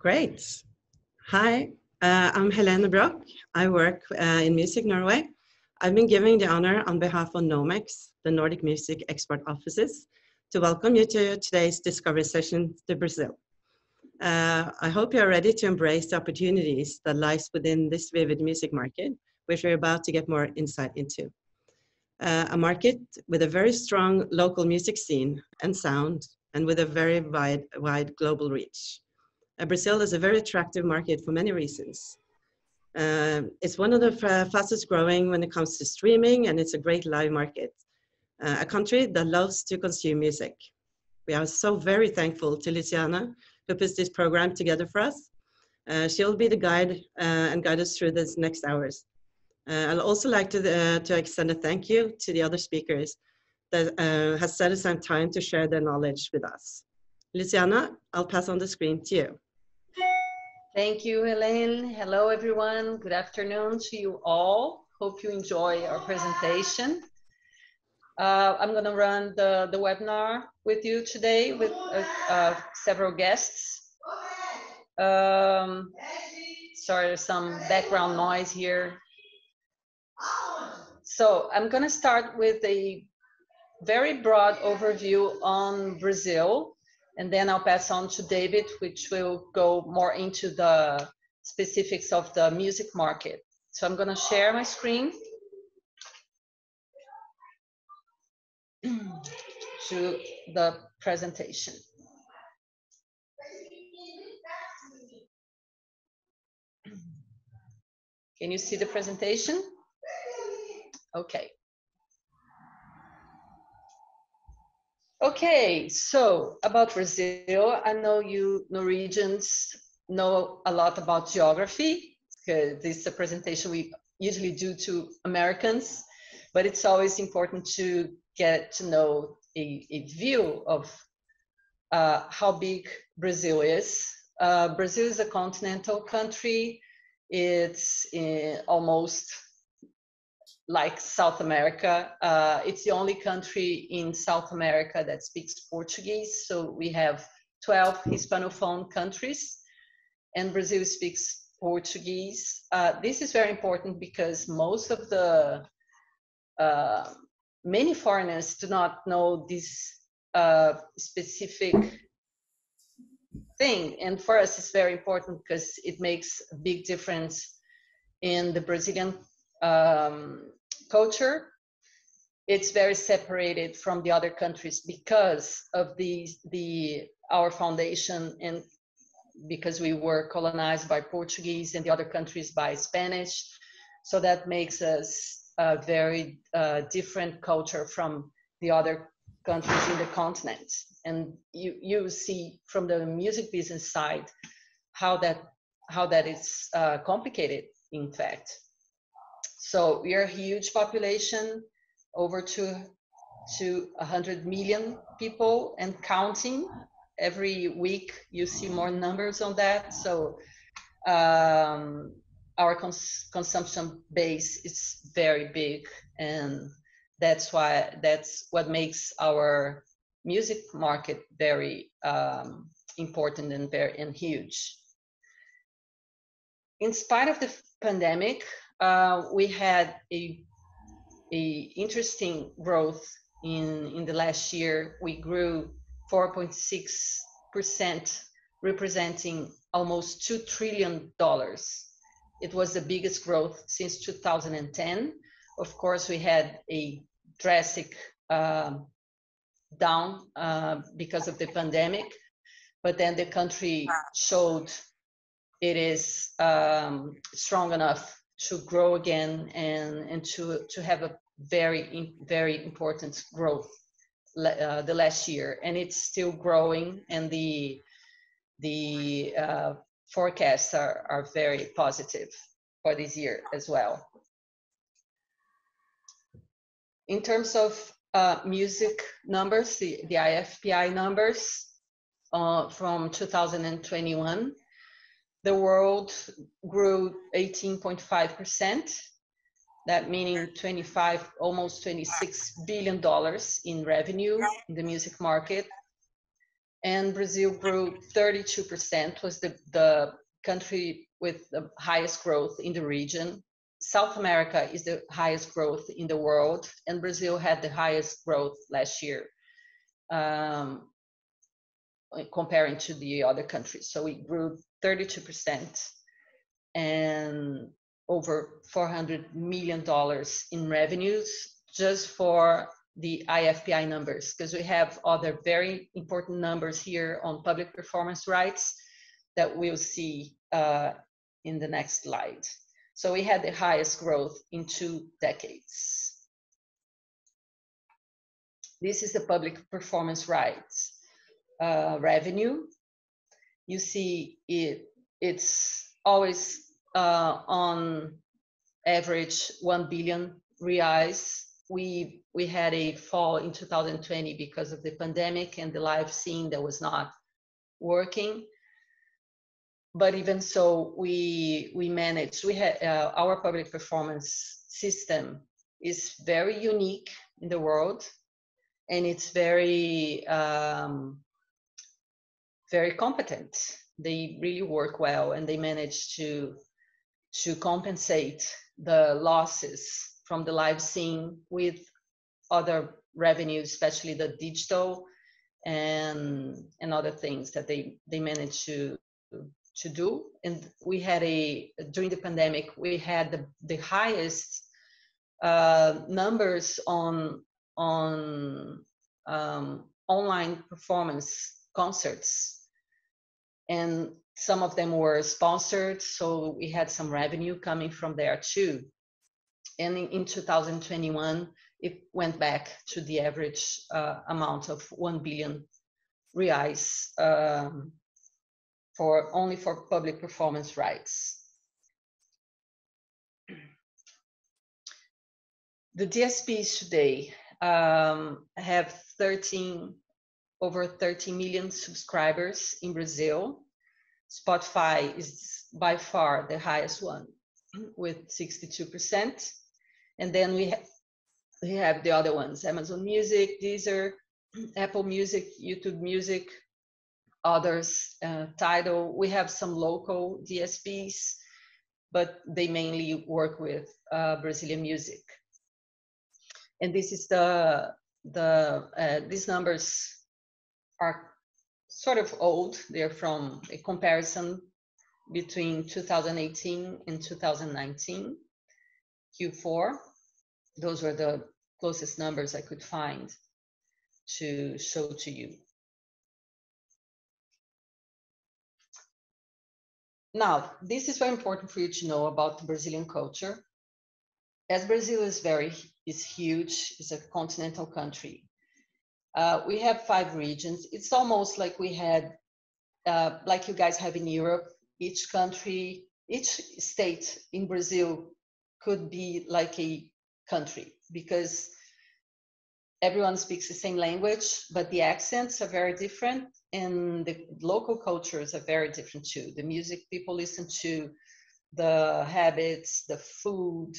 Great. Hi, I'm Helene Brok. I work in Music Norway. I've been given the honor on behalf of NOMEX, the Nordic Music Export Offices, to welcome you to today's Discovery Session to Brazil. I hope you're ready to embrace the opportunities that lies within this vivid music market, which we're about to get more insight into. A market with a very strong local music scene and sound, and with a very wide global reach. Brazil is a very attractive market for many reasons. It's one of the fastest growing when it comes to streaming, and it's a great live market. A country that loves to consume music. We are so very thankful to Luciana, who puts this program together for us. She'll be the guide and guide us through these next hours. I'd also like to extend a thank you to the other speakers that has set aside time to share their knowledge with us. Luciana, I'll pass on the screen to you. Thank you, Helene. Hello, everyone. Good afternoon to you all. Hope you enjoy our presentation. I'm going to run the webinar with you today with several guests. Sorry, there's some background noise here. So I'm going to start with a very broad overview on Brazil. And then I'll pass on to David, which will go more into the specifics of the music market. So I'm going to share my screen to the presentation. Can you see the presentation? Okay. Okay, so about Brazil, I know you Norwegians know a lot about geography, because this is a presentation we usually do to Americans, but it's always important to get to know a view of how big Brazil is. Brazil is a continental country. It's almost like South America. It's the only country in South America that speaks Portuguese. So we have 12 Hispanophone countries, and Brazil speaks Portuguese. This is very important because most of the, many foreigners do not know this specific thing. And for us, it's very important because it makes a big difference in the Brazilian culture. It's very separated from the other countries because of our foundation, and because we were colonized by Portuguese and the other countries by Spanish. So that makes us a very different culture from the other countries in the continent. And you see from the music business side how that is complicated, in fact. So we are a huge population, over 200 million people and counting. Every week you see more numbers on that. So our consumption base is very big, and that's what makes our music market very important and huge. In spite of the pandemic, we had a interesting growth in the last year. We grew 4.6%, representing almost $2 trillion. It was the biggest growth since 2010. Of course, we had a drastic down because of the pandemic, but then the country showed it is strong enough to grow again and to have a very important growth the last year, and it's still growing, and the forecasts are very positive for this year as well. In terms of music numbers, the IFPI numbers from 2021, the world grew 18.5%, that meaning almost $26 billion in revenue in the music market. and Brazil grew 32%, was the country with the highest growth in the region. South America is the highest growth in the world, and Brazil had the highest growth last year comparing to the other countries. So we grew 32% and over $400 million in revenues just for the IFPI numbers, because we have other very important numbers here on public performance rights that we'll see in the next slide. So we had the highest growth in 2 decades. This is the public performance rights revenue. You see it's always on average 1 billion reais. We had a fall in 2020 because of the pandemic and the live scene that was not working. But even so, we managed. We had our public performance system is very unique in the world, and it's very very competent. They really work well, and they manage to compensate the losses from the live scene with other revenues, especially the digital and other things that they managed to do. And we had during the pandemic, we had the highest numbers on online performance concerts. And some of them were sponsored, so we had some revenue coming from there too. And in 2021, it went back to the average amount of 1 billion reais for public performance rights. The DSPs today have over 13 million subscribers in Brazil. Spotify is by far the highest one with 62%. And then we have the other ones, Amazon Music, Deezer, Apple Music, YouTube Music, others, Tidal. We have some local DSPs, but they mainly work with Brazilian music. And this is these numbers are sort of old. They're from a comparison between 2018 and 2019. Q4, those were the closest numbers I could find to show to you. Now, this is very important for you to know about the Brazilian culture. As Brazil is huge, it's a continental country. We have 5 regions. It's almost like we had, like you guys have in Europe, each country, each state in Brazil could be like a country, because everyone speaks the same language, but the accents are very different and the local cultures are very different too. The music people listen to, the habits, the food,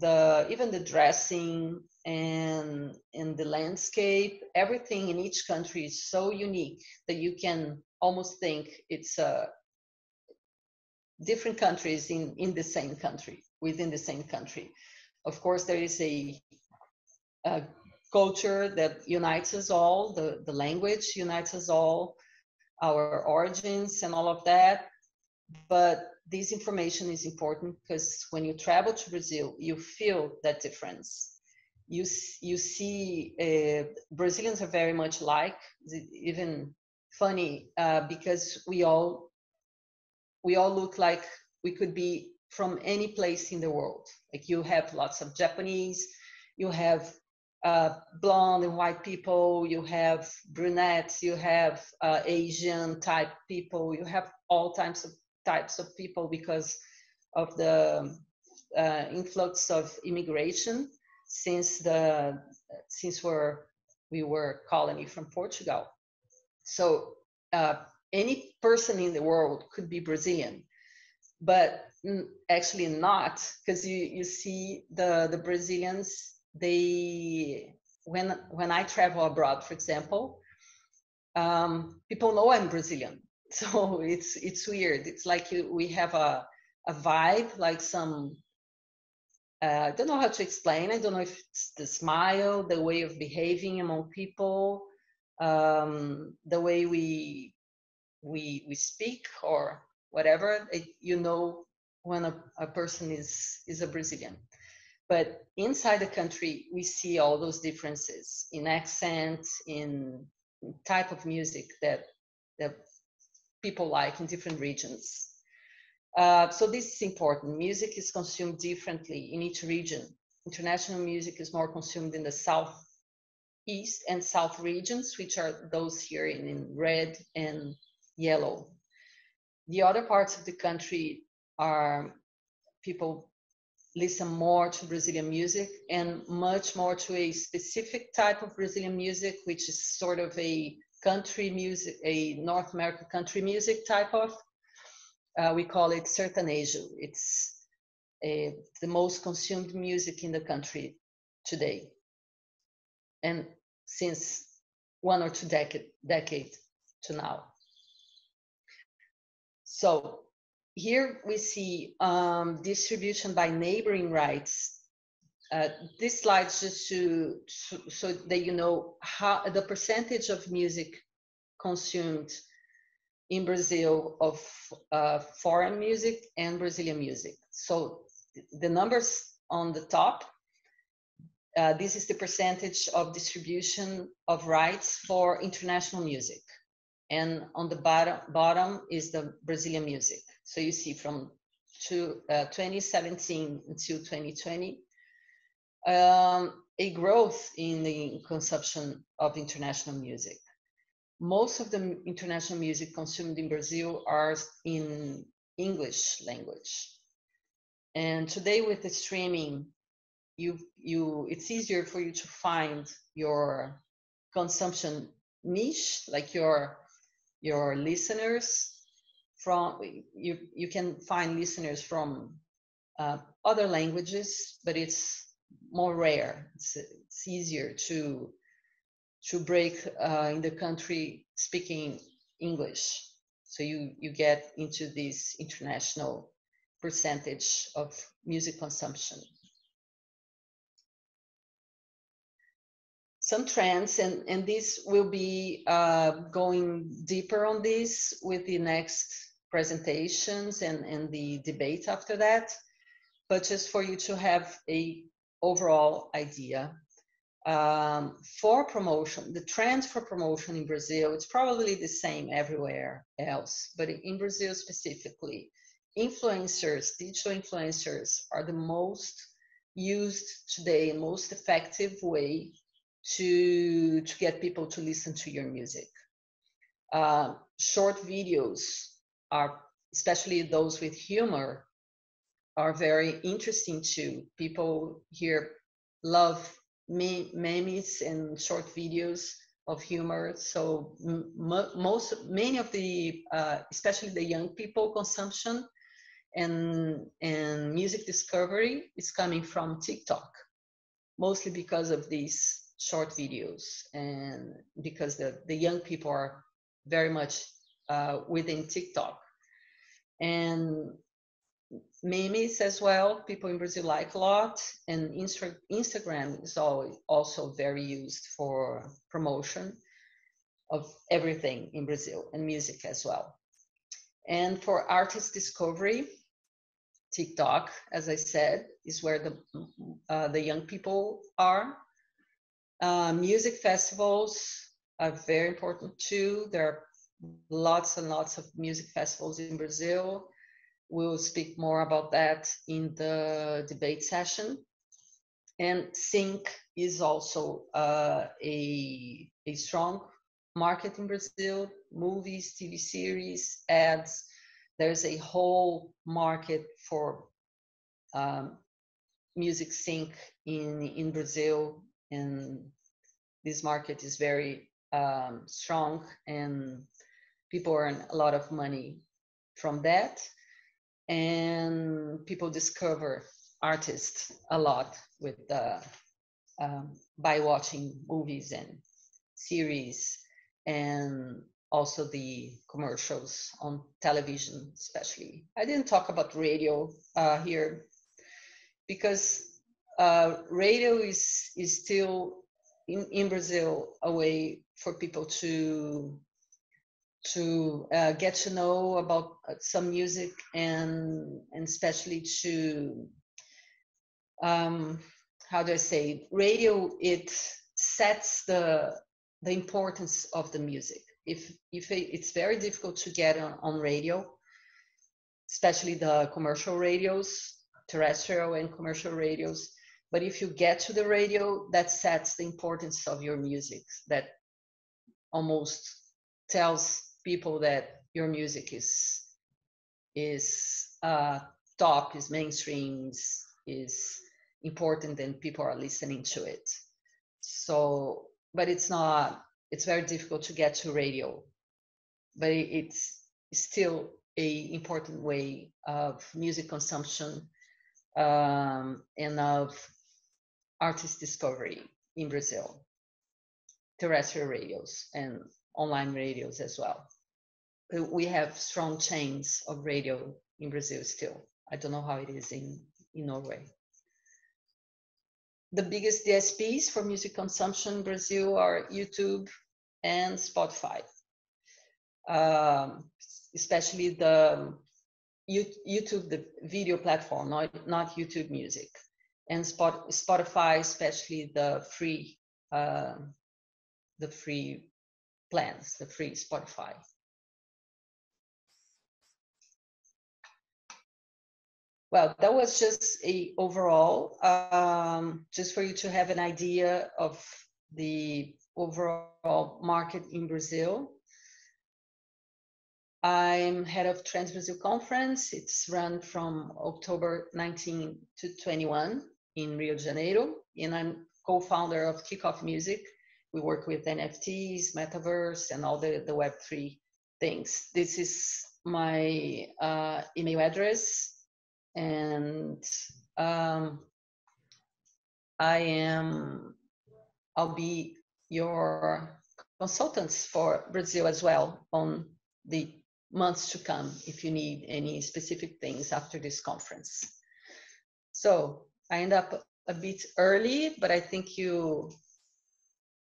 even the dressing and the landscape, everything in each country is so unique that you can almost think it's different countries within the same country. Of course, there is a culture that unites us all, the language unites us all, our origins and all of that. But this information is important because when you travel to Brazil, you feel that difference. You see, Brazilians are very much alike, even funny, because we all look like we could be from any place in the world. Like you have lots of Japanese, you have blonde and white people, you have brunettes, you have Asian type people, you have all types of people because of the influx of immigration since we were a colony from Portugal. So any person in the world could be Brazilian, but actually not, because you see the Brazilians, when I travel abroad, for example, people know I'm Brazilian. So it's weird. It's like we have a vibe, like some, I don't know how to explain. I don't know if it's the smile, the way of behaving among people, the way we speak or whatever, you know, when a person is a Brazilian. But inside the country, we see all those differences in accent, in type of music that people like in different regions. So this is important. Music is consumed differently in each region. International music is more consumed in the southeast and south regions, which are those here in red and yellow. The other parts of the country are people listen more to Brazilian music and much more to a specific type of Brazilian music, which is sort of a country music, a North American country music type of. We call it sertanejo. It's the most consumed music in the country today, and since 1 or 2 decade to now. So here we see distribution by neighboring rights. This slide just so that you know how the percentage of music consumed in Brazil of foreign music and Brazilian music. So the numbers on the top, this is the percentage of distribution of rights for international music. And on the bottom is the Brazilian music. So you see from 2017 until 2020, a growth in the consumption of international music. Most of the international music consumed in Brazil are in English language. And today with the streaming, it's easier for you to find your consumption niche, like your listeners. You can find listeners from other languages, but it's more rare. It's easier to break in the country speaking English. So you get into this international percentage of music consumption. Some trends, and this will be going deeper on this with the next presentations and the debate after that, but just for you to have a overall idea. For promotion, the trend for promotion in Brazil, it's probably the same everywhere else, but in Brazil specifically, influencers, digital influencers are the most used today and most effective way to get people to listen to your music. Short videos are, especially those with humor, are very interesting too. People here love memes and short videos of humor. So many of the, especially the young people consumption and music discovery is coming from TikTok, mostly because of these short videos and because the young people are very much within TikTok. And memes as well, people in Brazil like a lot, and Instagram is also very used for promotion of everything in Brazil and music as well. And for artist discovery, TikTok, as I said, is where the young people are. Music festivals are very important too. There are lots and lots of music festivals in Brazil. We'll speak more about that in the debate session. And sync is also a strong market in Brazil. Movies, TV series, ads. There's a whole market for music sync in Brazil. And this market is very strong, and people earn a lot of money from that. And people discover artists a lot with by watching movies and series and also the commercials on television, especially. I didn't talk about radio here because radio is still in Brazil a way for people to get to know about some music and especially to how do I say, radio, it sets the importance of the music. If it's very difficult to get on radio, especially the commercial radios, terrestrial and commercial radios. But if you get to the radio, that sets the importance of your music, that almost tells people that your music is top, is mainstream, is important, and people are listening to it. So, but it's not, it's very difficult to get to radio, but it's still a important way of music consumption and of artist discovery in Brazil, terrestrial radios and online radios as well. We have strong chains of radio in Brazil still. I don't know how it is in Norway. The biggest DSPs for music consumption in Brazil are YouTube and Spotify. Especially the YouTube, the video platform, not YouTube Music. And Spotify, especially the free plans, the free Spotify. Well, that was just a overall, just for you to have an idea of the overall market in Brazil. I'm head of Trans Brazil Conference. It's run from October 19 to 21 in Rio de Janeiro, and I'm co-founder of Kickoff Music. We work with NFTs, metaverse, and all the Web3 things. This is my email address. And I'll be your consultants for Brazil as well on the months to come if you need any specific things after this conference. So I end up a bit early, but I think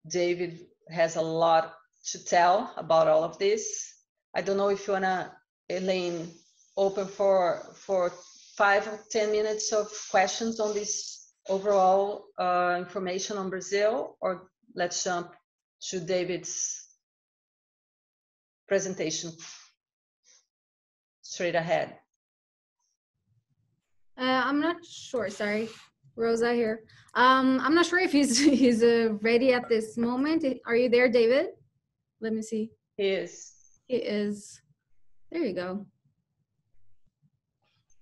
David has a lot to tell about all of this. I don't know if you wanna, Helene, open for 5 or 10 minutes of questions on this overall information on Brazil, or let's jump to David's presentation straight ahead. I'm not sure, sorry, Rosa here. I'm not sure if he's ready at this moment. Are you there, David? Let me see. He is. He is. There you go.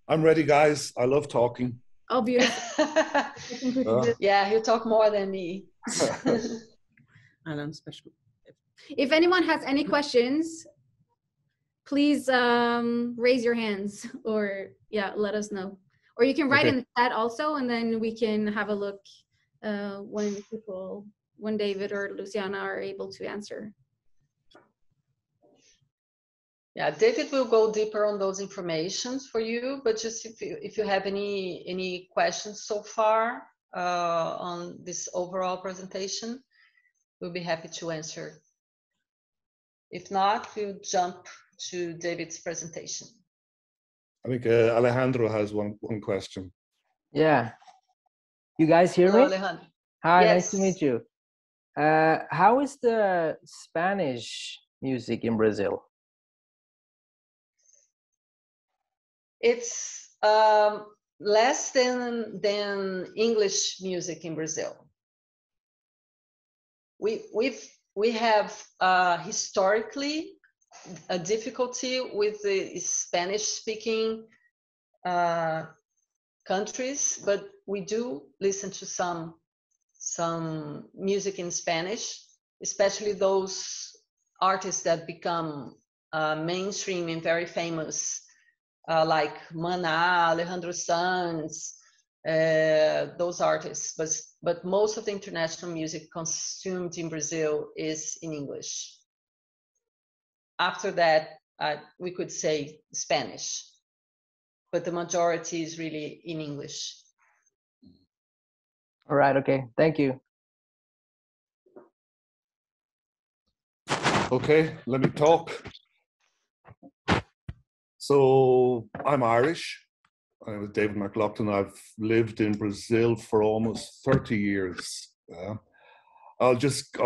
I'm ready, guys. I love talking. Oh, beautiful. Yeah, you talk more than me. And I'm special. If anyone has any questions, please raise your hands or, yeah, let us know. Or you can write in the chat also, and then we can have a look when people, when David or Luciana are able to answer. Yeah, David will go deeper on those informations for you, but just if you have any questions so far on this overall presentation, we'll be happy to answer. If not, we'll jump to David's presentation. I think Alejandro has one question. Yeah. You guys hear me? Alejandro. Hi, yes. Nice to meet you. How is the Spanish music in Brazil? It's less than English music in Brazil. We have historically a difficulty with the Spanish-speaking countries, but we do listen to some music in Spanish, especially those artists that become mainstream and very famous. Like Maná, Alejandro Sanz, those artists, but most of the international music consumed in Brazil is in English. After that, we could say Spanish, but the majority is really in English. All right, okay, thank you. Okay, let me talk. So I'm Irish. My name is David McLaughlin. I've lived in Brazil for almost 30 years. I'll just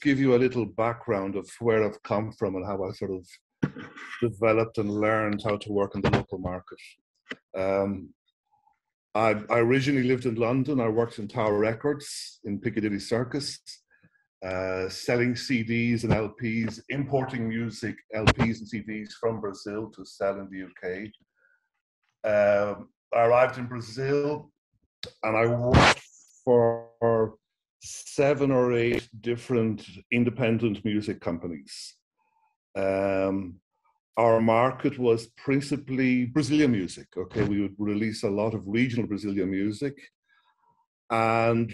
give you a little background of where I've come from and how I sort of developed and learned how to work in the local market. I originally lived in London. I worked in Tower Records in Piccadilly Circus. Selling CDs and LPs, importing music, LPs and CDs from Brazil to sell in the UK. I arrived in Brazil and I worked for 7 or 8 different independent music companies. Our market was principally Brazilian music. Okay, we would release a lot of regional Brazilian music, and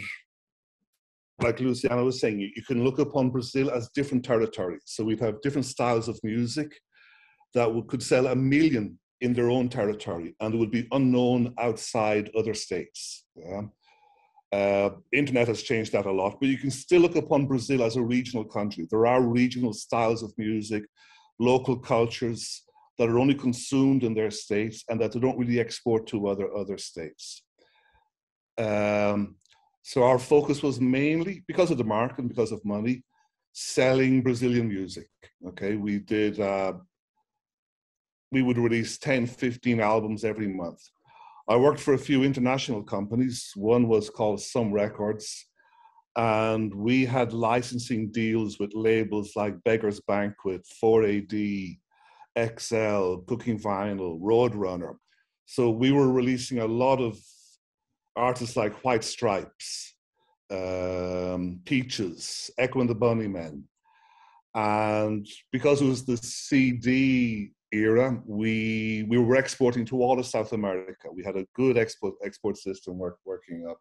like Luciana was saying, you can look upon Brazil as different territories. So we'd have different styles of music that could sell 1 million in their own territory, and it would be unknown outside other states. Yeah? Internet has changed that a lot, but you can still look upon Brazil as a regional country. There are regional styles of music, local cultures that are only consumed in their states and that they don't really export to other states. So our focus was mainly, because of the market and because of money, selling Brazilian music. Okay, we did, we would release 10, 15 albums every month. I worked for a few international companies. One was called Some Records, and we had licensing deals with labels like Beggar's Banquet, 4AD, XL, Cooking Vinyl, Roadrunner. So we were releasing a lot of artists like White Stripes, Peaches, Echo and the Bunnymen. And because it was the CD era, we were exporting to all of South America. We had a good export system working up.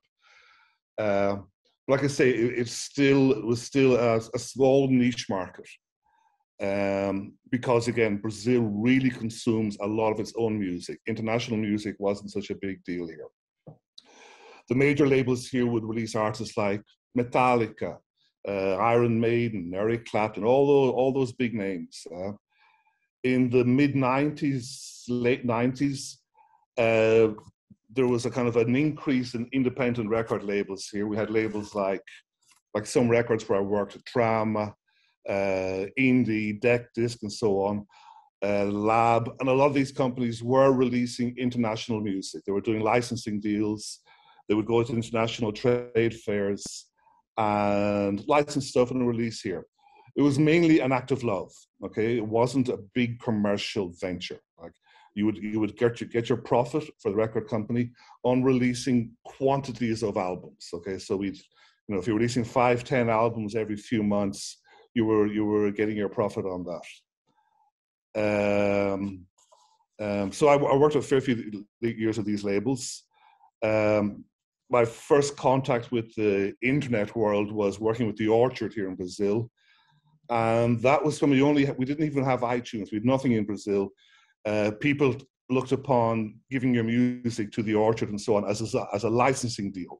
Like I say, it was still a small niche market, because again, Brazil really consumes a lot of its own music. International music wasn't such a big deal here. The major labels here would release artists like Metallica, Iron Maiden, Eric Clapton, all those big names. In the mid-90s, late 90s, there was a kind of an increase in independent record labels here. We had labels like Some Records, where I worked, Trama, Indie, Deck Disc, and so on. Lab, and a lot of these companies were releasing international music. They were doing licensing deals. They would go to international trade fairs and license stuff and release here. It was mainly an act of love, okay? It wasn't a big commercial venture. Like you would get your profit for the record company on releasing quantities of albums, okay? So if you're releasing 5, 10 albums every few months, you were getting your profit on that. So I worked a fair few years with these labels. My first contact with the internet world was working with The Orchard here in Brazil. And that was when we didn't even have iTunes. We had nothing in Brazil. People looked upon giving your music to The Orchard and so on as a licensing deal.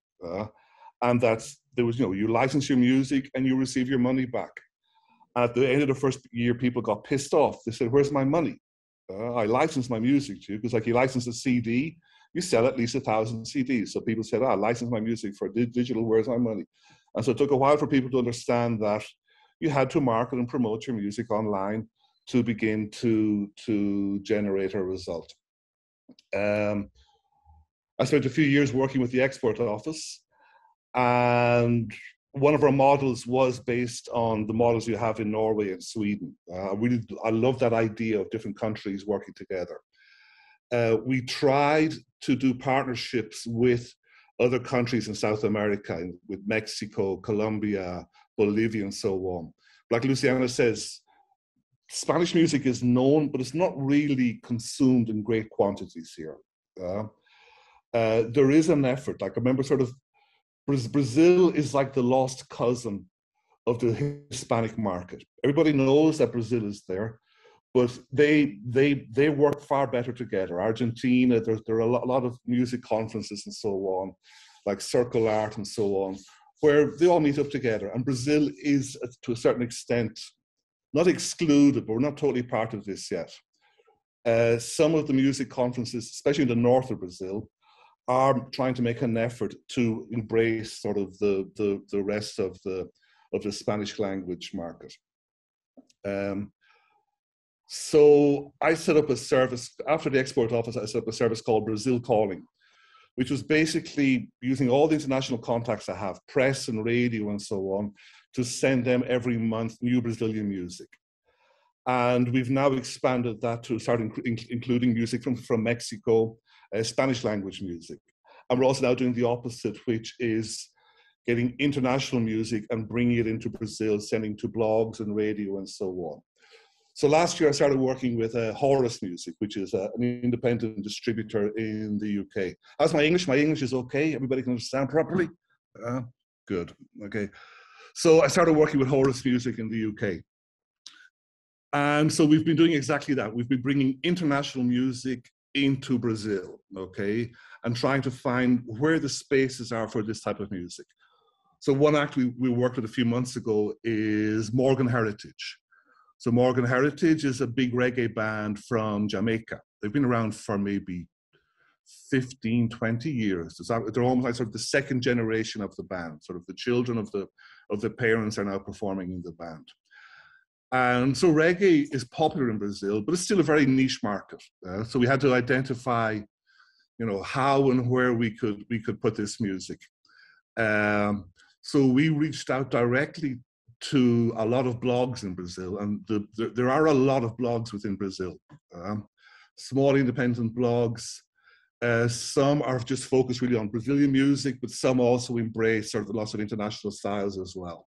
And you license your music and you receive your money back. At the end of the first year, people got pissed off. They said, "Where's my money? I licensed my music to you." Because you license a CD, you sell at least 1,000 CDs. So people said, I licensed my music for digital, where's my money? And so it took a while for people to understand that you had to market and promote your music online to begin to generate a result. I spent a few years working with the export office, and one of our models was based on the models you have in Norway and Sweden. I love that idea of different countries working together. We tried to do partnerships with other countries in South America, with Mexico, Colombia, Bolivia, and so on. Like Luciana says, Spanish music is known, but it's not really consumed in great quantities here. There is an effort. Like I remember Brazil is like the lost cousin of the Hispanic market. Everybody knows that Brazil is there, But they work far better together. Argentina, there are a lot of music conferences and so on, like Circle Art and so on, where they all meet up together. And Brazil is, to a certain extent, not excluded, but we're not totally part of this yet. Some of the music conferences, especially in the north of Brazil, are trying to make an effort to embrace sort of the rest of the Spanish language market. So I set up a service, after the export office, I set up a service called Brazil Calling, which was basically using all the international contacts I have, press and radio and so on, to send them every month new Brazilian music. And we've now expanded that to start including music from Mexico, Spanish language music. And we're also now doing the opposite, which is getting international music and bringing it into Brazil, sending to blogs and radio and so on. So last year I started working with Horus Music, which is an independent distributor in the UK. How's my English? My English is okay. Everybody can understand properly? Good, okay. So I started working with Horus Music in the UK. And so we've been doing exactly that. We've been bringing international music into Brazil, okay? And trying to find where the spaces are for this type of music. So one act we worked with a few months ago is Morgan Heritage. So Morgan Heritage is a big reggae band from Jamaica. They've been around for maybe 15, 20 years. So they're almost like sort of the second generation of the band, sort of the children of the parents are now performing in the band. And so reggae is popular in Brazil, but it's still a very niche market. So we had to identify, you know, how and where we could put this music. So we reached out directly to a lot of blogs in Brazil, and there are a lot of blogs within Brazil. Small independent blogs, some are just focused really on Brazilian music, but some also embrace sort of lots of international styles as well.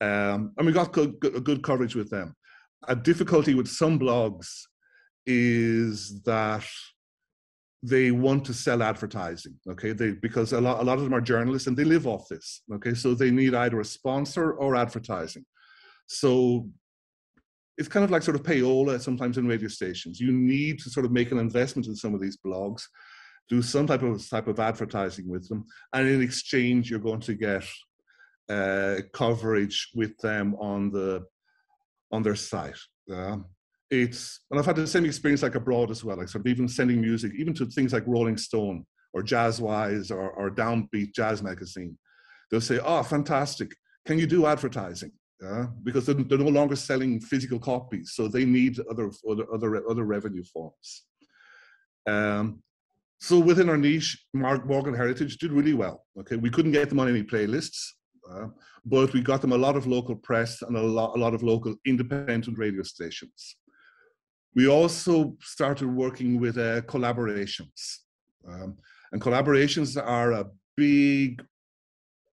And we got good coverage with them. A difficulty with some blogs is that they want to sell advertising, okay? Because a lot of them are journalists and they live off this, okay? So they need either a sponsor or advertising. So it's kind of like sort of payola sometimes in radio stations. You need to sort of make an investment in some of these blogs, do some type of advertising with them, and in exchange, you're going to get coverage with them on their site. And I've had the same experience like abroad as well, like sort of even sending music, even to things like Rolling Stone or Jazzwise or Downbeat Jazz Magazine. They'll say, oh, fantastic. Can you do advertising? Because they're no longer selling physical copies, so they need other revenue forms. So within our niche, Morgan Heritage did really well. Okay, we couldn't get them on any playlists, but we got them a lot of local press and a lot of local independent radio stations. We also started working with collaborations. And collaborations are a big,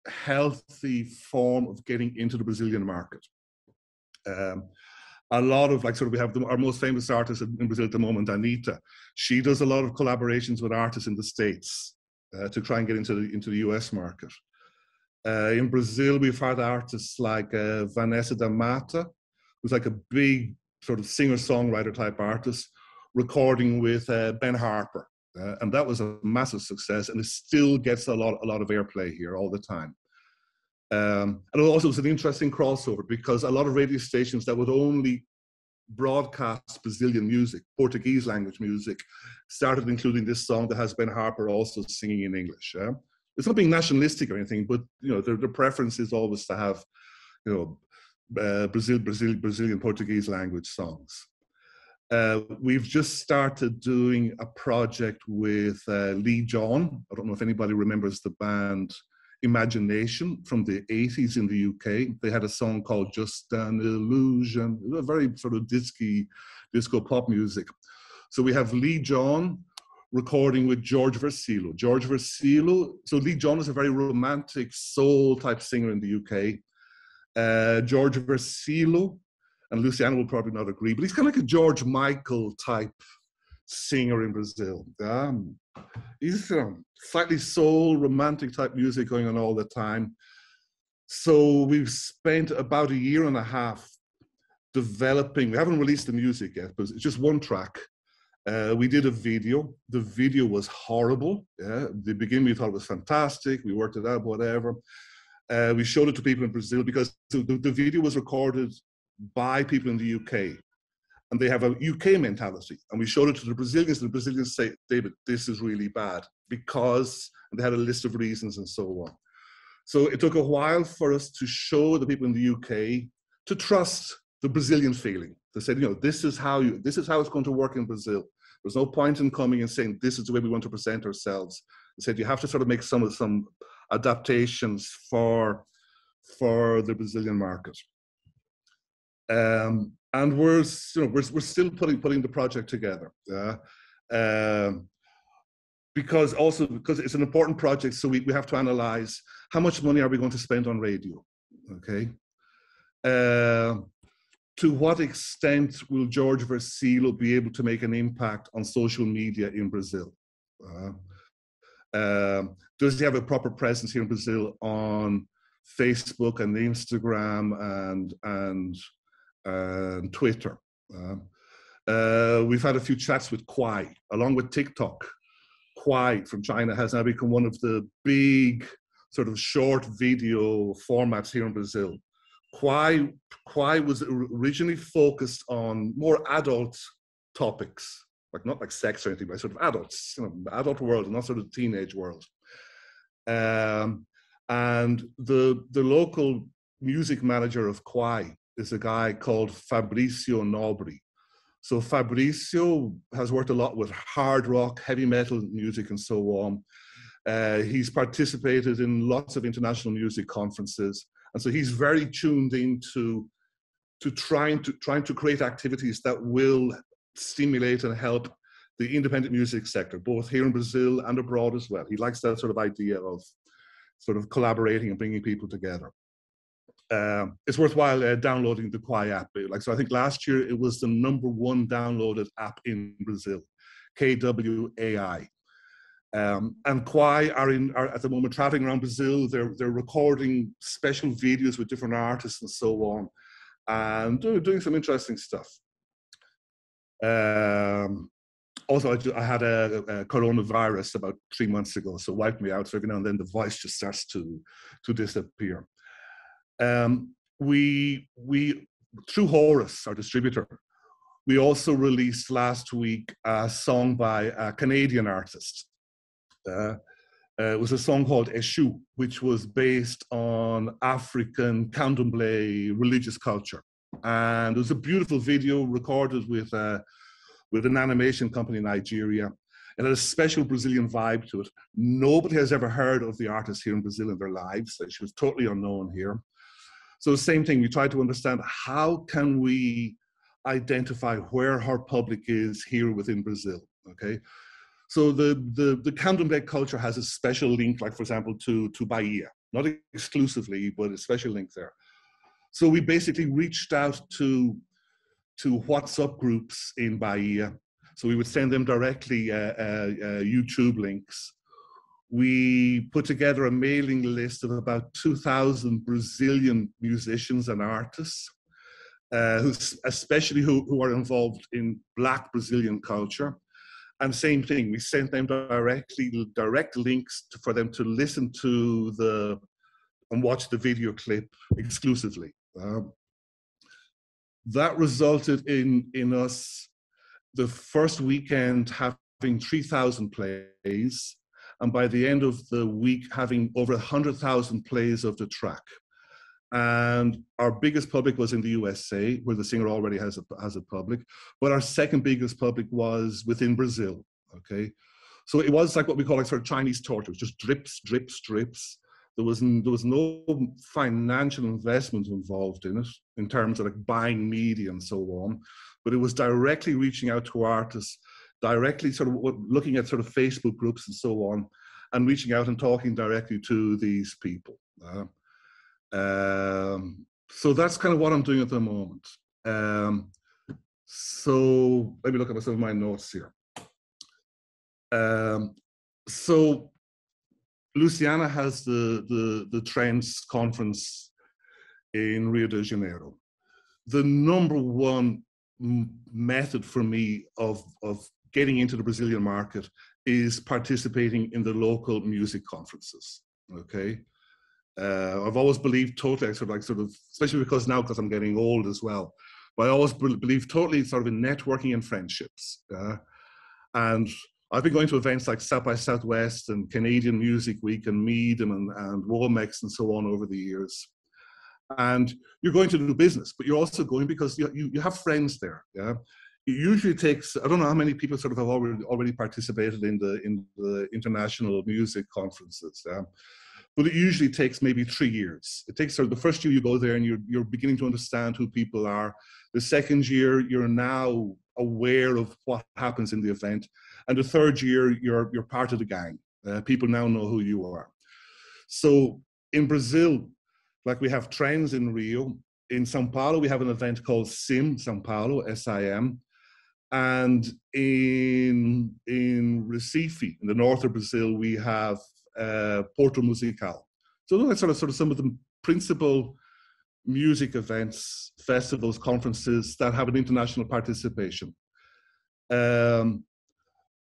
healthy form of getting into the Brazilian market. A lot of, like, sort of, we have our most famous artist in Brazil at the moment, Anita. She does a lot of collaborations with artists in the States to try and get into the US market. In Brazil, we've had artists like Vanessa da Mata, who's like a big, sort of singer-songwriter type artist, recording with Ben Harper. And that was a massive success, and it still gets a lot of airplay here all the time. And it also was an interesting crossover, because a lot of radio stations that would only broadcast Brazilian music, Portuguese language music, started including this song that has Ben Harper also singing in English. Yeah? It's not being nationalistic or anything, but you know, their preference is always to have, you know, Brazilian Portuguese language songs. We've just started doing a project with Lee John. I don't know if anybody remembers the band Imagination from the 80s in the UK. They had a song called Just an Illusion. It was a very sort of disco pop music. So we have Lee John recording with George Versilo. George Versilo, so Lee John is a very romantic soul type singer in the UK. George Versilo, and Luciana will probably not agree, but he's kind of like a George Michael type singer in Brazil. He's slightly soul, romantic type music going on all the time. So we've spent about a year and a half developing. We haven't released the music yet, but it's just one track. We did a video. The video was horrible. Yeah, at the beginning we thought it was fantastic. We worked it out, whatever. We showed it to people in Brazil because the video was recorded by people in the UK, and they have a UK mentality. And we showed it to the Brazilians, and the Brazilians say, "David, this is really bad," because and they had a list of reasons and so on. So it took a while for us to show the people in the UK to trust the Brazilian feeling. They said, you know, this is how it's going to work in Brazil. There's no point in coming and saying, this is the way we want to present ourselves. They said, you have to sort of make some adaptations for the Brazilian market. And we're still putting the project together. Because it's an important project, so we have to analyze how much money are we going to spend on radio, okay? To what extent will George Versilo be able to make an impact on social media in Brazil? Does he have a proper presence here in Brazil on Facebook and Instagram and Twitter? We've had a few chats with Kwai, along with TikTok. Kwai from China has now become one of the big sort of short video formats here in Brazil. Kwai was originally focused on more adult topics, not sex or anything, but sort of adults, adult world, not sort of teenage world. And the local music manager of Kwai is a guy called Fabricio Nobri. So Fabricio has worked a lot with hard rock, heavy metal music and so on. He's participated in lots of international music conferences. And so he's very tuned into trying to create activities that will stimulate and help the independent music sector, both here in Brazil and abroad as well. He likes that sort of idea of sort of collaborating and bringing people together. It's worthwhile downloading the Kwai app. So I think last year it was the #1 downloaded app in Brazil, KWAI. And Kwai are at the moment traveling around Brazil. They're recording special videos with different artists and so on, and doing some interesting stuff. Also, I had a coronavirus about 3 months ago, so wiped me out. So every now and then the voice just starts to disappear. We through Horus, our distributor, we also released last week a song by a Canadian artist. It was a song called Eshu, which was based on African Candomblé religious culture, and it was a beautiful video recorded with an animation company in Nigeria. It had a special Brazilian vibe to it. Nobody has ever heard of the artist here in Brazil in their lives. She was totally unknown here. So same thing, we try to understand how can we identify where her public is here within Brazil, okay? So the Candomblé culture has a special link, for example, to Bahia. Not exclusively, but a special link there. So we basically reached out to WhatsApp groups in Bahia. So we would send them directly YouTube links. We put together a mailing list of about 2,000 Brazilian musicians and artists, especially who are involved in Black Brazilian culture. And same thing, we sent them direct links for them to listen to and watch the video clip exclusively. That resulted in us the first weekend having 3,000 plays. And by the end of the week, having over 100,000 plays of the track. And our biggest public was in the USA, where the singer already has a public. But our second biggest public was within Brazil, okay? So it was what we call sort of Chinese torture, just drips, drips, drips. There was no financial investment involved in it, in terms of buying media and so on. But it was directly reaching out to artists, directly looking at Facebook groups and so on, and reaching out and talking directly to these people. So that's what I'm doing at the moment. So let me look at some of my notes here. So Luciana has the Trends Conference in Rio de Janeiro. the number one method for me of getting into the Brazilian market is participating in the local music conferences, okay? I've always believed totally, especially because I'm getting old as well, but I always believed totally in networking and friendships. And I've been going to events like South by Southwest and Canadian Music Week and Meadham and Womex and so on over the years. And you're going to do business, but you're also going because you have friends there. Yeah, it usually takes, I don't know how many people have already participated in the international music conferences. Yeah? But it usually takes maybe 3 years. It takes the first year you go there and you're beginning to understand who people are. The second year, you're now aware of what happens in the event. And the third year, you're part of the gang. People now know who you are. So in Brazil, like we have trends in Rio. In Sao Paulo, we have an event called SIM, Sao Paulo, S-I-M. And in Recife, in the north of Brazil, we have Porto Musical. So that's sort of some of the principal music events, festivals, conferences that have an international participation. A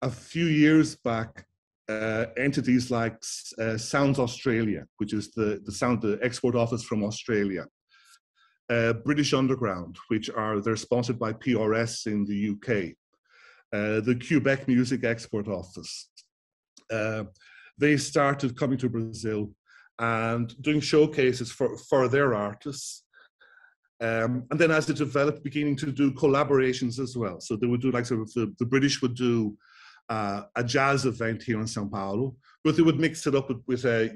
few years back, entities like Sounds Australia, which is the export office from Australia, British Underground, which they're sponsored by PRS in the UK, the Quebec Music Export Office. They started coming to Brazil and doing showcases for their artists. And then as it developed, beginning to do collaborations as well. So they would do the British would do a jazz event here in São Paulo, but they would mix it up with a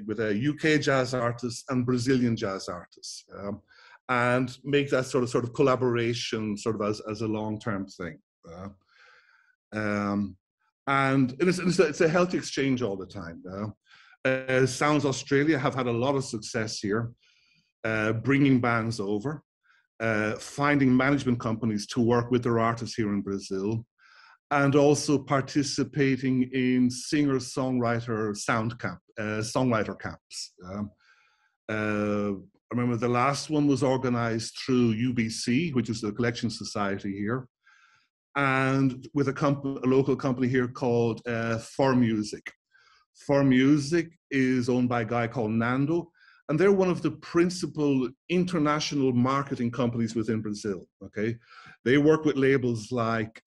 UK jazz artist and Brazilian jazz artists, and make that sort of collaboration as a long-term thing. And it's a healthy exchange all the time. Sounds Australia have had a lot of success here, bringing bands over, finding management companies to work with their artists here in Brazil, and also participating in singer-songwriter songwriter camps. I remember the last one was organized through UBC, which is the collection society here, and with a local company here called For Music. For Music is owned by a guy called Nando, and they're one of the principal international marketing companies within Brazil, okay? They work with labels like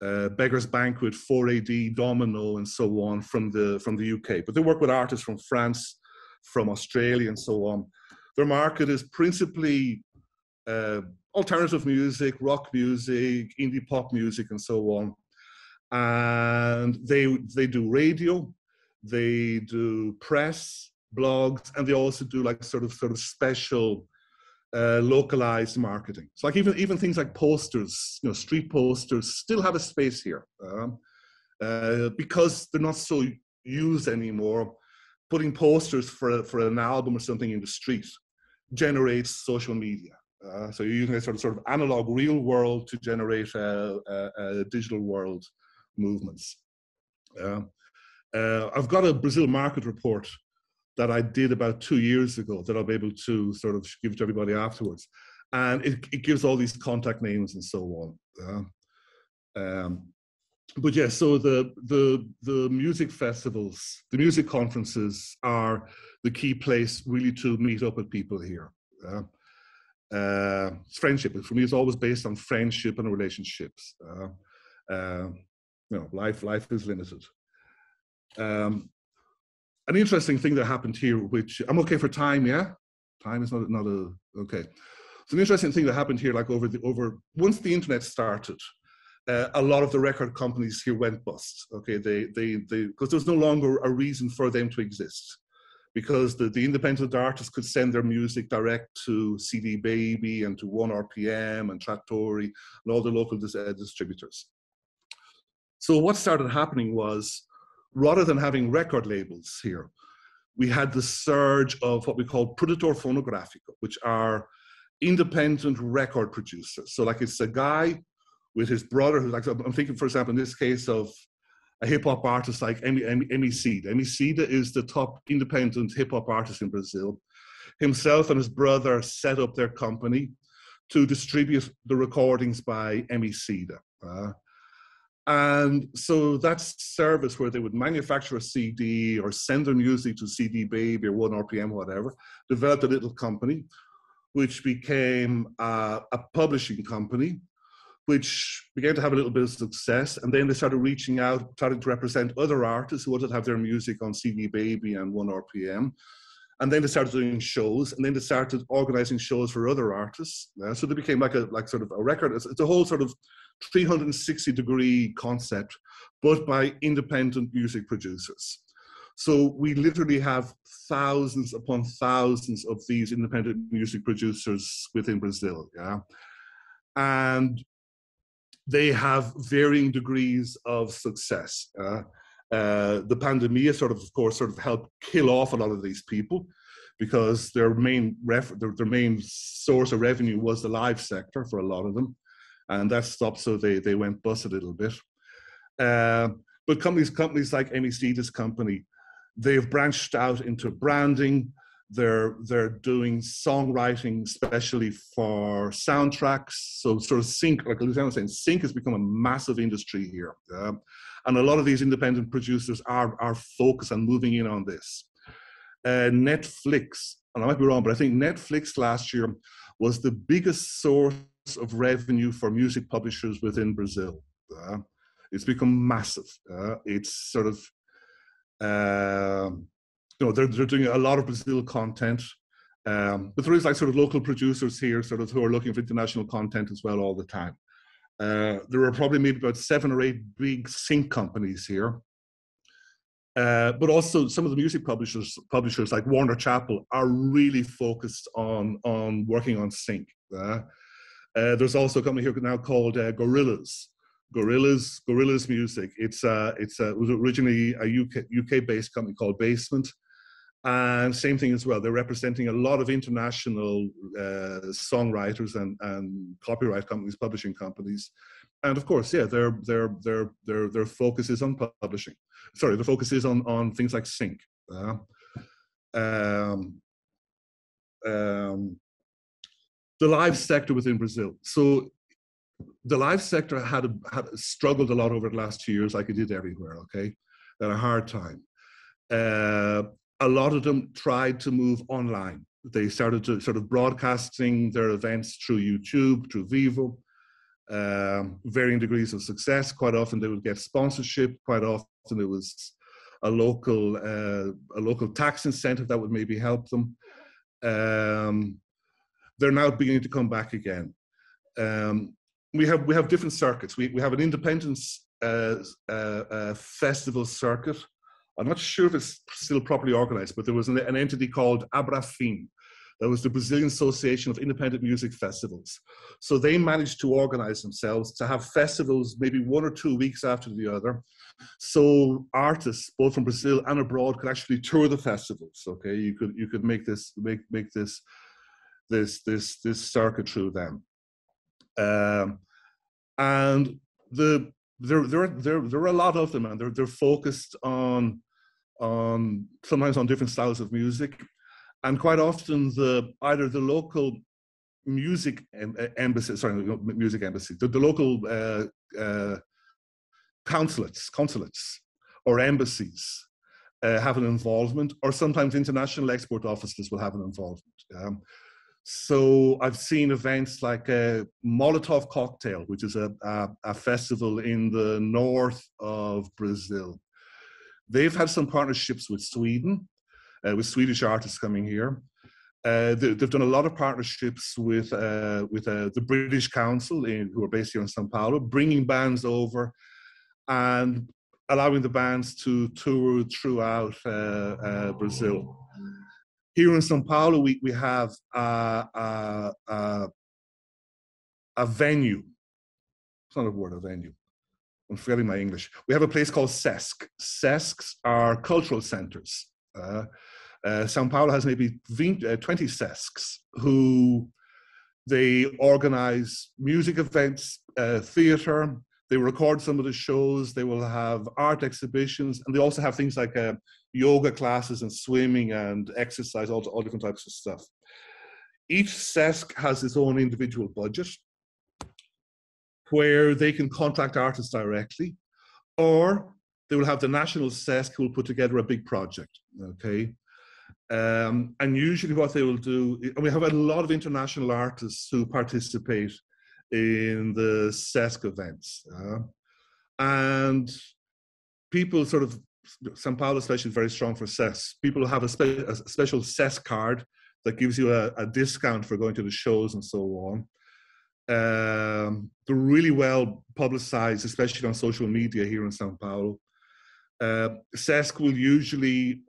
Beggar's Banquet, 4AD, Domino, and so on from the UK. But they work with artists from France, from Australia, and so on. Their market is principally alternative music, rock music, indie pop music, and so on. And they do radio, they do press, blogs, and they also do sort of special localized marketing. So even things like posters, street posters still have a space here because they're not so used anymore. Putting posters for an album or something in the street generates social media. So you're using a sort of analog real world to generate a digital world movements. I've got a Brazil market report that I did about 2 years ago that I'll be able to give to everybody afterwards. And it gives all these contact names and so on. But yeah, so the music festivals, the music conferences are the key place really to meet up with people here. Friendship, for me, it's always based on friendship and relationships. Life is limited. An interesting thing that happened here, which I'm okay for time, yeah? Time is okay. So an interesting thing that happened here, once the internet started, a lot of the record companies here went bust, okay? Because there was no longer a reason for them to exist, because the independent artists could send their music direct to CD Baby and to One RPM and Trattori and all the local distributors. So what started happening was, rather than having record labels here, we had the surge of what we call Produtor Fonográfico, which are independent record producers. So it's a guy with his brother, who I'm thinking, for example, in this case of a hip hop artist like Emicida. Emicida is the top independent hip hop artist in Brazil. Himself and his brother set up their company to distribute the recordings by Emicida. And so that service where they would manufacture a CD or send their music to CD Baby or One RPM, whatever, developed a little company, which became a publishing company, which began to have a little bit of success. And then they started reaching out, starting to represent other artists who wanted to have their music on CD Baby and One RPM. And then they started doing shows, and then they started organizing shows for other artists. So they became like sort of a record. It's a whole sort of 360-degree concept, but by independent music producers. So we literally have thousands upon thousands of these independent music producers within Brazil, yeah? And they have varying degrees of success. The pandemia of course helped kill off a lot of these people, because their main source of revenue was the live sector for a lot of them. And that stopped, so they went bust a little bit. But companies like Emicida's company, they've branched out into branding. They're doing songwriting, especially for soundtracks. So sort of sync, like Luciana was saying, sync has become a massive industry here. And a lot of these independent producers are focused on moving in on this. Netflix, and I might be wrong, but I think Netflix last year was the biggest source of revenue for music publishers within Brazil. It's become massive. It's sort of, you know, they're doing a lot of Brazil content, but there is like sort of local producers here who are looking for international content as well all the time. There are probably maybe about 7 or 8 big sync companies here. But also some of the music publishers like Warner Chappell are really focused on working on sync. There's also a company here now called Gorillaz Music. It was originally a UK-based company called Basement. And same thing as well. They're representing a lot of international songwriters and copyright companies, publishing companies, and of course, yeah, their focus is on publishing. Sorry, the focus is on things like sync. The live sector within Brazil. So the live sector had struggled a lot over the last 2 years, like it did everywhere. Okay, they had a hard time. A lot of them tried to move online. They started to sort of broadcasting their events through YouTube, through Vivo, varying degrees of success. Quite often they would get sponsorship. Quite often it was a local tax incentive that would maybe help them. They're now beginning to come back again. We have different circuits. We have an independence festival circuit. I'm not sure if it's still properly organized, but there was an entity called Abrafim. That was the Brazilian Association of Independent Music Festivals. So they managed to organize themselves to have festivals maybe 1 or 2 weeks after the other. So artists, both from Brazil and abroad, could actually tour the festivals. Okay, you could make this circuit through them. And there are a lot of them, and they're focused on sometimes on different styles of music, and quite often either the local music embassy, the local consulates or embassies have an involvement, or sometimes international export offices will have an involvement. So I've seen events like Molotov Cocktail, which is a festival in the north of Brazil. They've had some partnerships with Sweden, with Swedish artists coming here. They've done a lot of partnerships with the British Council, who are based here in São Paulo, bringing bands over and allowing the bands to tour throughout Brazil. Here in São Paulo, we have a venue. It's not a word, a venue. I'm forgetting my English. We have a place called Sesc. Sescs are cultural centers. São Paulo has maybe 20 Sescs, who they organize music events, theater. They record some of the shows. They will have art exhibitions, and they also have things like yoga classes and swimming and exercise, all different types of stuff. each Sesc has its own individual budget where they can contact artists directly, or they will have the national Sesc who will put together a big project, okay? And usually what they will do, and we have a lot of international artists who participate in the Sesc events. And people sort of, São Paulo especially is very strong for Sesc. People have a special Sesc card that gives you a discount for going to the shows and so on. They're really well publicized, especially on social media here in São Paulo. Sesc will usually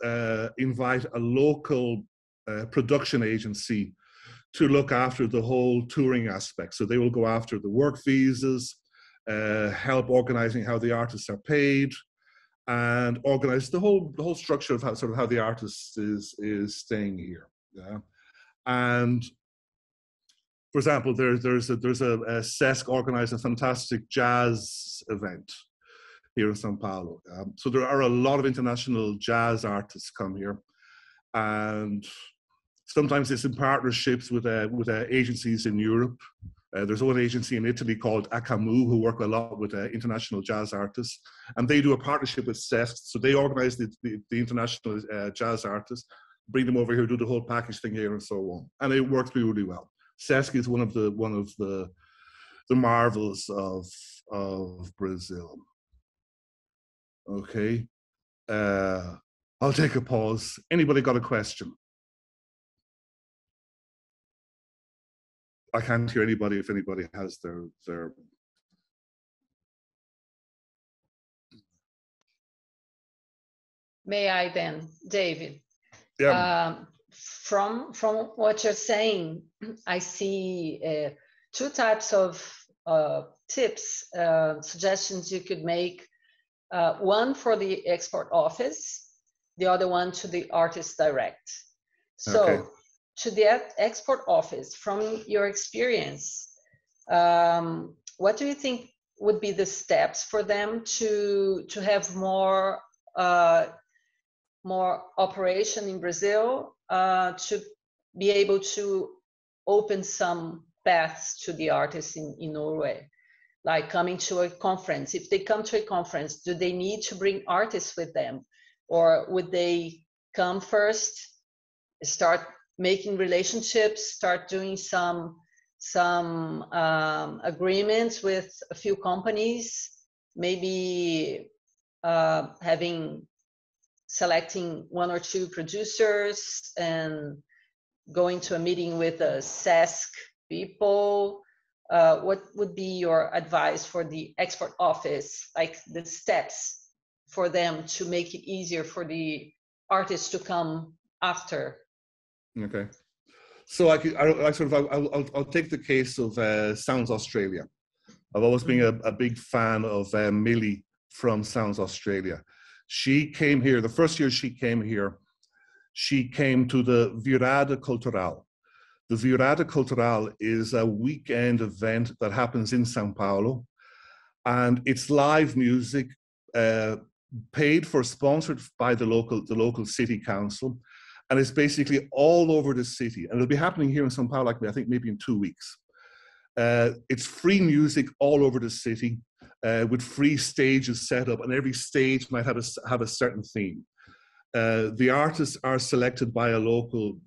invite a local production agency to look after the whole touring aspect. So they will go after the work visas, help organizing how the artists are paid, and organize the whole structure of how the artist is staying here. Yeah. And for example, there's a Sesc organized a fantastic jazz event here in São Paulo. So there are a lot of international jazz artists come here, and sometimes it's in partnerships with agencies in Europe. There's one agency in Italy called ACAMU who work a lot with international jazz artists, and they do a partnership with Sesc. So they organize the international jazz artists, bring them over here, do the whole package thing here, and so on. And it works really well. Sesc is one of the marvels of Brazil. Okay, I'll take a pause. Anybody got a question? I can't hear anybody if anybody has their. May I then, David? Yeah. From what you're saying, I see two types of tips, suggestions you could make. One for the export office, the other one to the artist direct. So okay. To the export office, from your experience, what do you think would be the steps for them to have more operation in Brazil, to be able to open some paths to the artists in Norway? Like coming to a conference, if they come to a conference, do they need to bring artists with them? Or would they come first, start making relationships, start doing some agreements with a few companies, maybe selecting one or two producers and going to a meeting with the Sesc people? What would be your advice for the export office, like the steps for them to make it easier for the artists to come after? Okay, so I'll take the case of Sounds Australia. I've always been a big fan of Millie from Sounds Australia. She came here, the first year she came to the Virada Cultural. The Virada Cultural is a weekend event that happens in São Paulo, and it's live music paid for, sponsored by the local city council, and it's basically all over the city. And it'll be happening here in São Paulo, I think maybe in 2 weeks. It's free music all over the city with free stages set up, and every stage might have a certain theme. The artists are selected by a local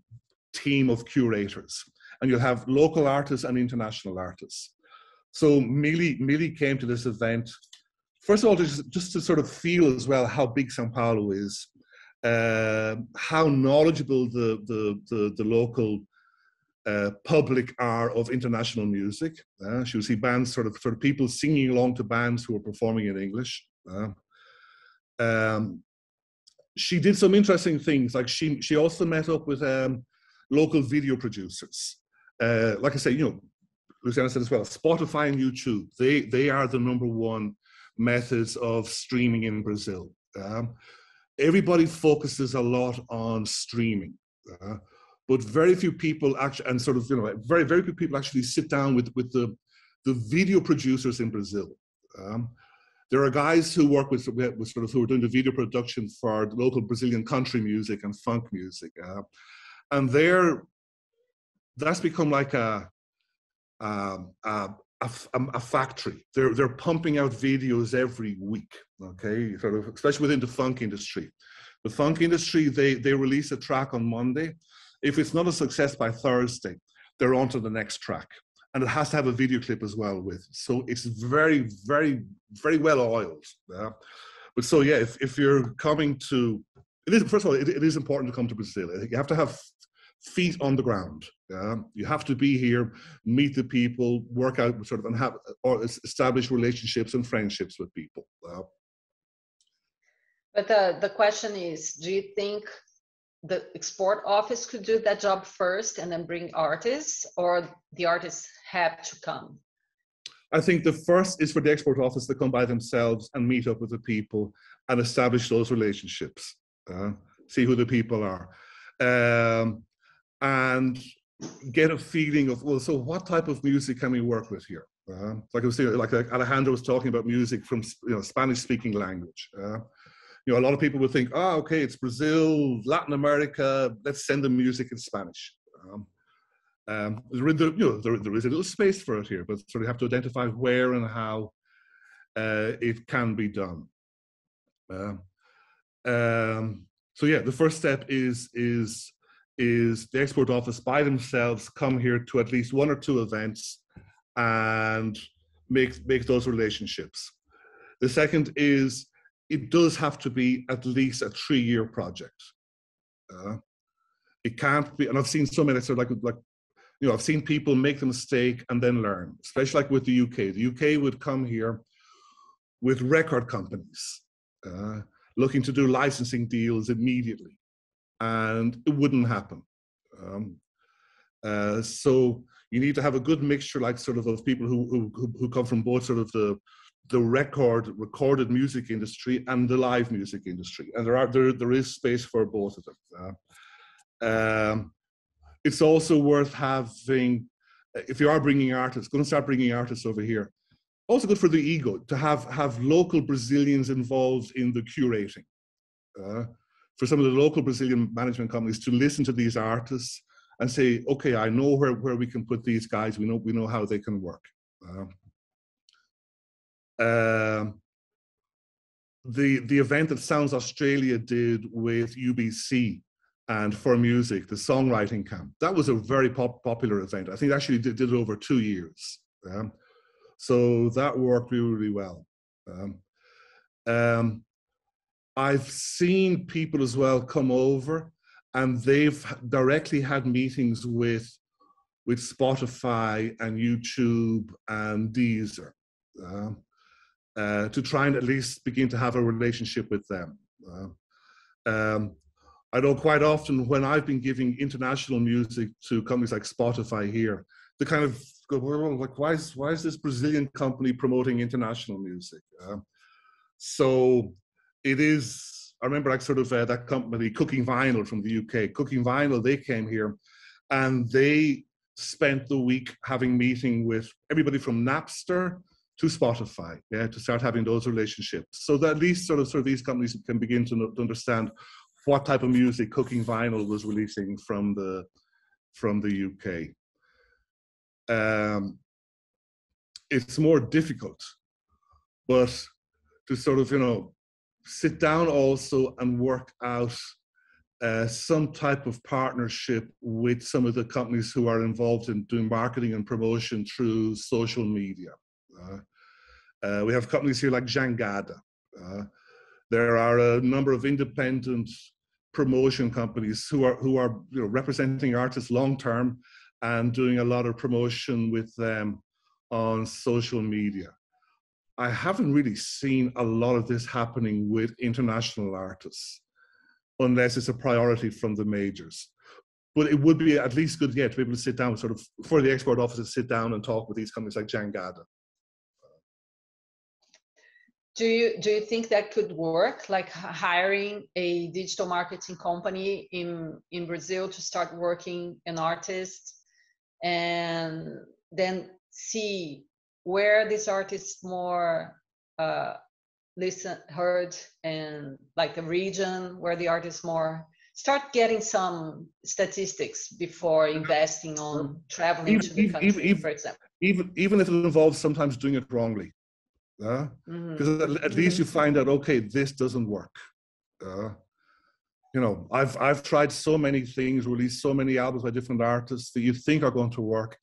team of curators, and you'll have local artists and international artists. So Millie came to this event, first of all, just to sort of feel as well how big São Paulo is, how knowledgeable the local public are of international music. She'll see bands, sort of people singing along to bands who are performing in English. She did some interesting things, like she also met up with local video producers. Like I say, you know, Luciana said as well, Spotify and YouTube, they are the #1 methods of streaming in Brazil. Everybody focuses a lot on streaming, but very few people actually, and sort of, you know, very, very few people actually sit down with the video producers in Brazil. There are guys who work who are doing the video production for local Brazilian country music and funk music. And that's become like a factory. They're pumping out videos every week, okay? Sort of, especially within the funk industry. The funk industry, they release a track on Monday. If it's not a success by Thursday, they're on to the next track. And it has to have a video clip as well with. So it's very, very, very well oiled. Yeah? But so, yeah, if you're coming to... first of all, it is important to come to Brazil. You have to have feet on the ground. Yeah? You have to be here, meet the people, work out sort of, and have, or establish relationships and friendships with people. Yeah? But the question is, do you think the export office could do that job first and then bring artists, or the artists have to come? I think the first is for the export office to come by themselves and meet up with the people and establish those relationships. See who the people are, and get a feeling of, well, so what type of music can we work with here? Like I was saying, like Alejandro was talking about music from, you know, Spanish-speaking language. You know, a lot of people would think, oh, okay, it's Brazil, Latin America, let's send them music in Spanish. There is a little space for it here, but sort of have to identify where and how it can be done. So yeah, the first step is the export office by themselves come here to at least one or two events and make those relationships. The second is it does have to be at least a 3-year project. It can't be, and I've seen so many sort of like you know, I've seen people make the mistake and then learn, especially like with the UK. The UK would come here with record companies. Looking to do licensing deals immediately, and it wouldn't happen. So you need to have a good mixture, like sort of people who come from both sort of the recorded music industry and the live music industry, and there is space for both of them. It's also worth having, if you are bringing artists, going to start bringing artists over here. Also good for the ego to have local Brazilians involved in the curating. For some of the local Brazilian management companies to listen to these artists and say, okay, I know where we can put these guys. We know how they can work. The event that Sounds Australia did with UBC and For Music, the songwriting camp, that was a very popular event. I think actually did it over 2 years. So that worked really, really well. I've seen people as well come over and they've directly had meetings with Spotify and YouTube and Deezer to try and at least begin to have a relationship with them. I know quite often when I've been giving international music to companies like Spotify here, the kind of go, well, like, why is this Brazilian company promoting international music? So it is, I remember like sort of that company, Cooking Vinyl from the UK. Cooking Vinyl, they came here and they spent the week having meeting with everybody from Napster to Spotify, yeah, to start having those relationships. So that at least sort of these companies can begin to understand what type of music Cooking Vinyl was releasing from the UK. It's more difficult, but to sort of, you know, sit down also and work out some type of partnership with some of the companies who are involved in doing marketing and promotion through social media. We have companies here like Jangada. There are a number of independent promotion companies who are you know, representing artists long-term and doing a lot of promotion with them on social media. I haven't really seen a lot of this happening with international artists, unless it's a priority from the majors. But it would be at least good, yeah, to be able to sit down, sort of, for the export office to sit down and talk with these companies like Jangada. Do you think that could work, like hiring a digital marketing company in Brazil to start working an artist? And then see where this artist more heard, and like the region where the artist more start getting some statistics before investing on traveling to the country, for example. Even if it involves sometimes doing it wrongly. Because at least you find out, okay, this doesn't work. You know, I've tried so many things, released so many albums by different artists that you think are going to work.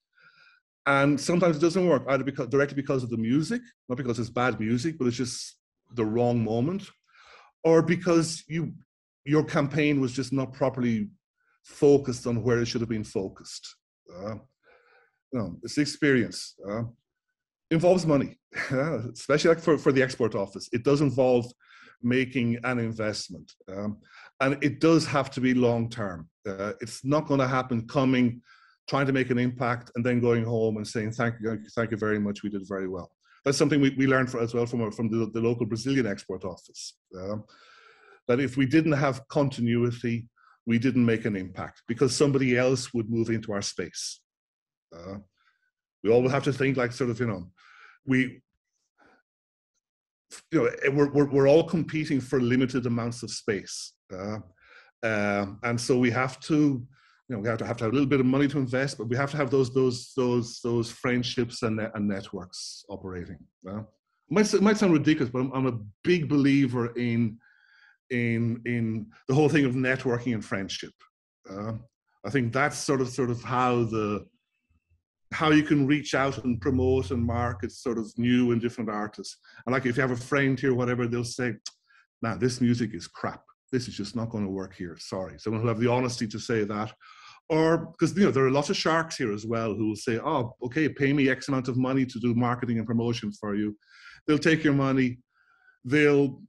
And sometimes it doesn't work, either because, directly because of the music, not because it's bad music, but it's just the wrong moment, or because your campaign was just not properly focused on where it should have been focused. You know, it's the experience. Involves money, especially like for the export office. It does involve making an investment, and it does have to be long-term. It's not going to happen coming, trying to make an impact and then going home and saying, thank you very much, we did very well. That's something we learned as well from the local Brazilian export office, that if we didn't have continuity, we didn't make an impact because somebody else would move into our space. We always have to think like sort of, you know, we're all competing for limited amounts of space. And so we have to, you know, we have to have a little bit of money to invest, but we have to have those friendships and networks operating. It might sound ridiculous, but I'm a big believer in the whole thing of networking and friendship. I think that's sort of how you can reach out and promote and market sort of new and different artists. And like if you have a friend here, whatever, they'll say, "Nah, this music is crap. This is just not going to work here. Sorry." Someone who have the honesty to say that, or because you know there are lots of sharks here as well who will say, "Oh, okay, pay me X amount of money to do marketing and promotion for you." They'll take your money. They'll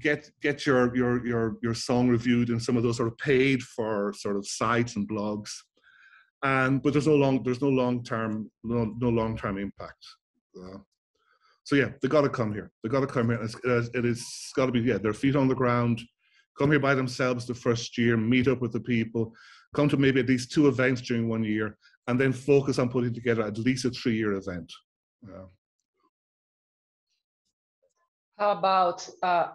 get your song reviewed in some of those sort of paid for sort of sites and blogs. But there's no long-term impact. So yeah, they got to come here. It's got to be their feet on the ground. Come here by themselves the first year. Meet up with the people. Come to maybe at least 2 events during one year, and then focus on putting together at least a 3-year event. How about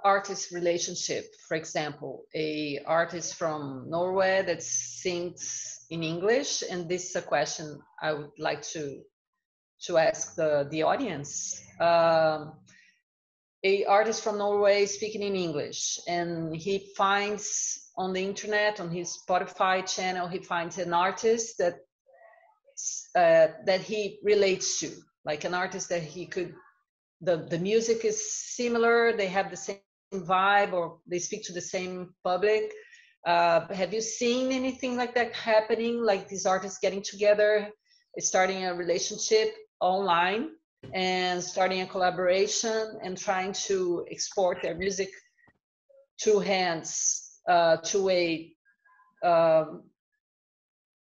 artist relationship? For example, a artist from Norway that sings in English, and this is a question I would like to ask the audience. A artist from Norway speaking in English, and he finds on the internet, on his Spotify channel, he finds an artist that that he relates to, like an artist that he could. The music is similar, they have the same vibe, or they speak to the same public. Have you seen anything like that happening, like these artists getting together, starting a relationship online, and starting a collaboration, and trying to export their music to a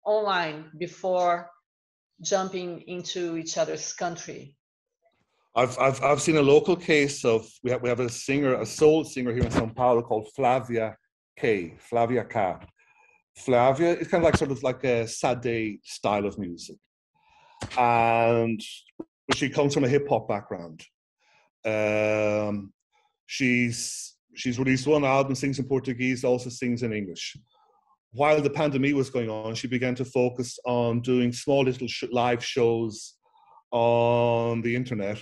online before jumping into each other's country? I've seen a local case of we have a singer, a soul singer here in São Paulo called Flavia K. Flavia is kind of like a Sade style of music, and she comes from a hip hop background. She's released one album, sings in Portuguese, also sings in English. While the pandemic was going on, she began to focus on doing small little live shows on the internet.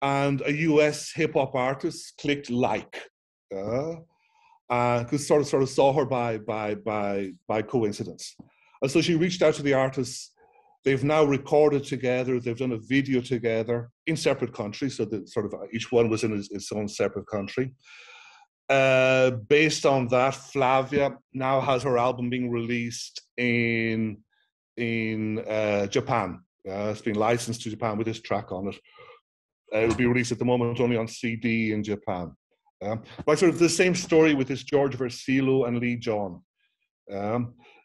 And a US hip-hop artist clicked like, sort of saw her by coincidence. And so she reached out to the artists. They've now recorded together. They've done a video together in separate countries. So that sort of each one was in its own separate country. Based on that, Flavia now has her album being released in Japan. It's been licensed to Japan with this track on it. It will be released at the moment only on CD in Japan. But sort of the same story with this George Versilo and Lee John.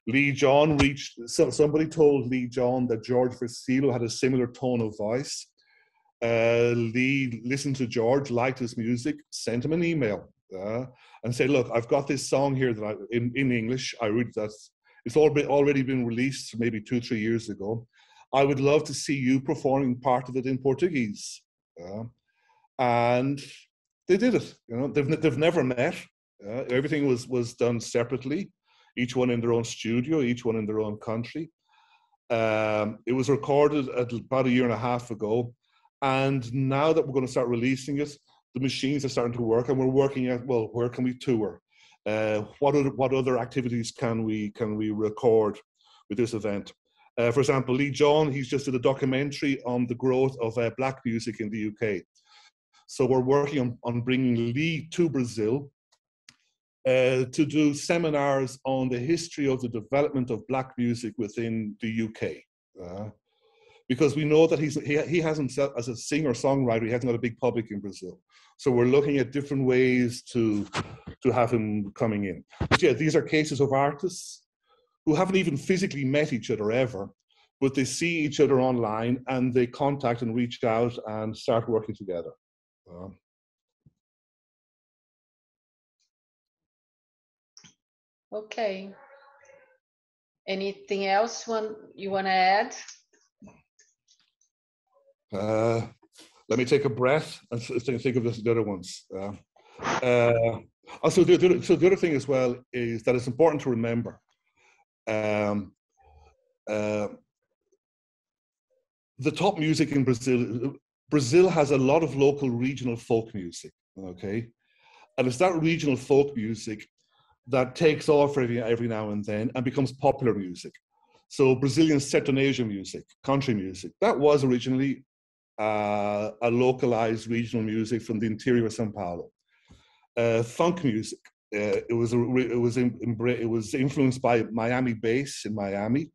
Lee John somebody told Lee John that George Versilo had a similar tone of voice. Lee listened to George, liked his music, sent him an email and said, "Look, I've got this song here that in English, I read that. It's already been released maybe 2-3 years ago. I would love to see you performing part of it in Portuguese." And they did it. You know, they've never met. Everything was done separately, each one in their own studio, each one in their own country. It was recorded about a year and a half ago, and now that we're going to start releasing it, the machines are starting to work, and we're working at, well, where can we tour? What other activities can we record with this event? For example, Lee John, he's just did a documentary on the growth of black music in the UK. So we're working on bringing Lee to Brazil to do seminars on the history of the development of black music within the UK. Because we know that he has himself, as a singer-songwriter, he hasn't got a big public in Brazil. So we're looking at different ways to have him coming in. But yeah, these are cases of artists who haven't even physically met each other ever, but they see each other online and they contact and reach out and start working together. Okay. Anything else you want to add? Let me take a breath and think of the other ones. Also, the other thing as well is that it's important to remember the top music in Brazil. Brazil has a lot of local regional folk music, okay? And it's that regional folk music that takes off every now and then and becomes popular music. So Brazilian sertanejo music, country music, that was originally a localized regional music from the interior of São Paulo. Funk music, it was influenced by Miami bass in Miami.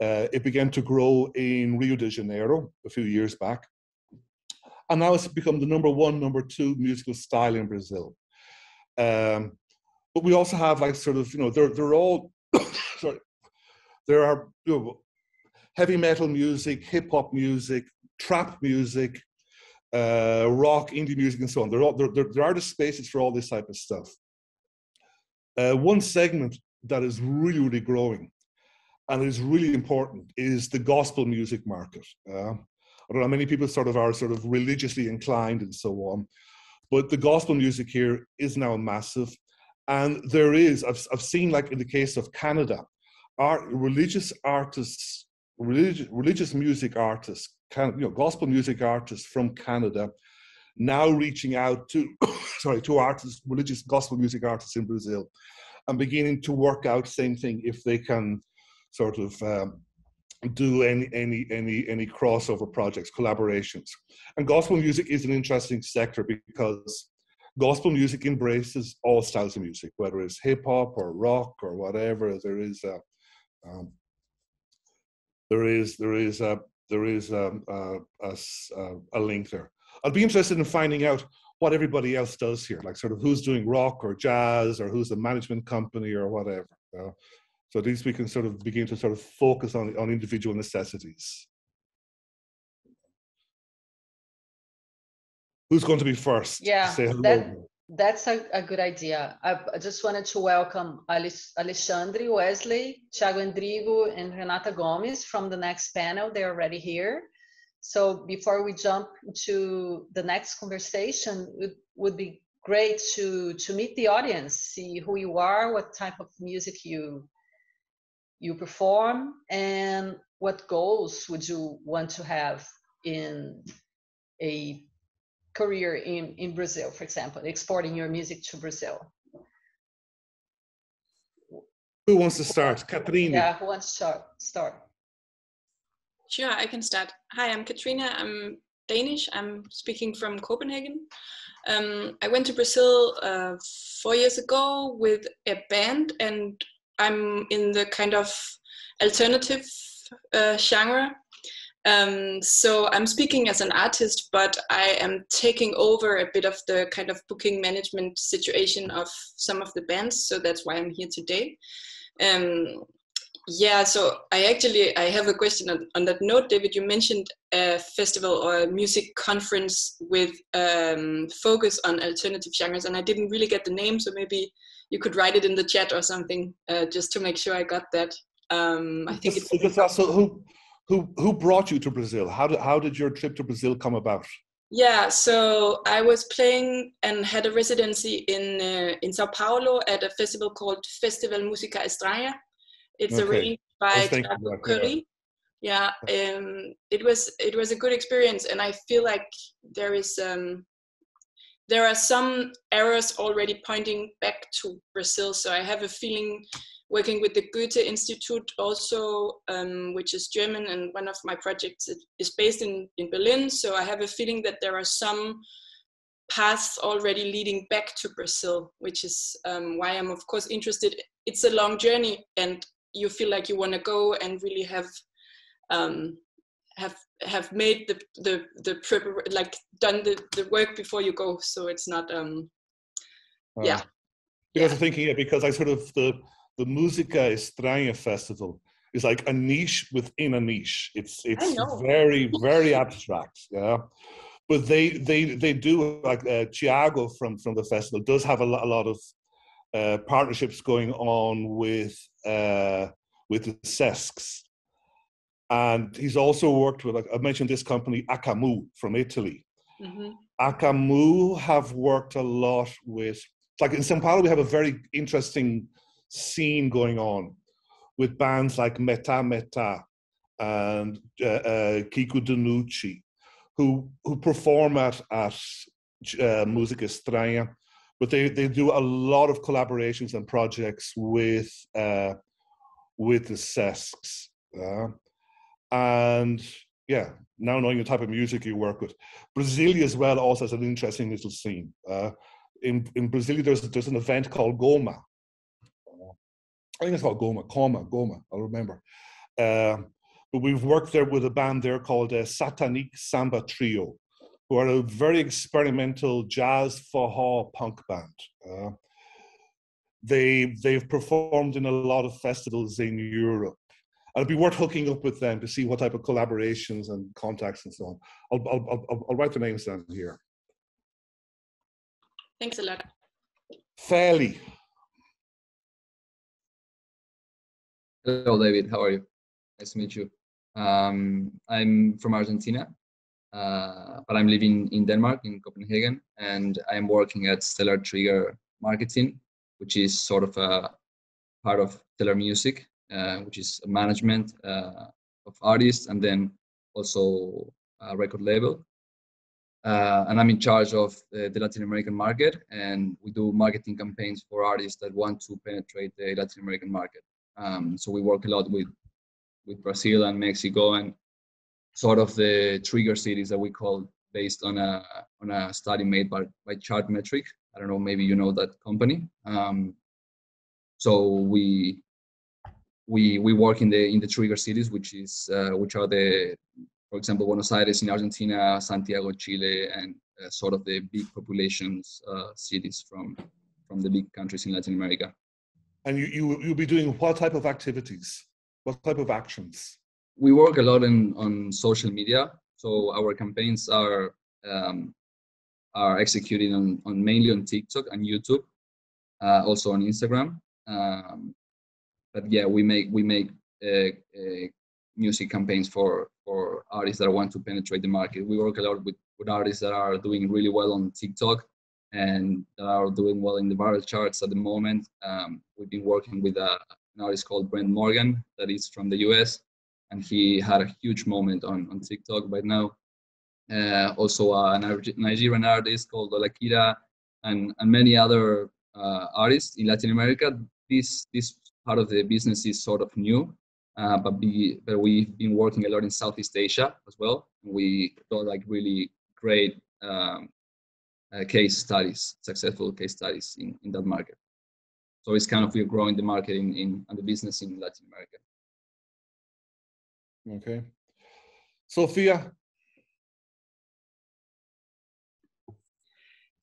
It began to grow in Rio de Janeiro a few years back. And now it's become the #1, #2 musical style in Brazil. But we also have, like, sort of, you know, they're all, sorry, there are, you know, heavy metal music, hip hop music, trap music, rock, indie music, and so on. There are the spaces for all this type of stuff. One segment that is really, really growing and is really important is the gospel music market. I don't know, many people are religiously inclined and so on, but the gospel music here is now massive. And there is, I've seen, like in the case of Canada, religious music artists, gospel music artists from Canada now reaching out to artists, religious gospel music artists in Brazil, and beginning to work out same thing if they can do any crossover projects, collaborations. And gospel music is an interesting sector because gospel music embraces all styles of music, whether it's hip hop or rock or whatever. There is a link there. I'll be interested in finding out what everybody else does here, like who's doing rock or jazz or who's the management company or whatever. So at least we can begin to focus on individual necessities. Who's going to be first? Yeah, say hello. That's a good idea. I just wanted to welcome Alexandre, Wesley, Thiago Endrigo, and Renata Gomes from the next panel. They're already here. So before we jump to the next conversation, it would be great to meet the audience, see who you are, what type of music you perform, and what goals would you want to have in a career in Brazil, for example, exporting your music to Brazil. Who wants to start? Catarina. Yeah, who wants to start? Sure, I can start. Hi, I'm Katrina. I'm Danish. I'm speaking from Copenhagen. I went to Brazil 4 years ago with a band, and I'm in the kind of alternative genre. So I'm speaking as an artist, but I am taking over a bit of the kind of booking management situation of some of the bands. So that's why I'm here today. Yeah, so I have a question on that note, David. You mentioned a festival or a music conference with focus on alternative genres, and I didn't really get the name, so maybe you could write it in the chat or something, just to make sure I got that. I think it's also who brought you to Brazil? How did your trip to Brazil come about? Yeah, so I was playing and had a residency in Sao Paulo at a festival called Festival Música Estranha. It's arranged by Thiago Curry. Yeah, it was a good experience, and I feel like there are some arrows already pointing back to Brazil. So I have a feeling working with the Goethe Institute also, which is German, and one of my projects is based in Berlin. So I have a feeling that there are some paths already leading back to Brazil, which is why I'm of course interested. It's a long journey, and you feel like you want to go and really have made the prepar- like done the work before you go, so it's not because I sort of the Música Estranha festival is like a niche within a niche. It's very, very abstract, yeah. But they do, like Thiago from the festival does have a lot of partnerships going on with the Sescs. And he's also worked with, like I mentioned, this company ACAMU from Italy. Mm-hmm. ACAMU have worked a lot with, like in São Paulo, we have a very interesting scene going on with bands like Metà Metà and Kiko Danucci, who perform at Música Estranha, but they do a lot of collaborations and projects with the Sescs. And yeah, now knowing the type of music you work with, Brasilia as well also has an interesting little scene. In Brasilia, there's an event called Goma. I think it's called Goma. I'll remember. But we've worked there with a band there called Satanic Samba Trio, who are a very experimental jazz forró punk band. They've performed in a lot of festivals in Europe. It'd be worth hooking up with them to see what type of collaborations and contacts and so on. I'll write the names down here. Thanks a lot. Fairly. Hello, David. How are you? Nice to meet you. I'm from Argentina, but I'm living in Denmark, in Copenhagen, and I'm working at Stellar Trigger Marketing, which is sort of a part of Stellar Music. Which is a management of artists and then also a record label. And I'm in charge of the Latin American market, and we do marketing campaigns for artists that want to penetrate the Latin American market. So we work a lot with Brazil and Mexico and sort of the trigger cities that we call, based on a study made by Chartmetric. I don't know, maybe you know that company. So we work in the trigger cities, which are the, for example, Buenos Aires in Argentina, Santiago, Chile, and sort of the big populations cities from the big countries in Latin America. And you'll be doing what type of activities? What type of actions? We work a lot on social media, so our campaigns are executed on mainly on TikTok and YouTube, also on Instagram. But yeah, we make music campaigns for artists that want to penetrate the market. We work a lot with artists that are doing really well on TikTok and that are doing well in the viral charts at the moment. We've been working with an artist called Brent Morgan that is from the US, and he had a huge moment on TikTok right now. Also a Nigerian artist called Olakira and many other artists in Latin America. This part of the business is sort of new, but we've been working a lot in Southeast Asia as well. We got like really great successful case studies in that market. So it's kind of, we're growing the market and the business in Latin America. Okay. Sophia?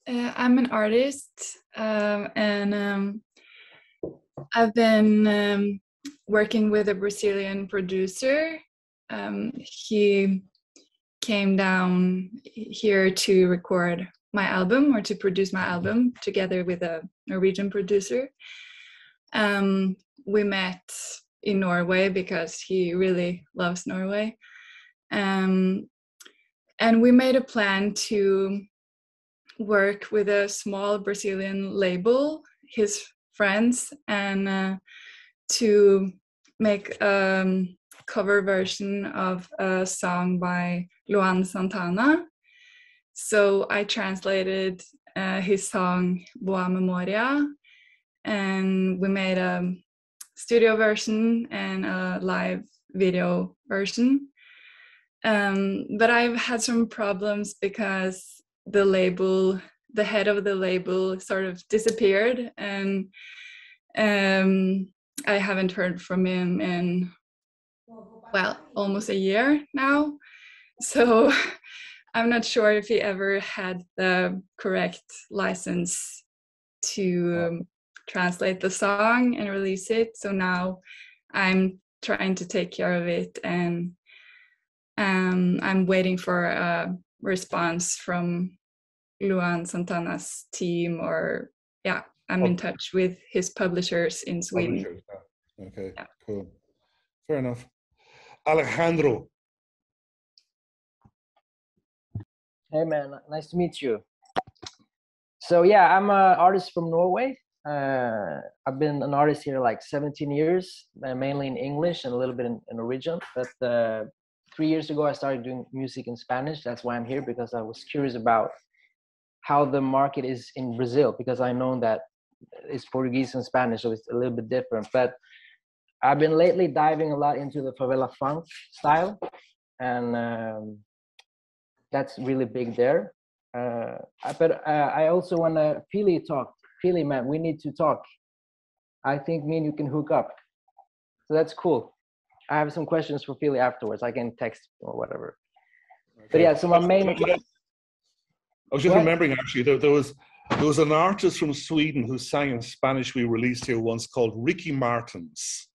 I'm an artist I've been working with a Brazilian producer. He came down here to record my album, or to produce my album, together with a Norwegian producer. We met in Norway because he really loves Norway. And we made a plan to work with a small Brazilian label, his friends, and to make a cover version of a song by Luan Santana. So I translated his song Boa Memoria, and we made a studio version and a live video version. But I've had some problems because the label, the head of the label, sort of disappeared, and I haven't heard from him in, well, almost a year now. So I'm not sure if he ever had the correct license to translate the song and release it. So now I'm trying to take care of it, and I'm waiting for a response from Luan Santana's team, or yeah, I'm in touch with his publishers in Sweden. Okay, yeah. Cool. Fair enough. Alejandro. Hey man, nice to meet you. So yeah, I'm an artist from Norway. I've been an artist here like 17 years, mainly in English and a little bit in Norwegian. But 3 years ago, I started doing music in Spanish. That's why I'm here, because I was curious about how the market is in Brazil, because I know that it's Portuguese and Spanish, so it's a little bit different. But I've been lately diving a lot into the favela funk style, and that's really big there. But I also want to Pili talk. Pili, man, we need to talk. I think me and you can hook up. So that's cool. I have some questions for Pili afterwards. I can text or whatever. Okay. But yeah, so my main... I was just remembering, actually, there was an artist from Sweden who sang in Spanish we released here once called Ricky Martins.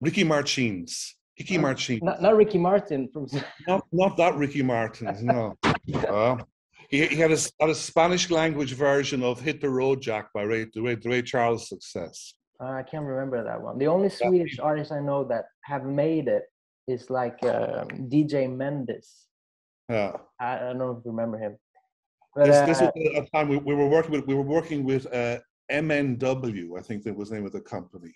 Ricky Martins. Ricky Martins. Not Ricky Martin from... not that Ricky Martins, no. He had a Spanish language version of Hit the Road Jack by Ray Charles' success. I can't remember that one. The only Swedish artists I know that have made it is like DJ Mendes. Yeah. I don't know if you remember him. But, this was a time we were working with MNW, I think that was the name of the company.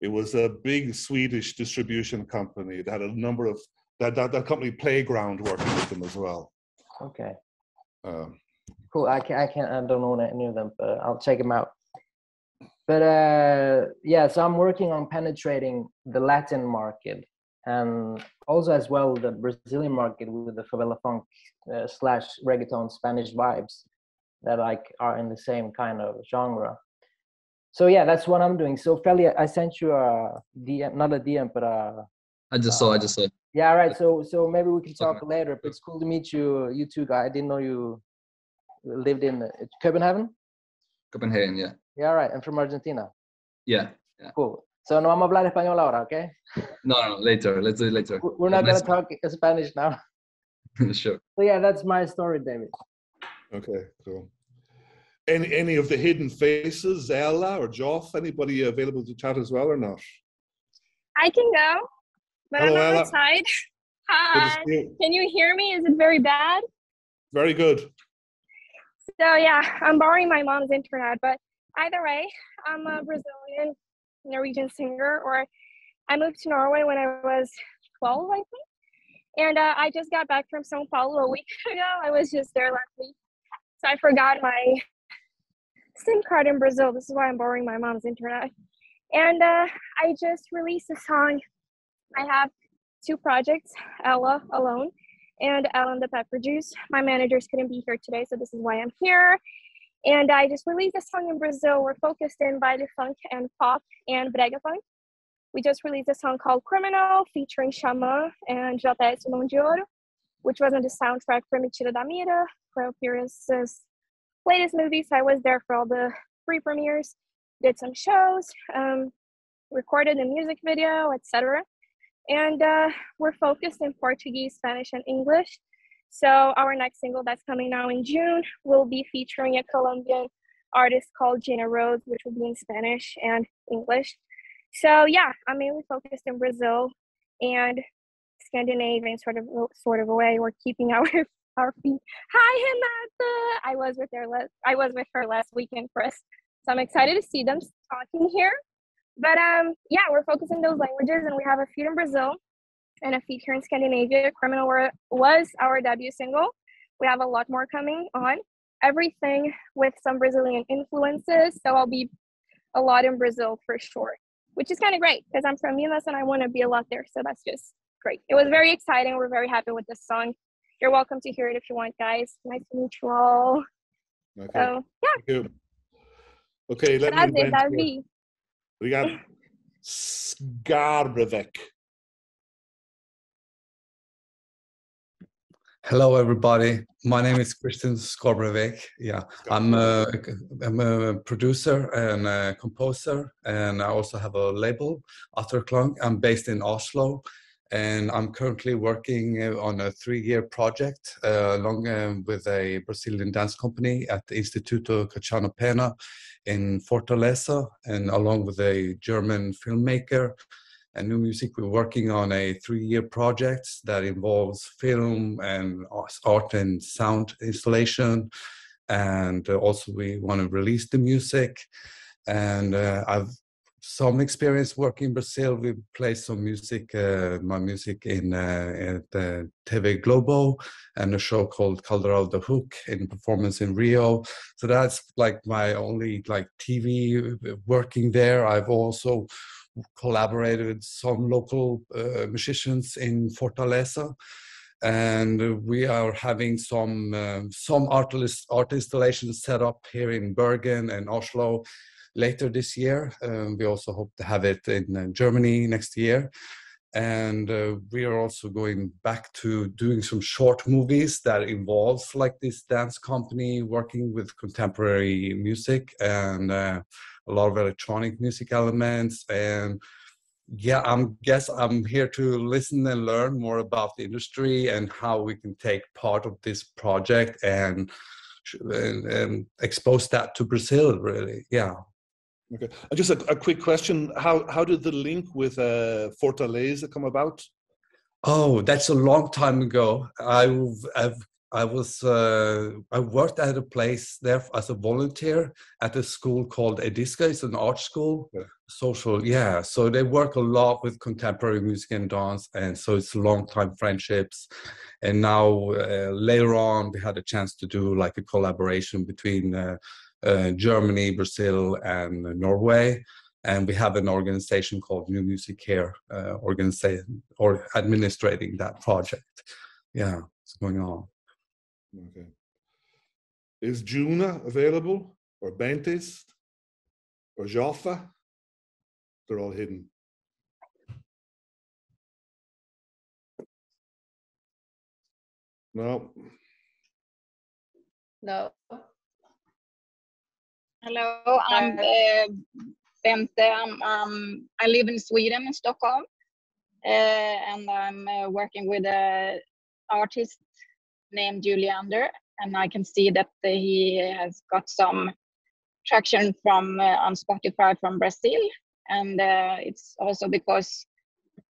It was a big Swedish distribution company that had a number of that company Playground working with them as well. Okay. Cool. I don't know any of them, but I'll check them out. But yeah, so I'm working on penetrating the Latin market, and also as well the Brazilian market with the favela funk slash reggaeton Spanish vibes that like are in the same kind of genre. So yeah, that's what I'm doing. So Feli, I sent you a DM, not a DM, but I just saw. Yeah, all right. So maybe we can talk later. But it's cool to meet you, you two guys. I didn't know you lived in Copenhagen. Copenhagen, yeah. Yeah, all right. And from Argentina. Yeah. Cool. So no vamos a hablar español ahora, okay? No, later. Let's do it later. We're not gonna talk Spanish now. Sure. So yeah, that's my story, David. Okay, cool. Any of the hidden faces, Zella or Joff, anybody available to chat as well or not? I can go, but hello, I'm outside. Hi. Can you hear me? Is it very bad? Very good. So yeah, I'm borrowing my mom's internet, but either way, I'm a Brazilian Norwegian singer, or I moved to Norway when I was 12, I think. And I just got back from Sao Paulo a week ago. I was just there last week. So I forgot my SIM card in Brazil. This is why I'm borrowing my mom's internet. And I just released a song. I have two projects, Ella Alone and Ella and the Pepper Juice. My managers couldn't be here today, so this is why I'm here. And I just released a song in Brazil. We're focused in baile funk and pop and brega funk. We just released a song called Criminal featuring Xamã and JS Mão de Ouro, which was on the soundtrack for Emicida da Mira, for Pierce's latest movie. So I was there for all the free premieres, did some shows, recorded a music video, etc. And we're focused in Portuguese, Spanish, and English. So our next single that's coming now in June will be featuring a Colombian artist called Gina Rhodes, which will be in Spanish and English. So yeah, I'm mainly focused in Brazil and Scandinavian sort of way. We're keeping our feet. Hi, Renata. I was with her last weekend first, so I'm excited to see them talking here. But yeah, we're focusing those languages, and we have a feat in Brazil and a feat here in Scandinavia. Criminal was our debut single. We have a lot more coming on. Everything with some Brazilian influences, so I'll be a lot in Brazil for sure, which is kind of great because I'm from Minas and I want to be a lot there, so that's just great. It was very exciting. We're very happy with this song. You're welcome to hear it if you want, guys. Nice to meet you all. Okay. So, yeah. Thank you. Okay, let Grazie, me... Davi. We got Skarbevek. Hello, everybody. My name is Christian Skarbevek. Yeah, I'm a producer and a composer, and I also have a label, Atterklang. I'm based in Oslo, and I'm currently working on a 3-year project along with a Brazilian dance company at the Instituto Cachano Pena in Fortaleza, and along with a German filmmaker and New Music. We're working on a 3-year project that involves film and art and sound installation, and also we want to release the music. And I've some experience working in Brazil. We play some music, my music in at the TV Globo and a show called Caldeirão da Hook in performance in Rio. So that's like my only like TV working there. I've also collaborated with some local musicians in Fortaleza. And we are having some art installations set up here in Bergen and Oslo later this year. We also hope to have it in Germany next year. And we are also going back to doing some short movies that involves like this dance company working with contemporary music and a lot of electronic music elements. And yeah, I'm here to listen and learn more about the industry and how we can take part of this project and expose that to Brazil, really. Yeah. Okay. Just a quick question. How did the link with Fortaleza come about? Oh, that's a long time ago. I worked at a place there as a volunteer at a school called Edisca. It's an art school, yeah. Social, yeah. So they work a lot with contemporary music and dance, and so it's long-time friendships. And now later on, we had a chance to do like a collaboration between Germany, Brazil, and Norway. And we have an organization called New Music here, or administrating that project. Yeah, it's going on. Okay. Is Juna available, or Bentes, or Jaffa? They're all hidden. No. No. Hello, I'm Bente. I live in Sweden, in Stockholm, and I'm working with an artist named Juliander, and I can see that he has got some traction from on Spotify from Brazil, and it's also because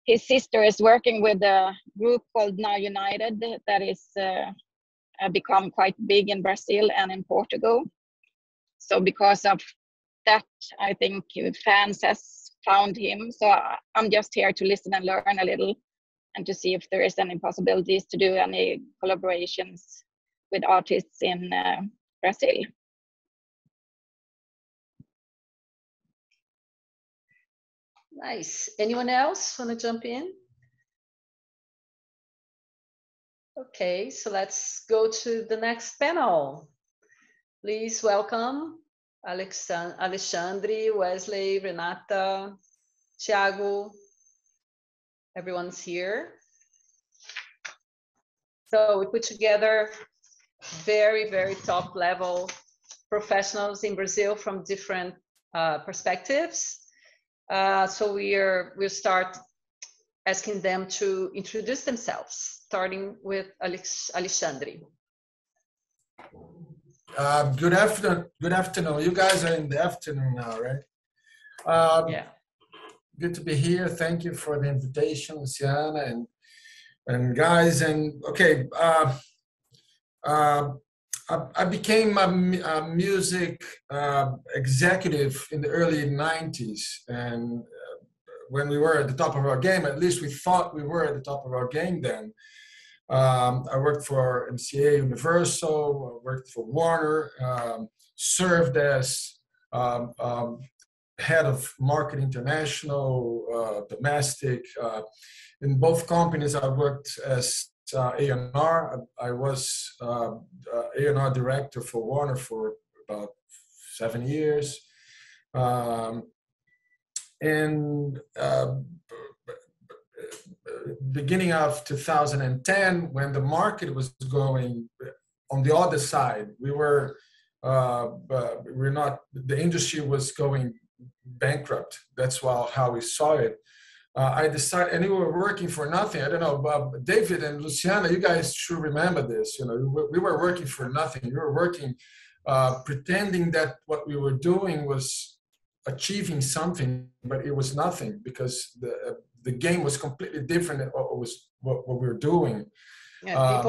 his sister is working with a group called Now United that is become quite big in Brazil and in Portugal. So because of that, I think fans has found him. So I'm just here to listen and learn a little, and to see if there is any possibilities to do any collaborations with artists in Brazil. Nice. Anyone else want to jump in? Okay, so let's go to the next panel. Please welcome Alexandre, Wesley, Renata, Thiago. Everyone's here. So we put together very, very top level professionals in Brazil from different perspectives. So we'll start asking them to introduce themselves, starting with Alexandre. Good afternoon. You guys are in the afternoon now, right? Yeah. Good to be here. Thank you for the invitation, Luciana, and and guys. And okay, I became a music executive in the early 90s. And when we were at the top of our game, at least we thought we were at the top of our game then. I worked for MCA Universal, I worked for Warner, served as head of market international, domestic. In both companies, I worked as A&R. I was A&R director for Warner for about 7 years. Beginning of 2010, when the market was going on the other side, the industry was going bankrupt. That's how we saw it. I decided, and we were working for nothing. I don't know, Bob, David and Luciana, you guys should remember this. You know, we were working for nothing. We were working, pretending that what we were doing was achieving something, but it was nothing, because the game was completely different than what we were doing. Yeah,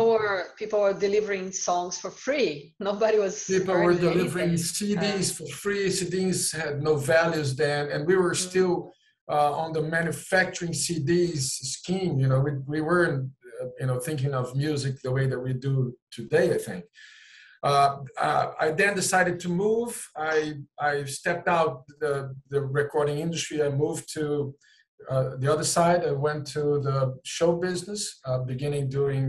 people were delivering songs for free. Nobody was. People were delivering anything. CDs for free. CDs had no values then, and we were still on the manufacturing CDs scheme. You know, we weren't thinking of music the way that we do today, I think. I then decided to move. I stepped out the recording industry. I moved to the other side. I went to the show business, beginning doing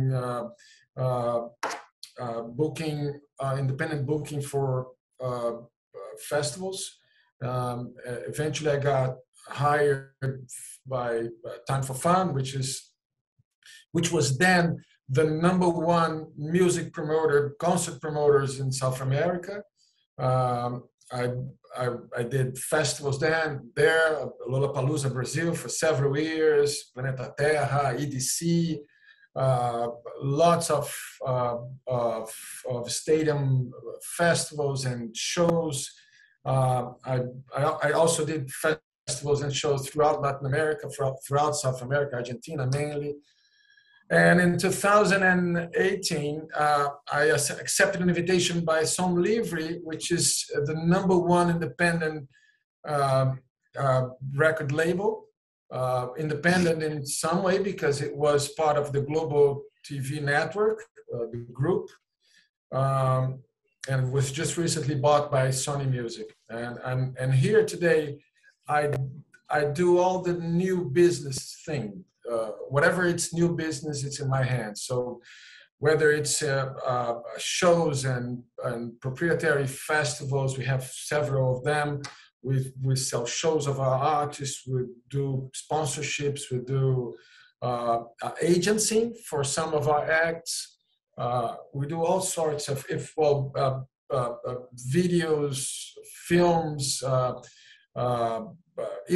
booking, independent booking for festivals. Eventually, I got hired by Time for Fun, which was then the #1 music promoter, concert promoters in South America. I did festivals there, Lollapalooza Brazil for several years, Planeta Terra, EDC, lots of stadium festivals and shows. I also did festivals and shows throughout Latin America, throughout South America, Argentina mainly. And in 2018, I accepted an invitation by Som Livre, which is the #1 independent record label. Independent in some way, because it was part of the global TV network, the group, and was just recently bought by Sony Music. And here today, I do all the new business thing. Whatever it's new business, it's in my hands. So whether it's shows and proprietary festivals, we have several of them. We sell shows of our artists. We do sponsorships. We do agency for some of our acts. We do all sorts of videos, films,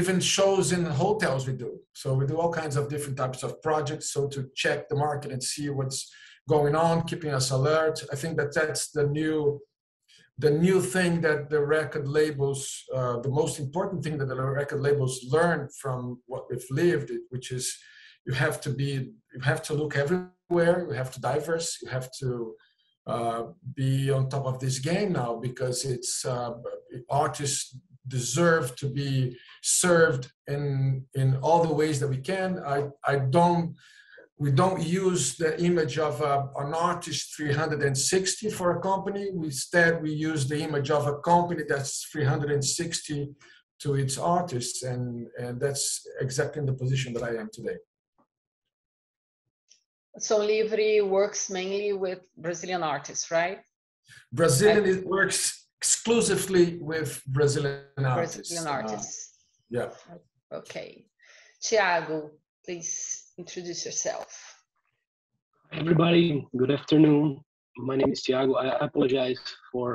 even shows in hotels we do. So we do all kinds of different types of projects. So to check the market and see what's going on, keeping us alert. I think that's the new thing that the record labels, the most important thing that the record labels learn from what we've lived, which is you have to look everywhere, you have to diverse, you have to be on top of this game now, because it's artists deserve to be served in all the ways that we can. We don't use the image of an artist 360 for a company. Instead, we use the image of a company that's 360 to its artists, and that's exactly the position that I am today. So Livre works mainly with Brazilian artists, right? It works exclusively with Brazilian artists. Yeah. Okay. Thiago, please introduce yourself. Everybody, good afternoon. My name is Thiago. I apologize for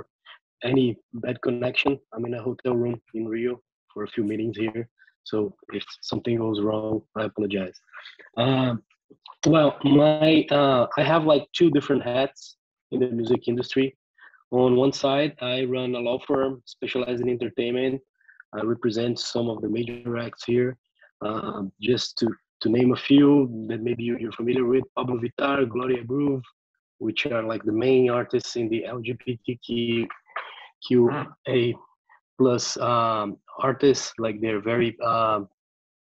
any bad connection. I'm in a hotel room in Rio for a few meetings here. So if something goes wrong, I apologize. Well, I have like 2 different hats in the music industry. On one side, I run a law firm specialized in entertainment. I represent some of the major acts here, just to to name a few that maybe you're familiar with, Pablo Vittar, Gloria Groove, which are like the main artists in the LGBTQA plus artists. Like they're very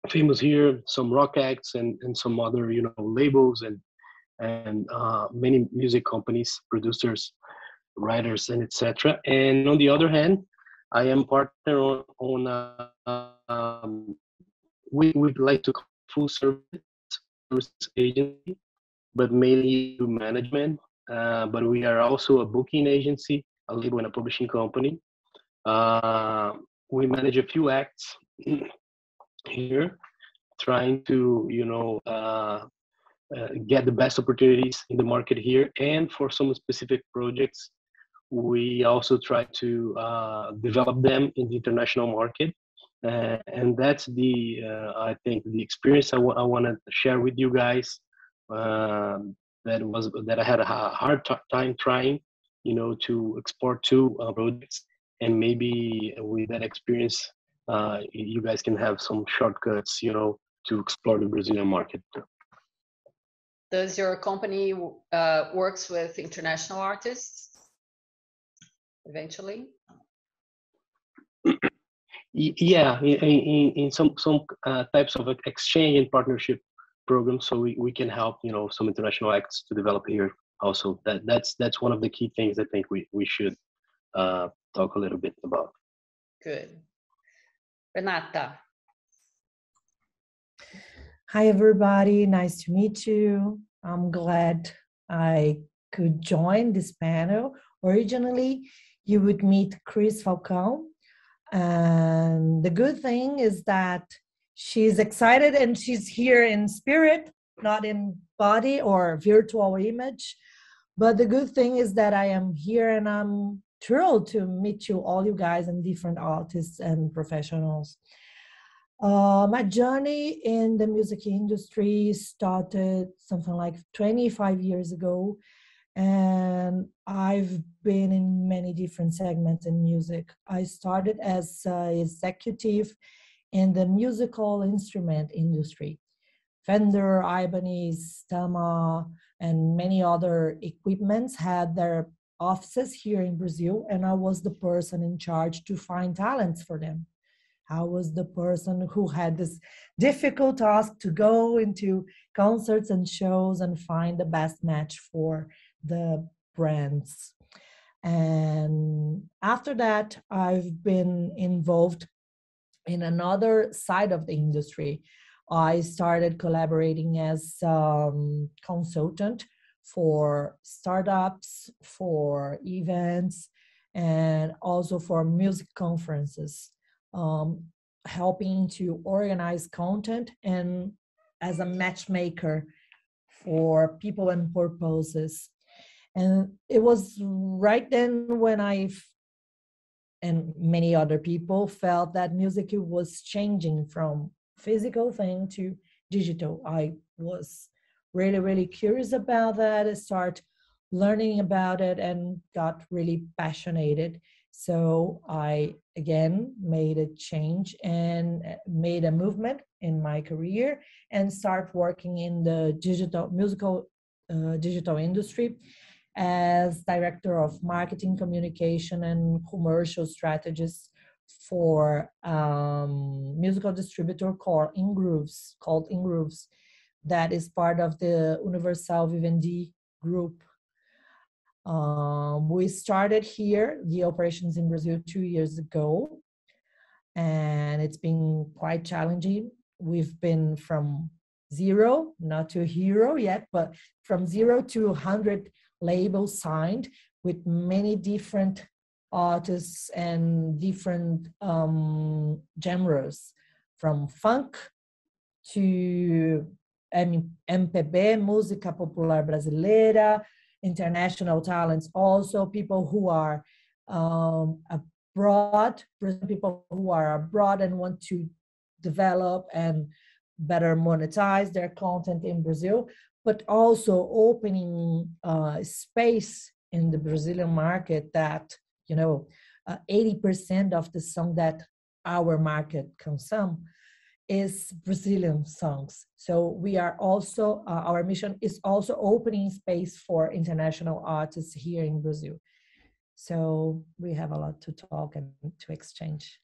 famous here, some rock acts and some other, you know, labels and many music companies, producers, writers, and etc. And on the other hand, I am partner on we would like to call full service agency, but mainly management. But we are also a booking agency, a label, and a publishing company. We manage a few acts here, trying to, you know, get the best opportunities in the market here. And for some specific projects, we also try to develop them in the international market. And that's the, I think, the experience I want to share with you guys. That I had a hard time trying, you know, to export to projects. And maybe with that experience, you guys can have some shortcuts, you know, to explore the Brazilian market. Does your company works with international artists eventually? Yeah, in some types of exchange and partnership programs, so we can help, you know, some international acts to develop here. Also, that's one of the key things I think we should talk a little bit about. Good, Renata. Hi everybody, nice to meet you. I'm glad I could join this panel. Originally, you would meet Chris Falcão, and the good thing is that she's excited and she's here in spirit, not in body or virtual image. But the good thing is that I am here and I'm thrilled to meet you, all you guys, and different artists and professionals. My journey in the music industry started something like 25 years ago, and I've been in many different segments in music. I started as an executive in the musical instrument industry. Fender, Ibanez, Tama, and many other equipments had their offices here in Brazil, and I was the person in charge to find talents for them. I was the person who had this difficult task to go into concerts and shows and find the best match for the brands. And after that, I've been involved in another side of the industry. I started collaborating as consultant for startups, for events, and also for music conferences. Helping to organize content and as a matchmaker for people and purposes. And it was right then when I and many other people felt that music was changing from physical thing to digital. I was really, really curious about that. I started learning about it and got really passionate. So I, again, made a change and made a movement in my career and start working in the digital musical digital industry as director of marketing, communication, and commercial strategies for musical distributor called Ingrooves, that is part of the Universal Vivendi group. We started here, the operations in Brazil 2 years ago, and it's been quite challenging. We've been from zero, not to hero yet, but from 0 to 100 labels signed with many different artists and different genres, from funk to MPB, música popular brasileira, international talents, also people who are abroad, and want to develop and better monetize their content in Brazil, but also opening space in the Brazilian market that, you know, 80% of the song that our market consumes is Brazilian songs. So we are also, our mission is also opening space for international artists here in Brazil. So we have a lot to talk and to exchange.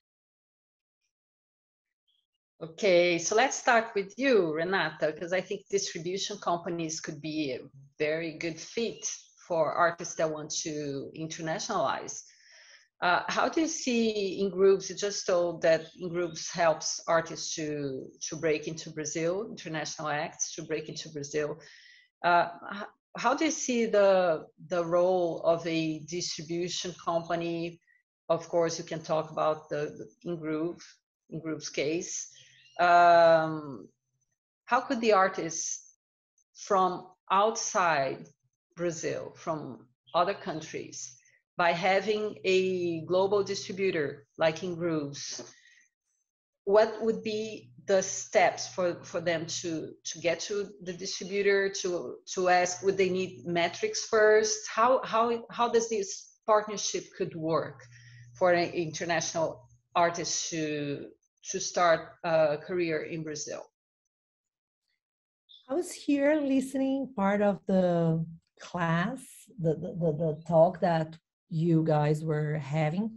Okay, so let's start with you, Renata, because I think distribution companies could be a very good fit for artists that want to internationalize. How do you see InGrooves? You just told that InGrooves helps artists to break into Brazil, international acts to break into Brazil. How do you see the role of a distribution company? Of course, you can talk about the InGrooves case. How could the artists from outside Brazil, from other countries, by having a global distributor like InGrooves, what would be the steps for them to get to the distributor, to ask, would they need metrics first? How does this partnership could work for an international artist to start a career in Brazil? I was here listening part of the class, the talk that you guys were having,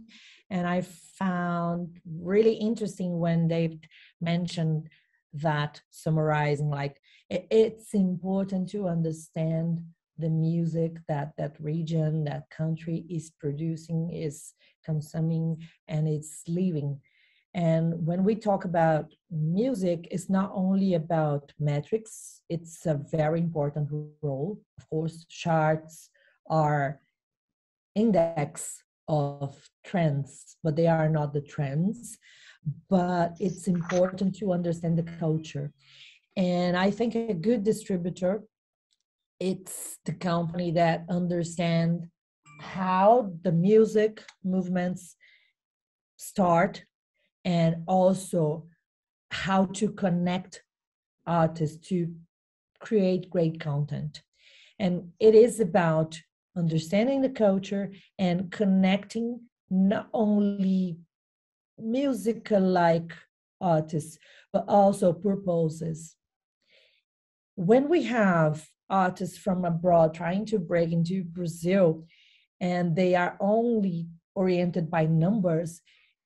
and I found really interesting when Dave mentioned that, summarizing, like it's important to understand the music that region, that country is producing, is consuming, and it's living. And when we talk about music, it's not only about metrics, it's a very important role. Of course, charts are index of trends, but they are not the trends, but it's important to understand the culture. And I think a good distributor, it's the company that understands how the music movements start and also how to connect artists to create great content. And it is about understanding the culture and connecting not only musical-like artists, but also purposes. When we have artists from abroad trying to break into Brazil and they are only oriented by numbers,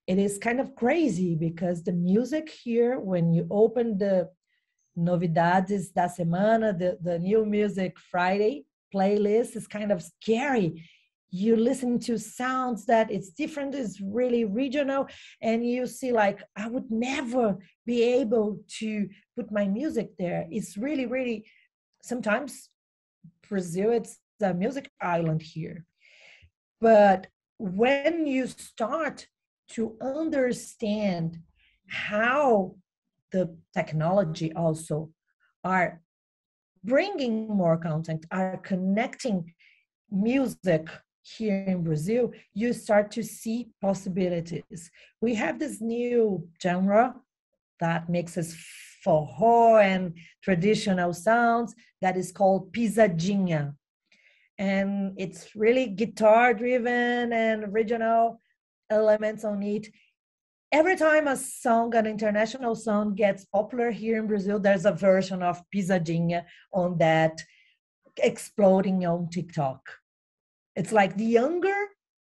it is kind of crazy because the music here, when you open the Novidades da Semana, the New Music Friday, playlist is kind of scary. You listen to sounds that it's different, it's really regional, and you see like, I would never be able to put my music there. It's really, really, sometimes Brazil, it's the music island here. But when you start to understand how the technology also are bringing more content, are connecting music here in Brazil, you start to see possibilities. We have this new genre that mixes forró and traditional sounds that is called pisadinha. And it's really guitar-driven and regional elements on it. Every time a song, an international song, gets popular here in Brazil, there's a version of pisadinha on that exploding on TikTok. It's like the younger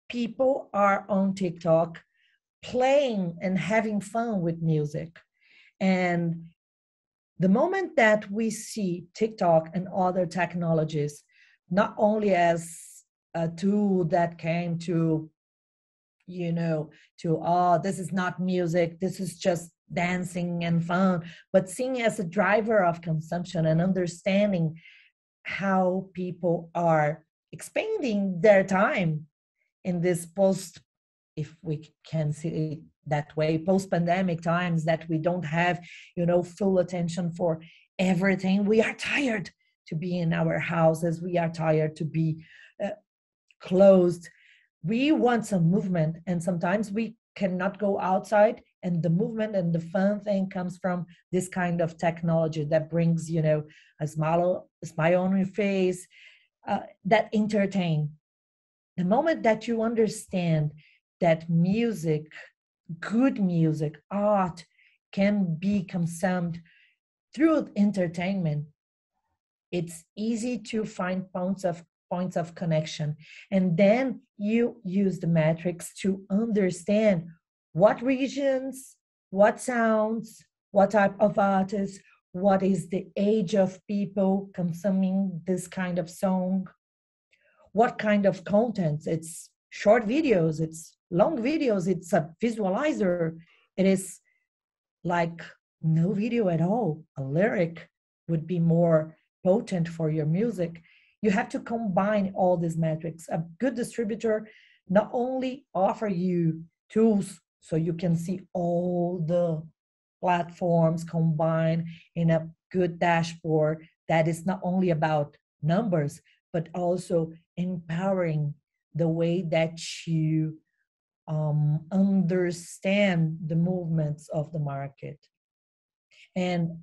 people are on TikTok playing and having fun with music. And the moment that we see TikTok and other technologies, not only as a tool that came to, you know, this is not music, this is just dancing and fun, but seeing as a driver of consumption and understanding how people are expending their time in this post, if we can see it that way, post-pandemic times that we don't have, you know, full attention for everything. We are tired to be in our houses. We are tired to be closed. We want some movement, and sometimes we cannot go outside, and the movement and the fun thing comes from this kind of technology that brings, you know, a smile on your face, that entertain. The moment that you understand that music, good music, art can be consumed through entertainment, it's easy to find points of connection. And then you use the metrics to understand what regions, what sounds, what type of artists, what is the age of people consuming this kind of song, what kind of content. It's short videos, it's long videos, it's a visualizer, it is like no video at all. A lyric would be more potent for your music. You have to combine all these metrics. A good distributor not only offers you tools so you can see all the platforms combined in a good dashboard that is not only about numbers, but also empowering the way that you understand the movements of the market. And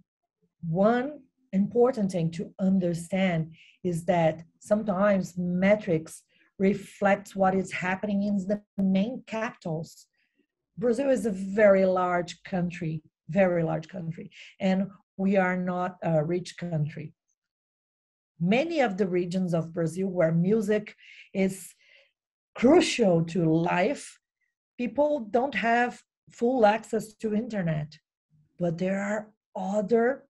one important thing to understand is that sometimes metrics reflect what is happening in the main capitals. Brazil is a very large country, and we are not a rich country. Many of the regions of Brazil where music is crucial to life, people don't have full access to internet, but there are other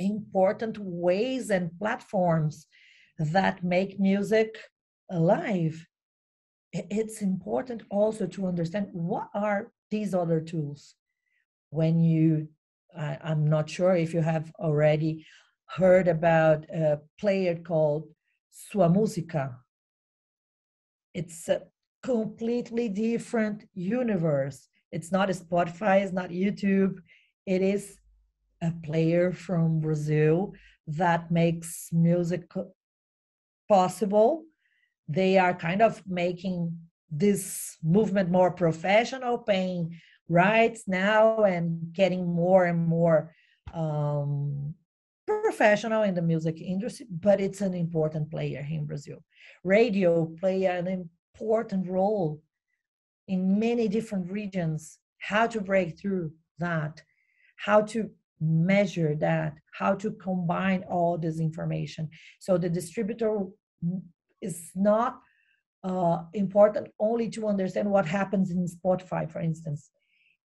important ways and platforms that make music alive. It's important also to understand what are these other tools. When you, I'm not sure if you have already heard about a player called Sua Música. It's a completely different universe. It's not a Spotify, it's not YouTube. It is a player from Brazil that makes music possible. They are kind of making this movement more professional, paying rights now and getting more and more professional in the music industry, but it's an important player here in Brazil. Radio plays an important role in many different regions. How to break through that, how to measure that, how to combine all this information. So the distributor is not important only to understand what happens in Spotify, for instance.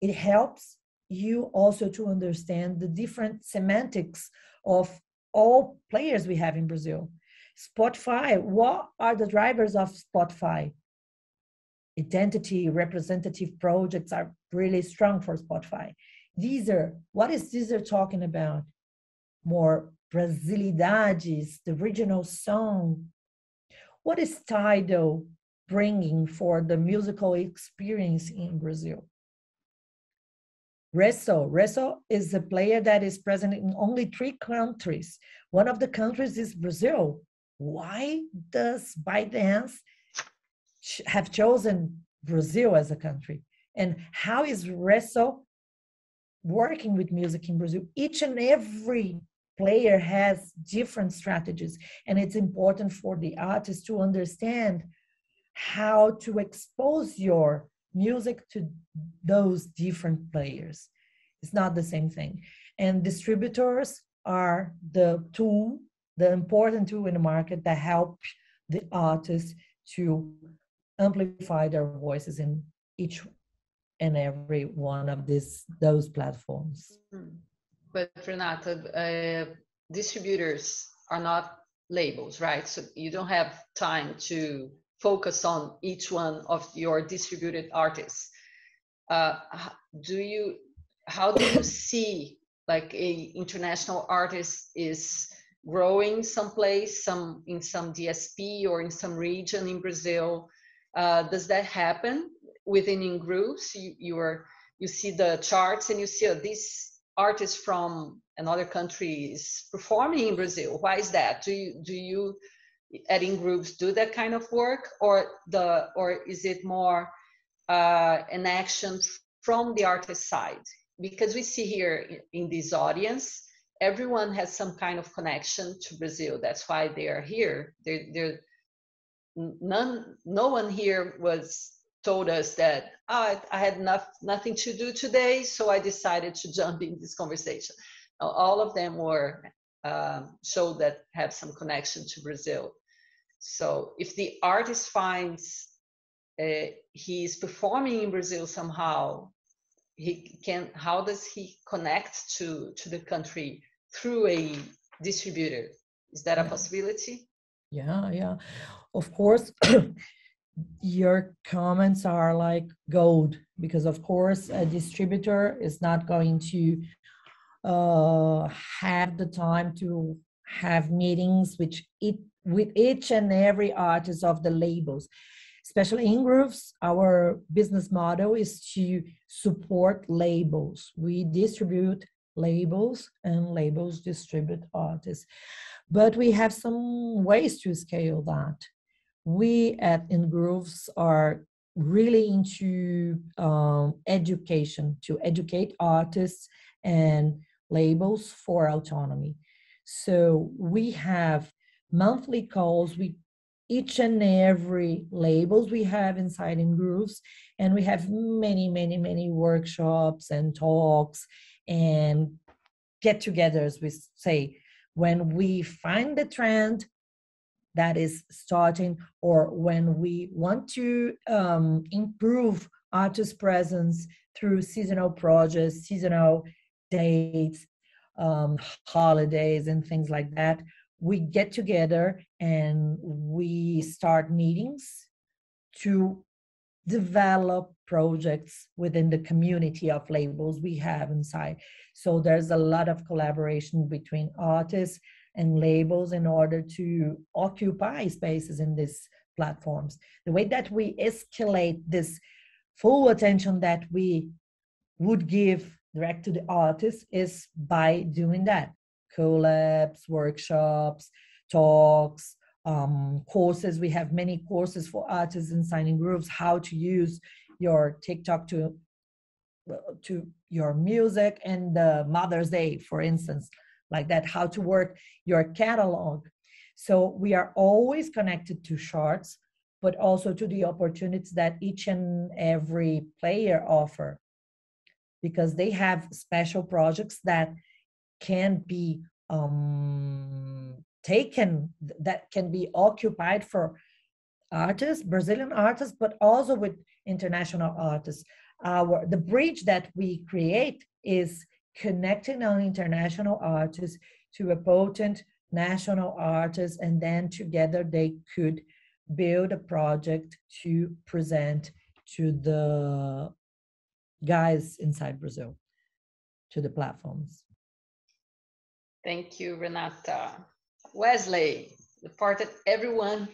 It helps you also to understand the different semantics of all players we have in Brazil. Spotify, what are the drivers of Spotify? Identity, representative projects are really strong for Spotify. Deezer, what is Deezer talking about? More Brasilidades, the regional song. What is Tidal bringing for the musical experience in Brazil? Resso is a player that is present in only 3 countries. One of the countries is Brazil. Why does ByteDance have chosen Brazil as a country? And how is Resso working with music in Brazil? Each and every player has different strategies, and it's important for the artist to understand how to expose your music to those different players. It's not the same thing. And distributors are the tool, the important tool in the market that help the artists to amplify their voices in each and every one of those platforms. Mm-hmm. But Renata, distributors are not labels, right? So you don't have time to focus on each one of your distributed artists. How do you see like a international artist is growing someplace, in some DSP or in some region in Brazil? Does that happen within groups? You see the charts and you see this artists from another country is performing in Brazil. Why is that? Do you at in groups do that kind of work, or is it more an action from the artist side? Because we see here in this audience, everyone has some kind of connection to Brazil. That's why they are here. No one here was told us that, oh, I had nothing to do today, so I decided to jump in this conversation. All of them were shows that have some connection to Brazil. So if the artist finds he's performing in Brazil somehow, he can, how does he connect to the country through a distributor? Is that a possibility? Yeah, yeah, of course. Your comments are like gold, because of course a distributor is not going to have the time to have meetings with each and every artist of the labels. Especially in grooves, our business model is to support labels. We distribute labels and labels distribute artists. But we have some ways to scale that. We at In Grooves are really into education, to educate artists and labels for autonomy. So we have monthly calls with each and every labels we have inside In Grooves, and we have many, many, many workshops and talks and get-togethers, we say, when we find the trend that is starting, or when we want to improve artist presence through seasonal projects, seasonal dates, holidays, and things like that, we get together and we start meetings to develop projects within the community of labels we have inside. So there's a lot of collaboration between artists and labels in order to occupy spaces in these platforms. The way that we escalate this full attention that we would give direct to the artists is by doing that. Collabs, workshops, talks, courses. We have many courses for artists in signing groups, how to use your TikTok to your music, and Mother's Day, for instance, like that, how to work your catalog. So we are always connected to shorts, but also to the opportunities that each and every player offer, because they have special projects that can be taken, that can be occupied for artists, Brazilian artists, but also with international artists. The bridge that we create is connecting an international artist to a potent national artist, and then together they could build a project to present to the guys inside Brazil, to the platforms. Thank you, Renata. Wesley, the part that everyone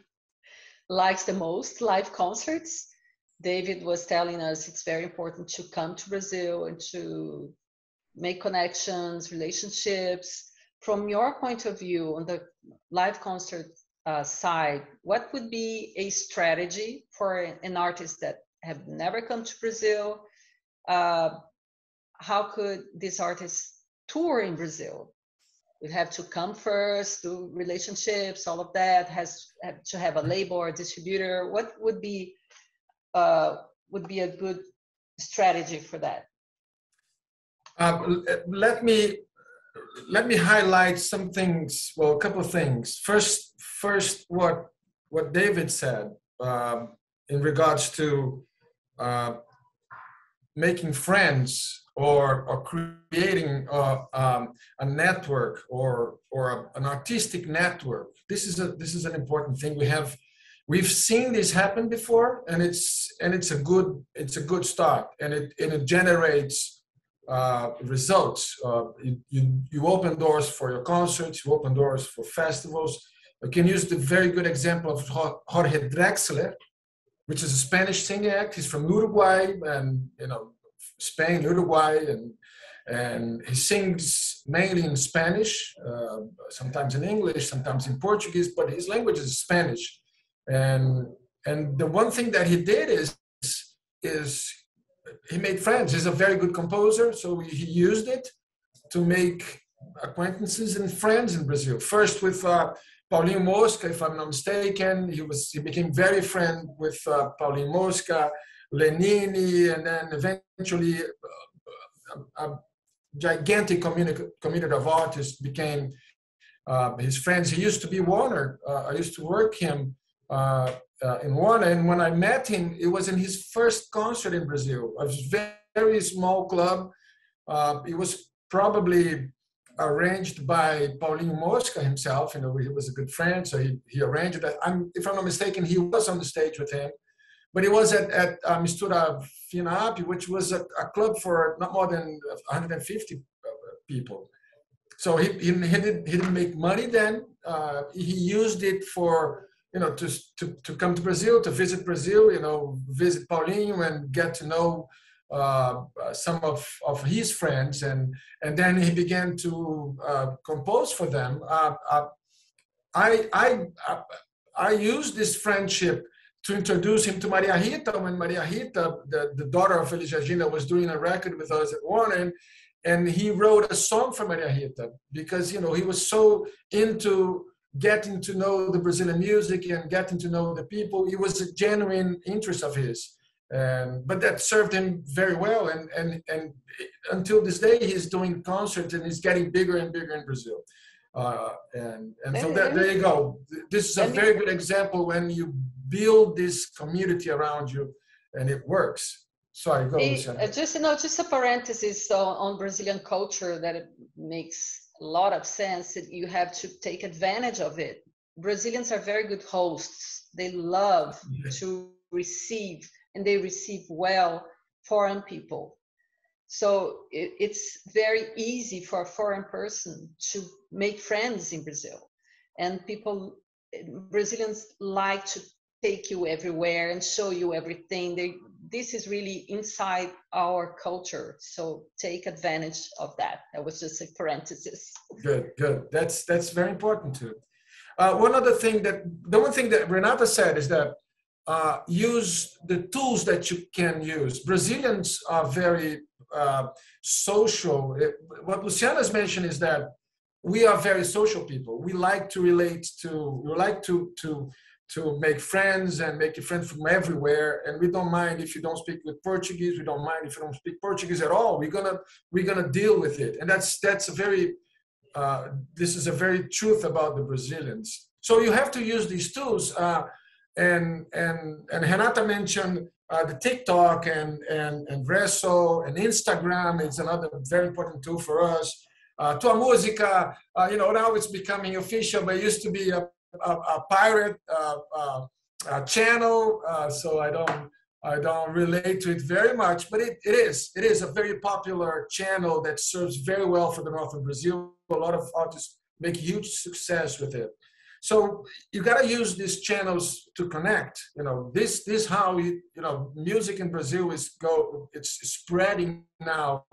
likes the most, live concerts. David was telling us it's very important to come to Brazil and to make connections, relationships. From your point of view, on the live concert side, what would be a strategy for an artist that have never come to Brazil? How could this artist tour in Brazil? We have to come first, do relationships, all of that, have to have a label or a distributor. What would be a good strategy for that? Let me highlight some things. Well, a couple of things. First, what David said in regards to making friends or creating a network or an artistic network. This is an important thing. We've seen this happen before, and it's a good start, and it generates results. You open doors for your concerts, you open doors for festivals. You can use the very good example of Jorge Drexler, which is a Spanish singing act. He's from Uruguay, and Spain, Uruguay, and he sings mainly in Spanish, sometimes in English, sometimes in Portuguese, but his language is Spanish. And the one thing that he did is he made friends. He's a very good composer, so he used it to make acquaintances and friends in Brazil. First with Paulinho Mosca, if I'm not mistaken, he became very friend with Paulinho Mosca. Lenini, and then eventually a gigantic community of artists became his friends. He used to be Warner. I used to work him in Warner, and when I met him, it was in his first concert in Brazil. A very small club. It was probably arranged by Paulinho Mosca himself. You know, he was a good friend, so he arranged that. If I'm not mistaken, he was on the stage with him. But it was at Mistura Finap, which was a club for not more than 150 people. So he didn't make money then. He used it for, you know, to come to Brazil, to visit Brazil, you know, visit Paulinho and get to know some of his friends, and then he began to compose for them. I used this friendship to introduce him to Maria Rita when Maria Rita, the daughter of Elis Regina, was doing a record with us at Warner, and he wrote a song for Maria Rita because, you know, he was so into getting to know the Brazilian music and getting to know the people. It was a genuine interest of his, but that served him very well. And until this day, he's doing concerts and he's getting bigger and bigger in Brazil. And so that, there you go. This is a very good example when you build this community around you, and it works. Sorry, go ahead. Just a parenthesis on Brazilian culture that it makes a lot of sense. You have to take advantage of it. Brazilians are very good hosts. They love to receive, and they receive well, foreign people. So it's very easy for a foreign person to make friends in Brazil. And Brazilians like to take you everywhere and show you everything. This is really inside our culture. So take advantage of that. That was just a parenthesis. Good, good. That's very important too. The one thing that Renata said is that use the tools that you can use. Brazilians are very social. What Luciana's mentioned is that we are very social people. We like to relate to, we like to make friends and make friends from everywhere. And we don't mind if you don't speak with Portuguese, we don't mind if you don't speak Portuguese at all. We're gonna deal with it. And that's a very, this is a very truth about the Brazilians. So you have to use these tools. And Renata mentioned the TikTok and Verso and Instagram is another very important tool for us. Tua Música, you know, now it's becoming official, but it used to be a pirate channel, so I don't relate to it very much, but it is a very popular channel that serves very well for the north of Brazil. A lot of artists make huge success with it. So you got to use these channels to connect. You know, this how you know, music in Brazil it's spreading now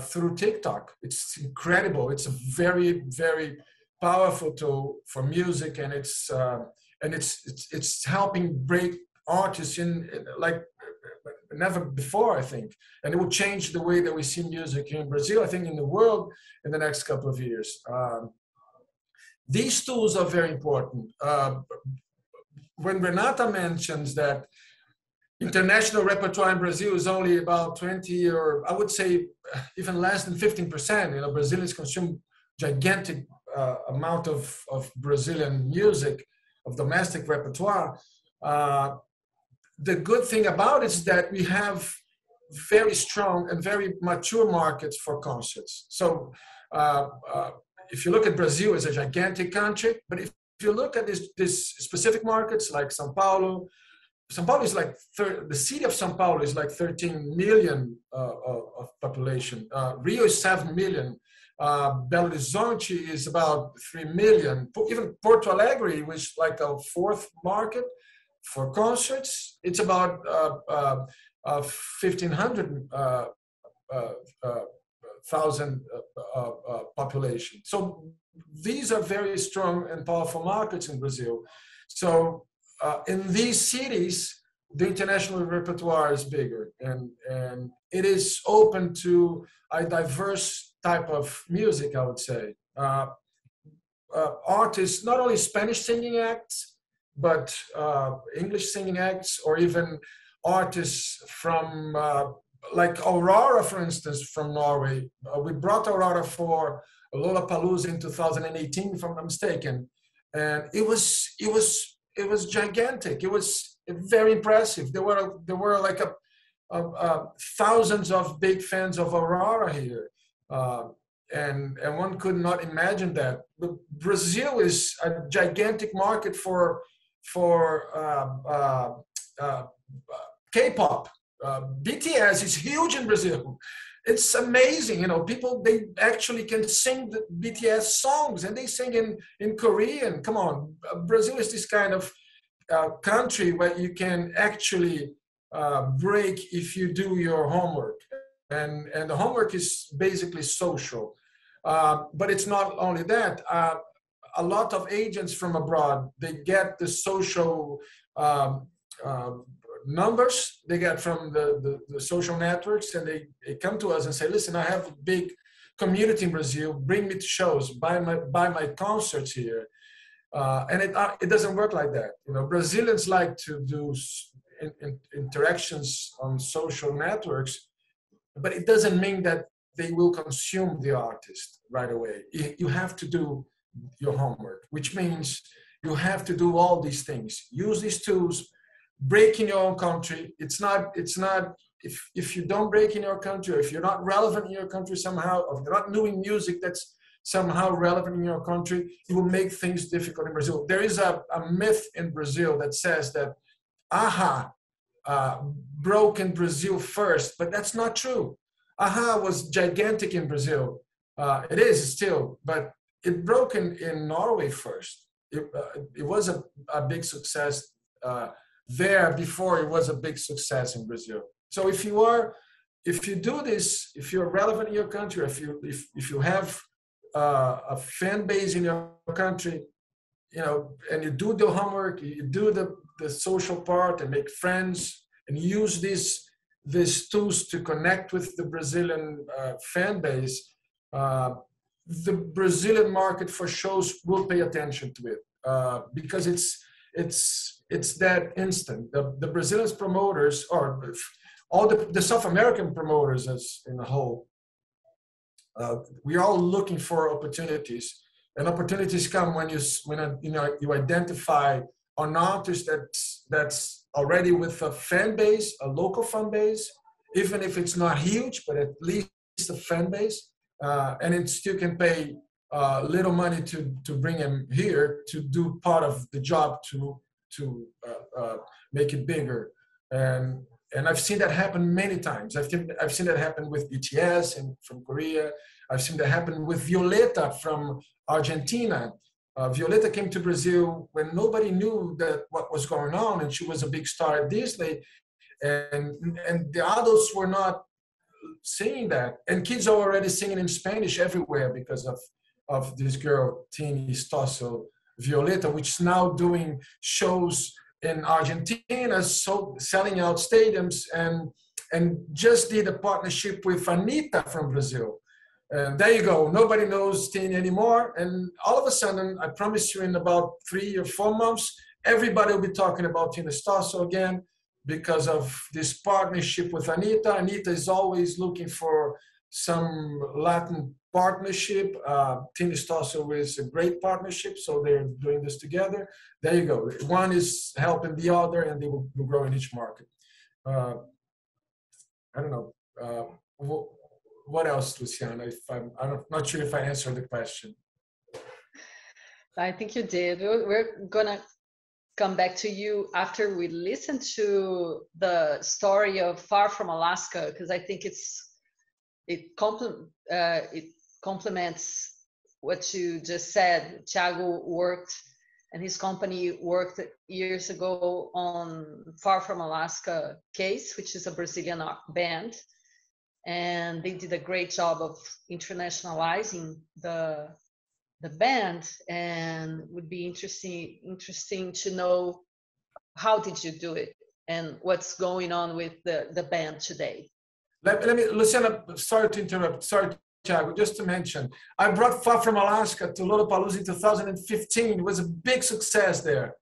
through TikTok. It's incredible. It's a very, very powerful tool for music, and it's helping break artists in like never before, I think, and it will change the way that we see music in Brazil, I think, in the world, in the next couple of years. These tools are very important. When Renata mentions that international repertoire in Brazil is only about 20, or I would say even less than 15%. You know, Brazilians consume gigantic amount of Brazilian music, of domestic repertoire. The good thing about it is that we have very strong and very mature markets for concerts. So if you look at Brazil, it's a gigantic country, but if you look at this specific markets like São Paulo is like, the city of São Paulo is like 13 million of population. Rio is 7 million. Belo Horizonte is about 3 million. Even Porto Alegre, which is like a fourth market for concerts, it's about 1,500,000 population. So these are very strong and powerful markets in Brazil. So in these cities, the international repertoire is bigger, and it is open to a diverse type of music, I would say. Artists, not only Spanish singing acts, but English singing acts, or even artists from like Aurora, for instance, from Norway. We brought Aurora for Lollapalooza in 2018, if I'm not mistaken, and it was gigantic. It was very impressive. There were like thousands of big fans of Aurora here, and one could not imagine that. But Brazil is a gigantic market for K-pop. BTS is huge in Brazil. It's amazing, you know, people, they actually can sing the BTS songs, and they sing in Korean. Come on, Brazil is this kind of country where you can actually break if you do your homework. And the homework is basically social. But it's not only that. A lot of agents from abroad, they get the social numbers they get from the social networks, and they come to us and say, listen, I have a big community in Brazil, bring me to shows, buy my concerts here. And it doesn't work like that. You know, Brazilians like to do interactions on social networks, but it doesn't mean that they will consume the artist right away. You have to do your homework, which means you have to do all these things. Use these tools, break in your own country. It's not if you don't break in your country, or if you're not relevant in your country somehow, or if you're not doing music that's somehow relevant in your country, you will make things difficult in Brazil. There is a myth in Brazil that says that AHA broke in Brazil first, but that's not true. AHA was gigantic in Brazil. It is still, but it broke in Norway first. It was a big success there before it was a big success in Brazil. So if you do this, if you're relevant in your country, if you have a fan base in your country, you know, and you do the homework, you do the social part and make friends and use these tools to connect with the Brazilian fan base, the Brazilian market for shows will pay attention to it, because it's that instant. The Brazilian promoters, or all the South American promoters as in a whole, we're all looking for opportunities, and opportunities come when you identify an artist that's already with a fan base, a local fan base, even if it's not huge, but at least a fan base, and it still can pay little money to bring him here to do part of the job to make it bigger. And I've seen that happen many times. I've seen that happen with BTS and from Korea. I've seen that happen with Violeta from Argentina. Violeta came to Brazil when nobody knew that what was going on, and she was a big star at Disney, and the adults were not seeing that. And kids are already singing in Spanish everywhere because of this girl, Tini Stossel, Violeta, which is now doing shows in Argentina, so selling out stadiums, and just did a partnership with Anita from Brazil. And there you go, nobody knows Tini anymore. And all of a sudden, I promise you, in about 3 or 4 months, everybody will be talking about Tini Stossel again because of this partnership with Anita. Anita is always looking for some Latin partnership. Tini Stossel is a great partnership, so they're doing this together. There you go. One is helping the other, and they will grow in each market. I don't know. What else, Luciana? I'm not sure if I answered the question. I think you did. We're gonna come back to you after we listen to the story of Far From Alaska, because I think it complements what you just said. Thiago worked, and his company worked years ago on Far From Alaska case, which is a Brazilian band, and they did a great job of internationalizing the band. And would be interesting to know how did you do it and what's going on with the band today. Let me, Luciana, sorry to interrupt, sorry, Thiago, just to mention, I brought Far From Alaska to Lollapalooza in 2015. It was a big success there.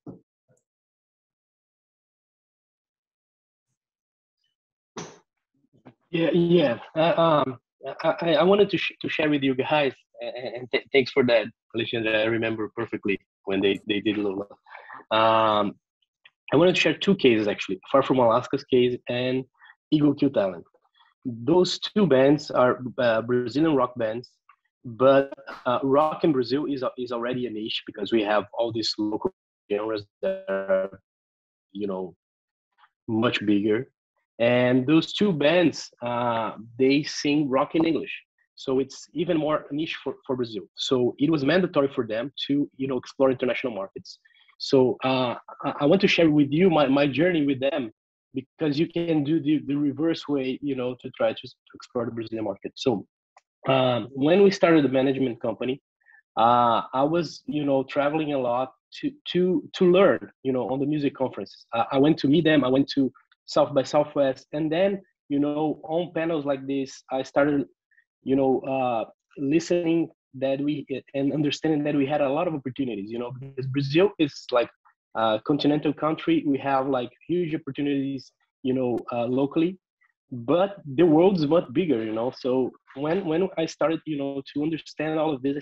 Yeah. I wanted to share with you guys, and thanks for that, Alicia. I remember perfectly when they did Lola. I wanted to share two cases, actually, Far From Alaska's case and Eagle Kill Talent. Those two bands are Brazilian rock bands, but rock in Brazil is already a niche because we have all these local genres that are, you know, much bigger. And those two bands, they sing rock in English. So it's even more niche for Brazil. So it was mandatory for them to, you know, explore international markets. So I want to share with you my journey with them, because you can do the reverse way, you know, to try to explore the Brazilian market. So when we started the management company, I was, you know, traveling a lot to learn, you know, on the music conferences. I went to meet them. I went to South by Southwest. And then, you know, on panels like this, I started, you know, listening that we and understanding that we had a lot of opportunities, you know, because Brazil is like a continental country. We have like huge opportunities, you know, locally, but the world's much bigger, you know. So when I started, you know, to understand all of this, I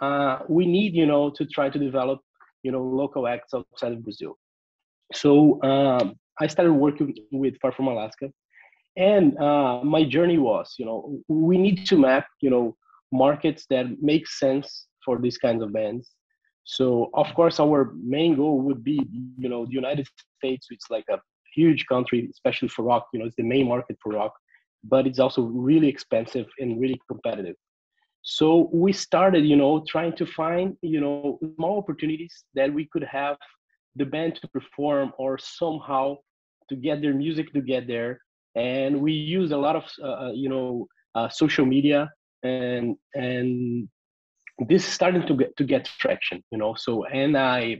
said, we need, you know, to try to develop, you know, local acts outside of Brazil. So I started working with Far From Alaska, and my journey was, you know, we need to map, you know, markets that make sense for these kinds of bands. So of course our main goal would be, you know, the United States. It's like a huge country, especially for rock, you know, it's the main market for rock, but it's also really expensive and really competitive. So we started, you know, trying to find, you know, small opportunities that we could have the band to perform or somehow to get their music to get there. And we use a lot of, you know, social media, and this is starting to get traction, you know. So, and I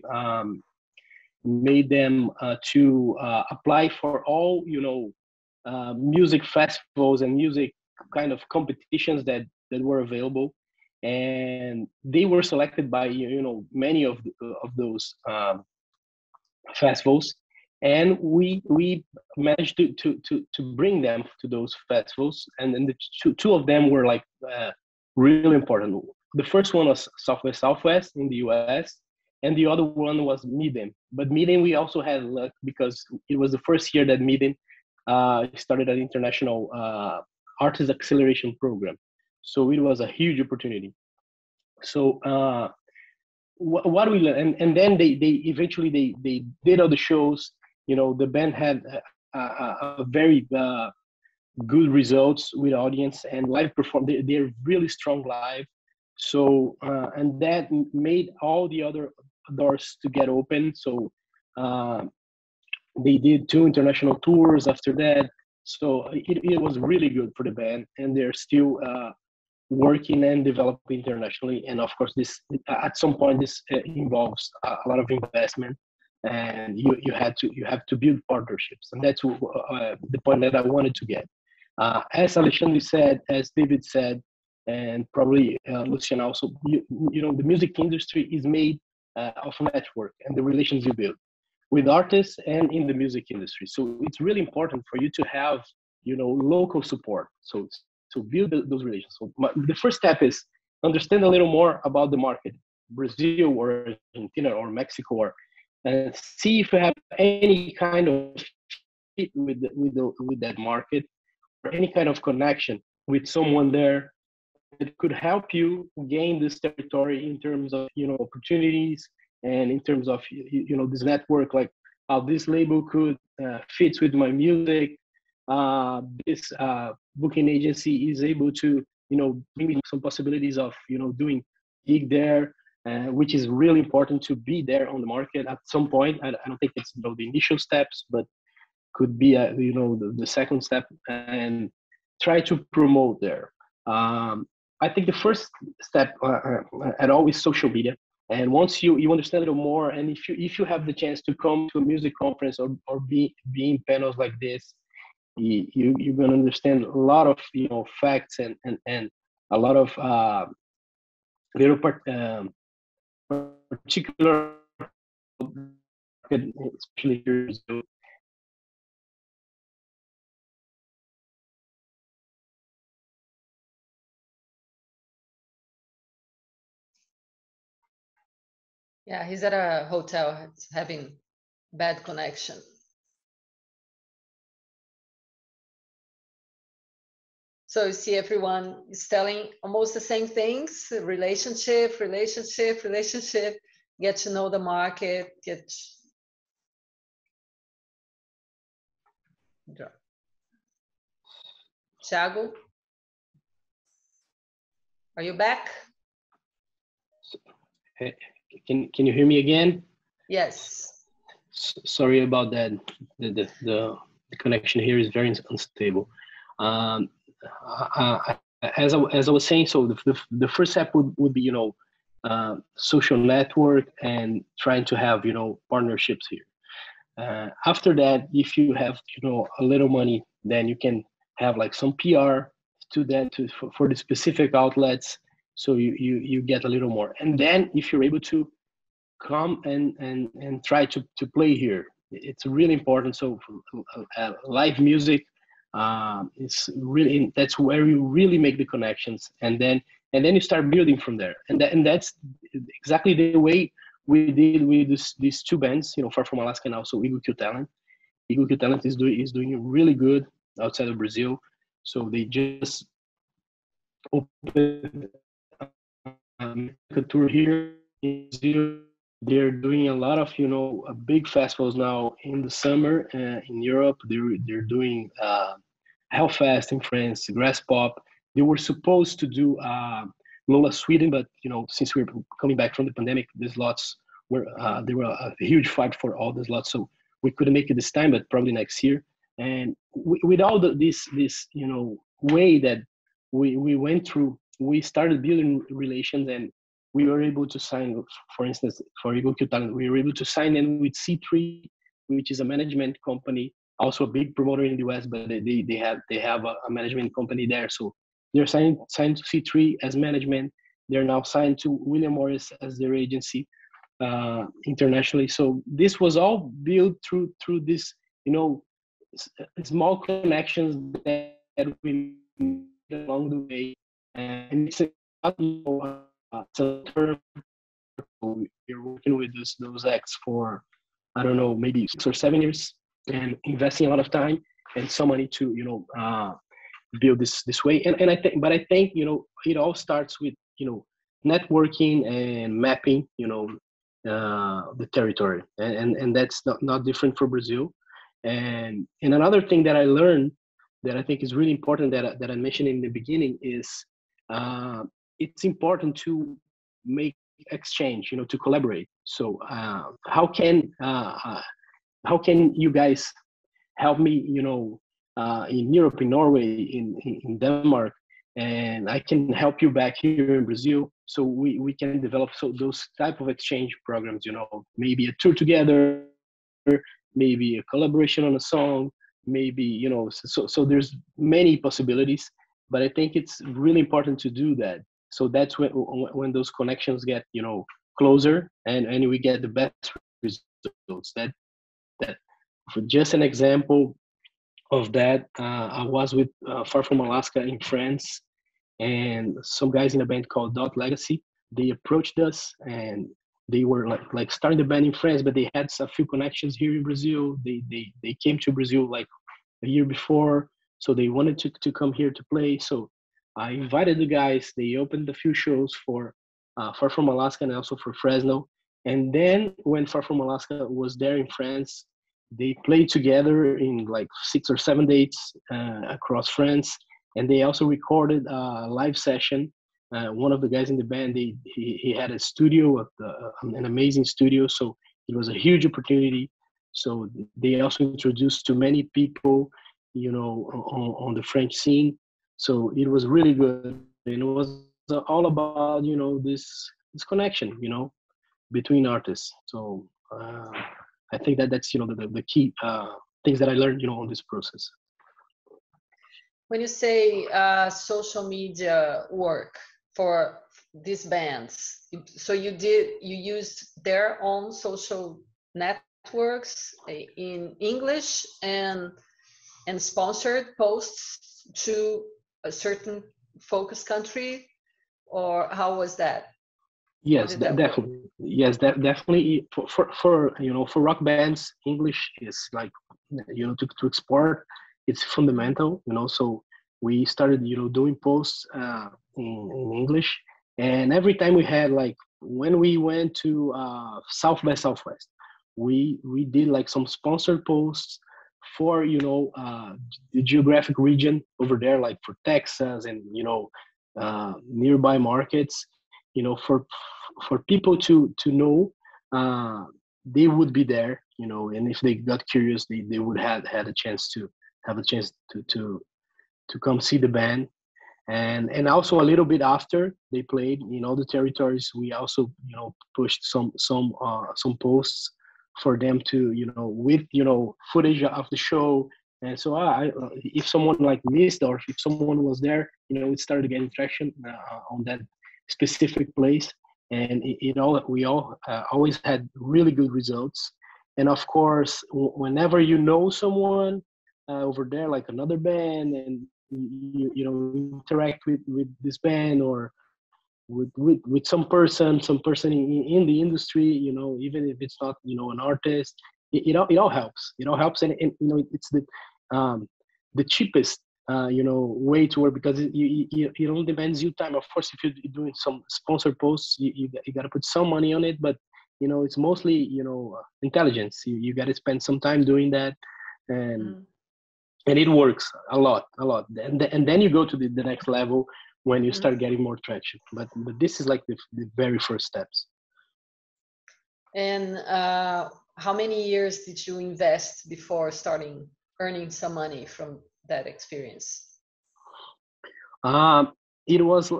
made them to apply for all, you know, music festivals and music kind of competitions that were available, and they were selected by, you know, many of those festivals, and we managed to bring them to those festivals. And then the two of them were like really important. The first one was South by Southwest in the US, and the other one was Midem. But Midem, we also had luck because it was the first year that Midem started an international artist acceleration program. So it was a huge opportunity. So what we learned, and then they eventually did all the shows. You know, the band had a very good results with audience and live perform. They're really strong live. So and that made all the other doors to get open. So they did 2 international tours after that. So it was really good for the band, and they're still working and developing internationally. And of course, this at some point this involves a lot of investment, and you have to build partnerships, and that's the point that I wanted to get. As Alexandre said, as David said, and probably Luciana also, you know, the music industry is made of network and the relations you build with artists and in the music industry. So it's really important for you to have, you know, local support. So to build those relations. So the first step is understand a little more about the market, Brazil or Argentina or Mexico, and see if you have any kind of fit with that market or any kind of connection with someone there that could help you gain this territory in terms of, you know, opportunities and in terms of, you know, this network, like how this label could fit with my music. This booking agency is able to, you know, give me some possibilities of, you know, doing gig there, which is really important to be there on the market at some point. I don't think it's, you know, the initial steps, but could be, you know, the second step, and try to promote there. I think the first step at all is social media. And once you understand it more, and if you have the chance to come to a music conference or be in panels like this, you're going to understand a lot of, you know, facts and a lot of little particular, especially here. Yeah, he's at a hotel having bad connection. So you see everyone is telling almost the same things, relationship, relationship, relationship, get to know the market, get. Yeah. Thiago, are you back? Hey, can you hear me again? Yes. Sorry about that. The connection here is very unstable. As I was saying, so the first step would be, you know, social network and trying to have, you know, partnerships here. After that, if you have, you know, a little money, then you can have like some PR to that for the specific outlets, so you get a little more. And then if you're able to come and try to play here, it's really important. So live music. It's really, that's where you really make the connections, and then you start building from there, and that's exactly the way we did with these two bands, you know, Far From Alaska and also Igukyu Talent. Igukyu Talent is doing really good outside of Brazil, so they just opened a tour here in Brazil. They're doing a lot of, you know, big festivals now in the summer in Europe. They're doing Hellfest in France, Grass Pop. They were supposed to do Lola Sweden, but, you know, since we're coming back from the pandemic, these slots were, there were a huge fight for all the slots. So we couldn't make it this time, but probably next year. And with all this, you know, way that we went through, we started building relations, and we were able to sign, for instance, for Igukyu Talent, we were able to sign in with C3, which is a management company, also a big promoter in the US, but they have a management company there. So they're signed to C3 as management. They're now signed to William Morris as their agency internationally. So this was all built through this, you know, small connections that we made along the way. And it's a so you're working with those acts for, I don't know, maybe 6 or 7 years, and investing a lot of time and some money to, you know, build this way. And I think, you know, it all starts with, you know, networking and mapping, you know, the territory, and that's not different for Brazil. And another thing that I learned that I think is really important that I mentioned in the beginning is. It's important to make exchange, you know, to collaborate. So how can you guys help me, you know, in Europe, in Norway, in Denmark, and I can help you back here in Brazil. So we can develop those type of exchange programs, you know, maybe a tour together, maybe a collaboration on a song, maybe, you know, so there's many possibilities, but I think it's really important to do that. So that's when those connections get, you know, closer, and we get the best results. That for just an example of that, I was with Far From Alaska in France, and some guys in a band called Dot Legacy. They approached us, and they were like starting the band in France, but they had a few connections here in Brazil. They came to Brazil like a year before, so they wanted to come here to play. So I invited the guys. They opened a few shows for Far From Alaska and also for Fresno. And then when Far From Alaska was there in France, they played together in like 6 or 7 dates across France. And they also recorded a live session. One of the guys in the band, he had a studio, an amazing studio. So it was a huge opportunity. So they also introduced to many people, you know, on the French scene. So it was really good, and it was all about, you know, this connection, you know, between artists. So I think that's, you know, the key things that I learned, you know, on this process. When you say social media work for these bands, so you used their own social networks in English and sponsored posts to a certain focus country, or how was that? Yes, definitely. Yes, definitely. For you know, for rock bands, English is like, you know, to export, it's fundamental. You know, so we started, you know, doing posts in English, and every time we had like, when we went to South by Southwest, we did like some sponsored posts for, you know, the geographic region over there, like for Texas and, you know, nearby markets. You know, for people to know, they would be there, you know, and if they got curious, they would had a chance to come see the band. And also a little bit after they played in all the territories, we also, you know, pushed some posts for them to, you know, with, you know, footage of the show. And so if someone like missed, or if someone was there, you know, it started getting traction on that specific place, and we always had really good results. And of course, whenever you know someone over there, like another band, and you know, interact with this band, or with some person in the industry, you know, even if it's not, you know, an artist, it all helps, and you know, it's the cheapest you know, way to work, because it only demands your time. Of course, if you're doing some sponsored posts, you got to put some money on it, but you know, it's mostly, you know, intelligence. You got to spend some time doing that, and it works a lot. And then you go to the next level when you start getting more traction. But this is like the very first steps. And how many years did you invest before starting earning some money from that experience? It was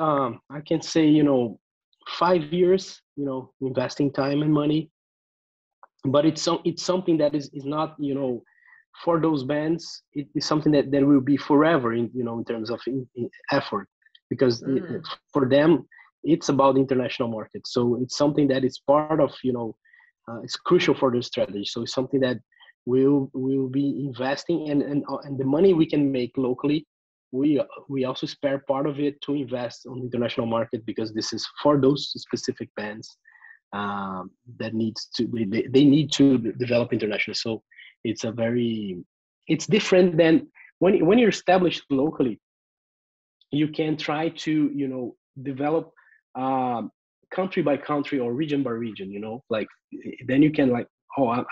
I can say, you know, 5 years, you know, investing time and money, but it's something that is not, you know, for those bands, it is something that will be forever in, you know, in terms of in effort, because for them it's about international market. So it's something that is part of, you know, it's crucial for their strategy. So it's something that we'll be investing, and the money we can make locally, we also spare part of it to invest on the international market, because this is for those specific bands that need to develop internationally. So it's it's different than when you're established locally, you can try to, you know, develop country by country or region by region, you know, like then you can like,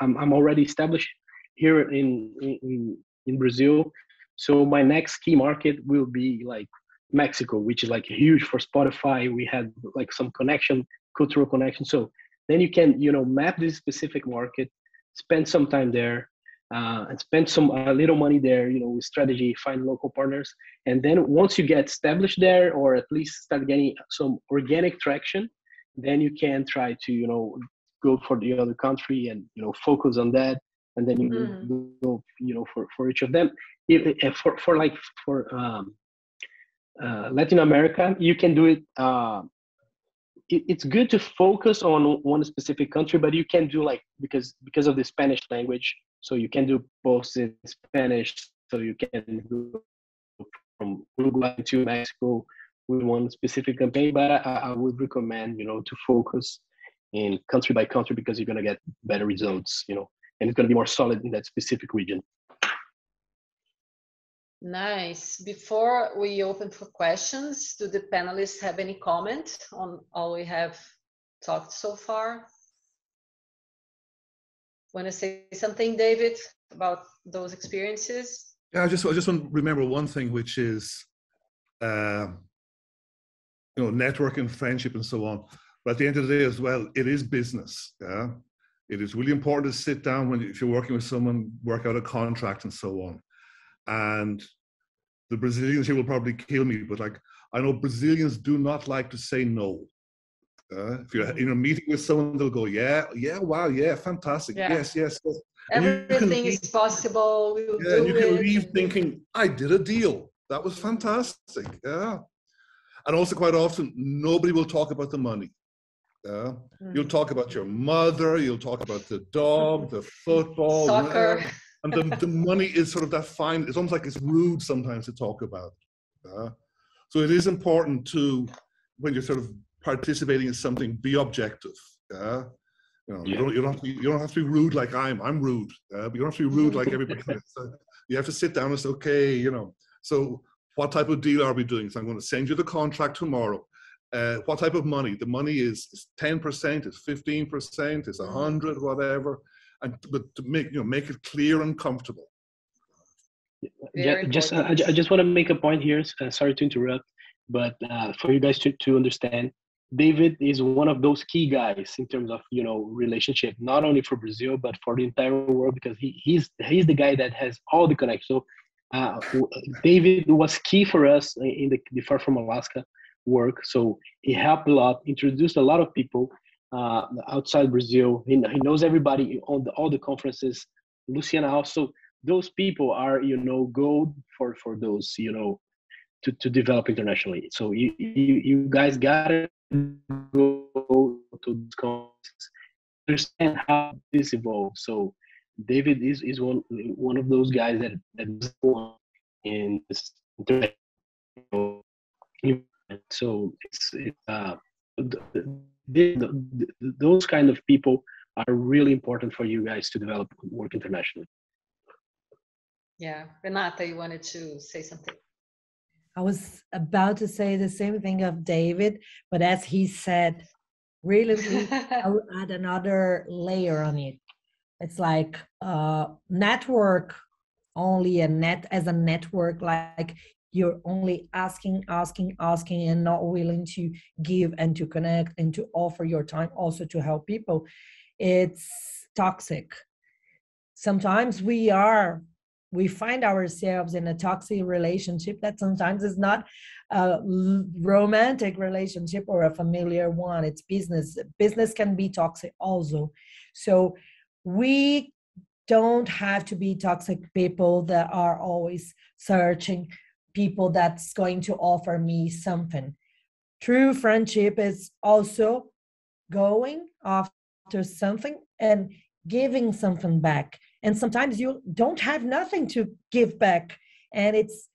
I'm already established here in Brazil, so my next key market will be like Mexico, which is like huge for Spotify. We had like some cultural connection. So then you can, you know, map this specific market, spend some time there, and spend some little money there, you know, with strategy, find local partners, and then once you get established there, or at least start getting some organic traction, then you can try to, you know, go for the other country and, you know, focus on that, and then you go, you know, for each of them. If for Latin America, you can do it. It's good to focus on one specific country, but you can do like because of the Spanish language, so you can do posts in Spanish. So you can go from Uruguay to Mexico with one specific campaign. But I would recommend, you know, to focus in country by country, because you're going to get better results, you know, and it's going to be more solid in that specific region. Nice. Before we open for questions, do the panelists have any comment on all we have talked so far? Want to say something, David, about those experiences? Yeah, I just want to remember one thing, which is, you know, networking, friendship, and so on. But at the end of the day as well, it is business. Yeah, it is really important to sit down if you're working with someone, work out a contract and so on. And the Brazilians here will probably kill me, but like, I know Brazilians do not like to say no. If you're in a meeting with someone, they'll go, yeah, wow, fantastic, yeah. Yes. Everything is possible. You can leave thinking, I did a deal. That was fantastic. Yeah. And also quite often, nobody will talk about the money. You'll talk about your mother, you'll talk about the dog, the football, soccer, and the money is sort of that fine. It's almost like it's rude sometimes to talk about. So it is important to, when you're sort of participating in something, be objective. Yeah? You don't have to be rude like I'm rude. But you don't have to be rude like everybody else. So you have to sit down and say, okay, so what type of deal are we doing? So I'm going to send you the contract tomorrow. What type of money? The money is 10%, it's 15%, it's 100, whatever. And but to make it clear and comfortable. Yeah, I just want to make a point here. Sorry to interrupt, but for you guys to understand, David is one of those key guys in terms of relationship, not only for Brazil but for the entire world, because he's the guy that has all the connections. So David was key for us in the Far From Alaska work. So he helped a lot, introduced a lot of people outside Brazil. He knows everybody on all the conferences. Luciana also. Those people are, gold for those, to develop internationally. So you guys gotta go to these conferences, understand how this evolves. So David is one of those guys that won in this. So it's those kind of people are really important for you guys to develop work internationally. Yeah, Renata, you wanted to say something. I was about to say the same thing of David, but as he said, really, I would add another layer on it. It's like network only as a network, like you're only asking and not willing to give and to connect and to offer your time also to help people. It's toxic. Sometimes we find ourselves in a toxic relationship that sometimes is not a romantic relationship or a familiar one. It's business. Business can be toxic also. So we don't have to be toxic people that are always searching people that's going to offer me something. True friendship is also going after something and giving something back. And sometimes you don't have nothing to give back. And it's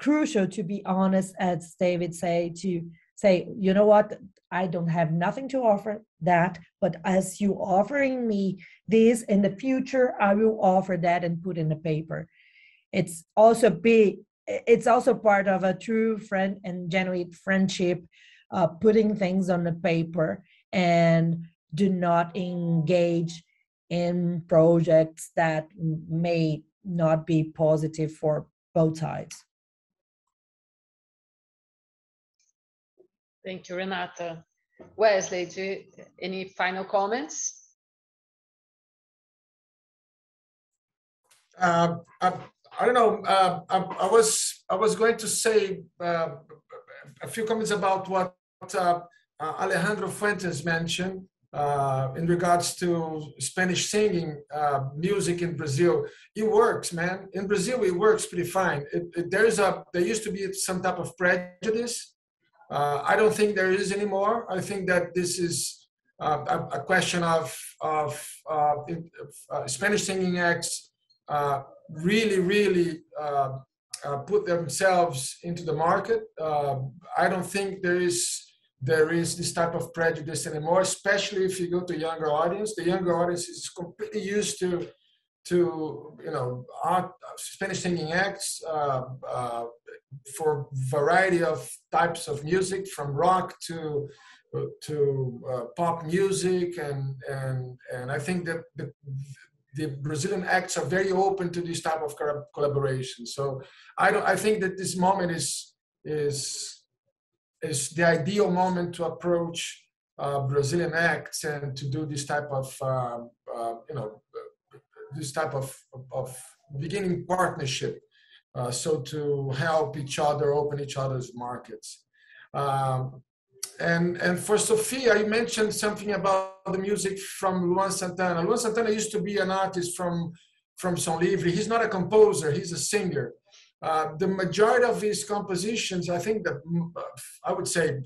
crucial to be honest, as David said, to say, you know what, I don't have nothing to offer that, but as you offering me this in the future, I will offer that and put in the paper. It's also part of a true friend and genuine friendship, putting things on the paper and do not engage in projects that may not be positive for both sides. Thank you, Renata. Wesley, any final comments? I don't know. I was going to say a few comments about what Alejandro Fuentes mentioned. In regards to Spanish singing, music in Brazil, it works, man. In Brazil, it works pretty fine. There used to be some type of prejudice. I don't think there is anymore. I think that this is a question of Spanish singing acts really put themselves into the market. I don't think there is this type of prejudice anymore, especially if you go to younger audience. The younger audience is completely used to art, Spanish singing acts for variety of types of music, from rock to pop music, and I think that the Brazilian acts are very open to this type of collaboration. So I think that this moment is the ideal moment to approach Brazilian acts and to do this type of, this type of beginning partnership. So to help each other open each other's markets. And for Sofia, you mentioned something about the music from Luan Santana. Luan Santana used to be an artist from São Livre. He's not a composer, he's a singer. The majority of his compositions, I think that I would say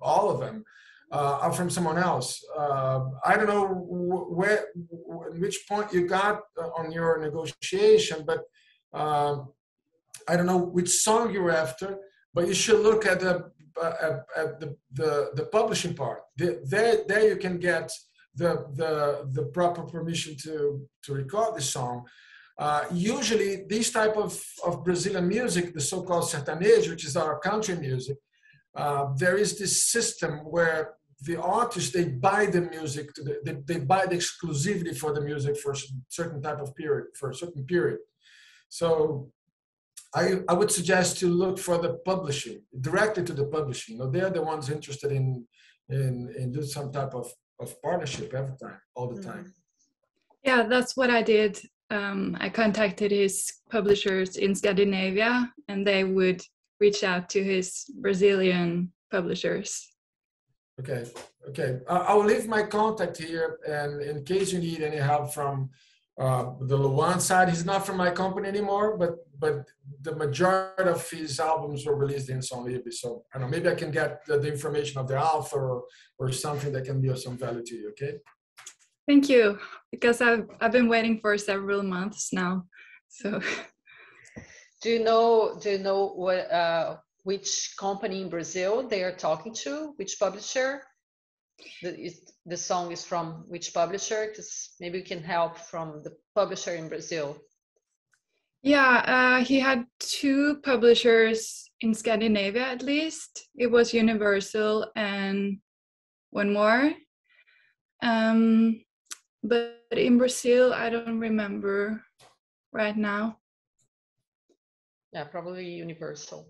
all of them are from someone else. I don't know which point you got on your negotiation, but I don't know which song you're after, but you should look at the publishing part. There you can get the proper permission to record the song. Usually, these type of Brazilian music, the so-called sertanejo, which is our country music, there is this system where the artists, they buy the music, they buy the exclusivity for the music for a certain type of period, for a certain period. So I would suggest to look for the publishing, directly to the publishing. You know, they're the ones interested in doing some type of partnership every time, all the time. Yeah, that's what I did. I contacted his publishers in Scandinavia, and they would reach out to his Brazilian publishers. Okay, okay. I'll leave my contact here, and in case you need any help from the Luan side, he's not from my company anymore, but the majority of his albums were released in São Livre. So I don't know, maybe I can get the information of the author or something that can be of some value to you, okay? Thank you, because I've been waiting for several months now. So, do you know what which company in Brazil they are talking to? Which publisher? The song is from which publisher? Because maybe we can help from the publisher in Brazil. Yeah, he had two publishers in Scandinavia at least. It was Universal and one more. But in Brazil, I don't remember right now. Yeah, probably Universal.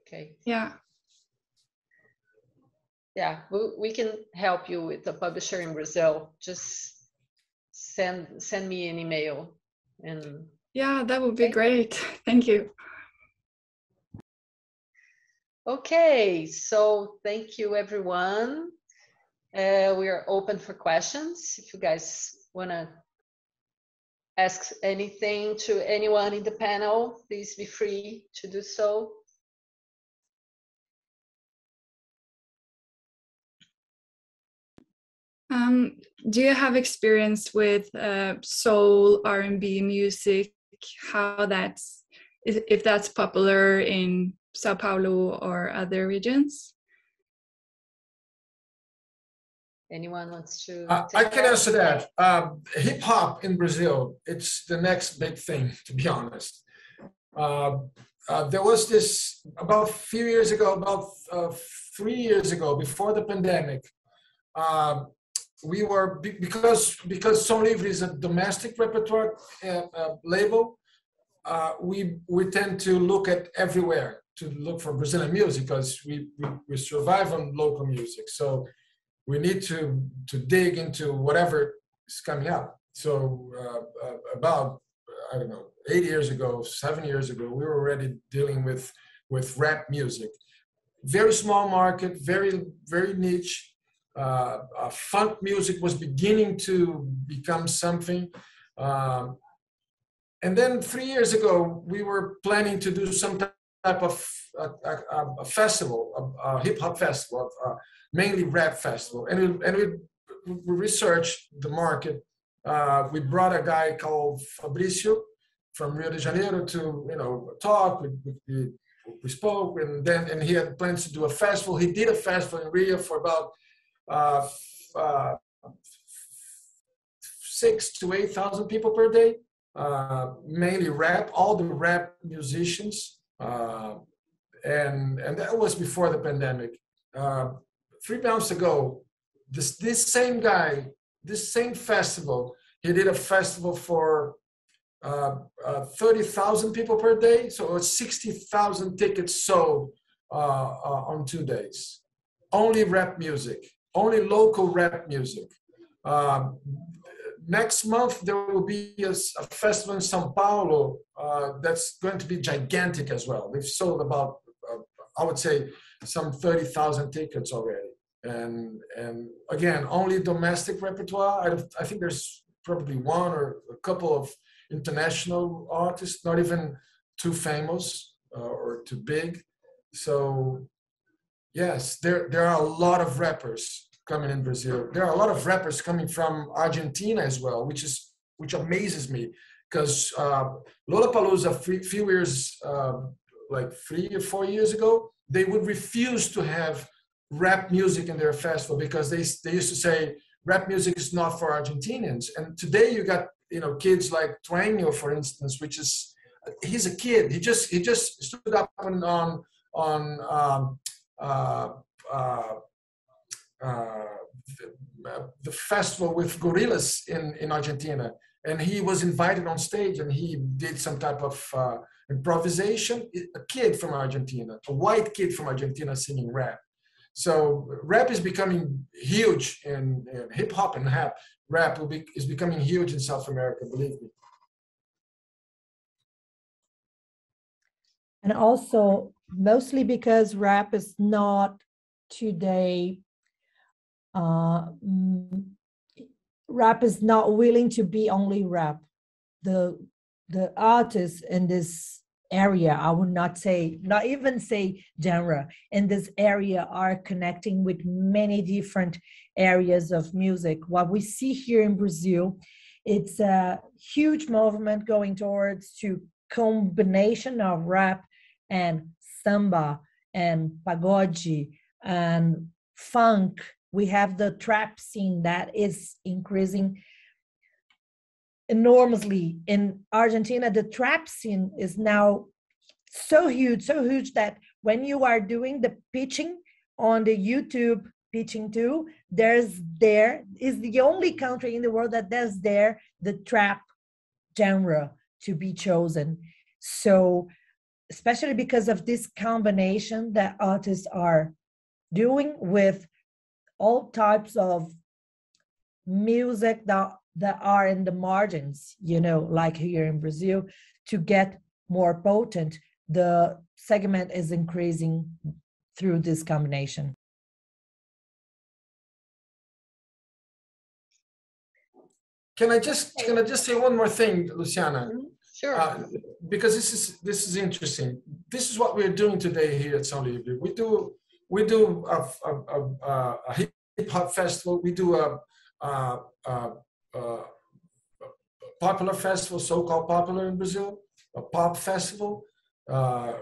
Okay. Yeah. Yeah, we can help you with the publisher in Brazil. Just send me an email. And yeah, that would be great. Thank you. Okay, so thank you, everyone. We are open for questions. If you guys want to ask anything to anyone in the panel, please be free to do so. Do you have experience with soul R&B music? How that's, if that's popular in Sao Paulo or other regions? Anyone wants to? I can answer that. Hip hop in Brazil, it's the next big thing, to be honest. There was this about 3 years ago, before the pandemic. We were, because São Livre is a domestic repertoire label, we tend to look at everywhere to look for Brazilian music, because we survive on local music. So we need to dig into whatever is coming up. So about, I don't know, 8 years ago, 7 years ago, we were already dealing with rap music. Very small market, very, very niche. Funk music was beginning to become something. And then 3 years ago, we were planning to do some type of a festival, a hip hop festival, mainly rap festival, and we researched the market. We brought a guy called Fabricio from Rio de Janeiro to talk. We spoke, and he had plans to do a festival. He did a festival in Rio for about 6,000 to 8,000 people per day, mainly rap, all the rap musicians, and that was before the pandemic. 3 months ago, this same guy, this same festival, he did a festival for 30,000 people per day, so it was 60,000 tickets sold on 2 days. Only rap music, only local rap music. Next month, there will be a festival in Sao Paulo that's going to be gigantic as well. We've sold about, I would say, some 30,000 tickets already, and again, only domestic repertoire. I think there's probably one or a couple of international artists, not even too famous or too big. So yes, there are a lot of rappers coming in Brazil. There are a lot of rappers coming from Argentina as well, which amazes me, because Lollapalooza a few years, like 3 or 4 years ago, they would refuse to have rap music in their festival because they used to say, rap music is not for Argentinians. And today you got, you know, kids like Twangio, for instance, which is, he's a kid. He just stood up on the festival with gorillas in Argentina. And he was invited on stage and he did some type of improvisation. A kid from Argentina, a white kid from Argentina singing rap. So rap is becoming huge in hip hop and rap is becoming huge in South America, believe me. And also mostly because rap is not today, rap is not willing to be only rap. The artists in this area, I would not even say genre, in this area are connecting with many different areas of music. What we see here in Brazil, it's a huge movement going towards to combination of rap and samba and pagode and funk. We have the trap scene that is increasing enormously. In Argentina, the trap scene is now so huge that when you are doing the pitching on the YouTube pitching too, there is the only country in the world that does there the trap genre to be chosen. So, especially because of this combination that artists are doing with all types of music that are in the margins, you know, like here in Brazil, to get more potent, the segment is increasing through this combination. Can I just say one more thing, Luciana? Sure. Because this is interesting. This is what we're doing today here at Sound Livre. We do a hip hop festival. We do a popular festival, so-called popular in Brazil, a pop festival.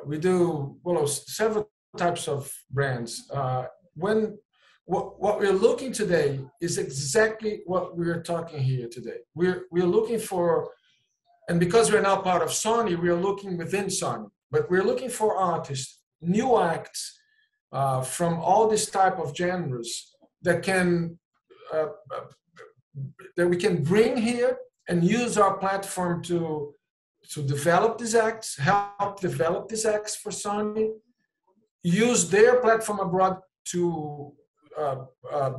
We do several types of brands. What we're looking today is exactly what we're talking here today. We're looking for, and because we're now part of Sony, we're looking within Sony, but we're looking for artists, new acts, from all these type of genres that we can bring here and use our platform to develop these acts, help develop these acts for Sony, use their platform abroad to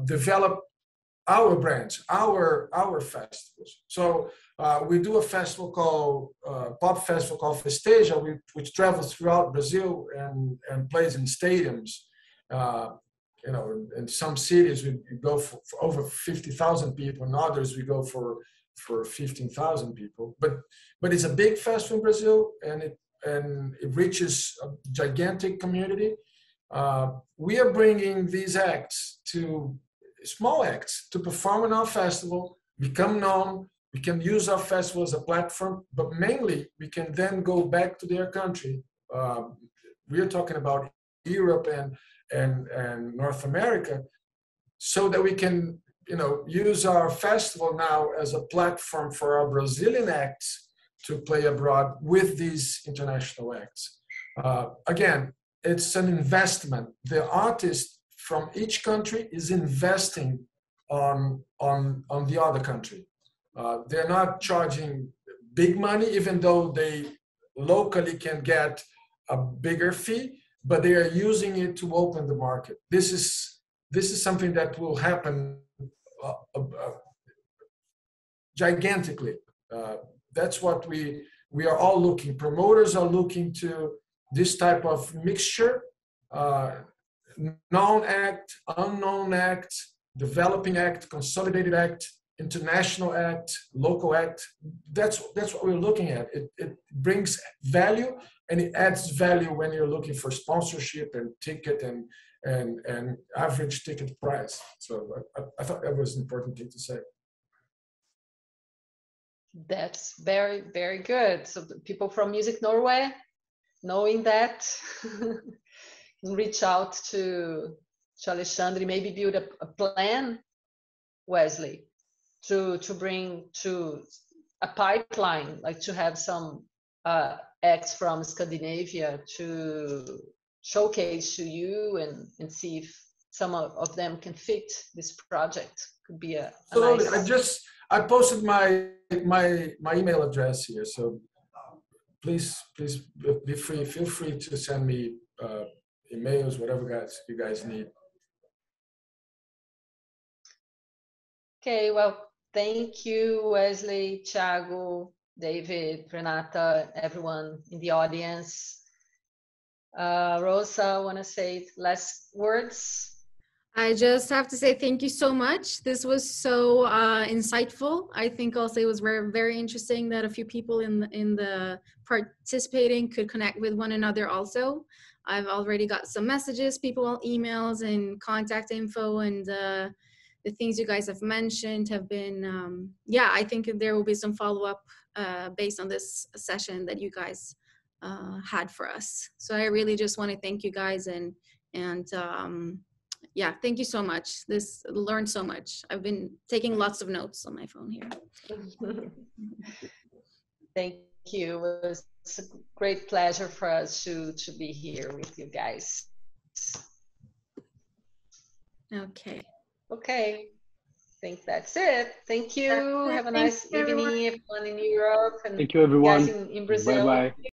develop our brands, our festivals. So we do a festival called, pop festival called Festeja, which travels throughout Brazil and plays in stadiums. You know, in some cities we go for over 50,000 people, in others we go for 15,000 people. But it's a big festival in Brazil, and it reaches a gigantic community. We are bringing these acts to small acts to perform in our festival, become known. We can use our festival as a platform, but mainly we can then go back to their country. We're talking about Europe and North America, so that we can, you know, use our festival now as a platform for our Brazilian acts to play abroad with these international acts. Again, it's an investment. The artist from each country is investing on the other country. They're not charging big money, even though they locally can get a bigger fee, but they are using it to open the market. This is something that will happen gigantically. That's what we are all looking. Promoters are looking to this type of mixture, known act, unknown act, developing act, consolidated act, international act, local act. That's what we're looking at. It brings value, and it adds value when you're looking for sponsorship and ticket and average ticket price. So I thought that was an important thing to say. That's very, very good. So the people from Music Norway, knowing that, reach out to Alexandre, maybe build a plan, Wesley, to bring to a pipeline, like to have some acts from Scandinavia to showcase to you, and see if some of them can fit this project. Could be a so nice... I posted my email address here, so please be free. Feel free to send me emails, whatever you guys need. Okay, well, thank you, Wesley, Thiago, David, Renata, everyone in the audience. Rosa, want to say last words? I just have to say thank you so much. This was so insightful. I think also it was very, very interesting that a few people in the participating could connect with one another also. I've already got some messages, people emails and contact info, and the things you guys have mentioned have been, yeah, I think there will be some follow-up based on this session that you guys had for us. So I really just want to thank you guys and yeah, thank you so much. This learned so much. I've been taking lots of notes on my phone here. Thank you. It was a great pleasure for us to be here with you guys. Okay. Okay. I think that's it. Thank you. Have a nice evening, everyone in Europe. And thank you, everyone. Guys in Brazil. Bye-bye.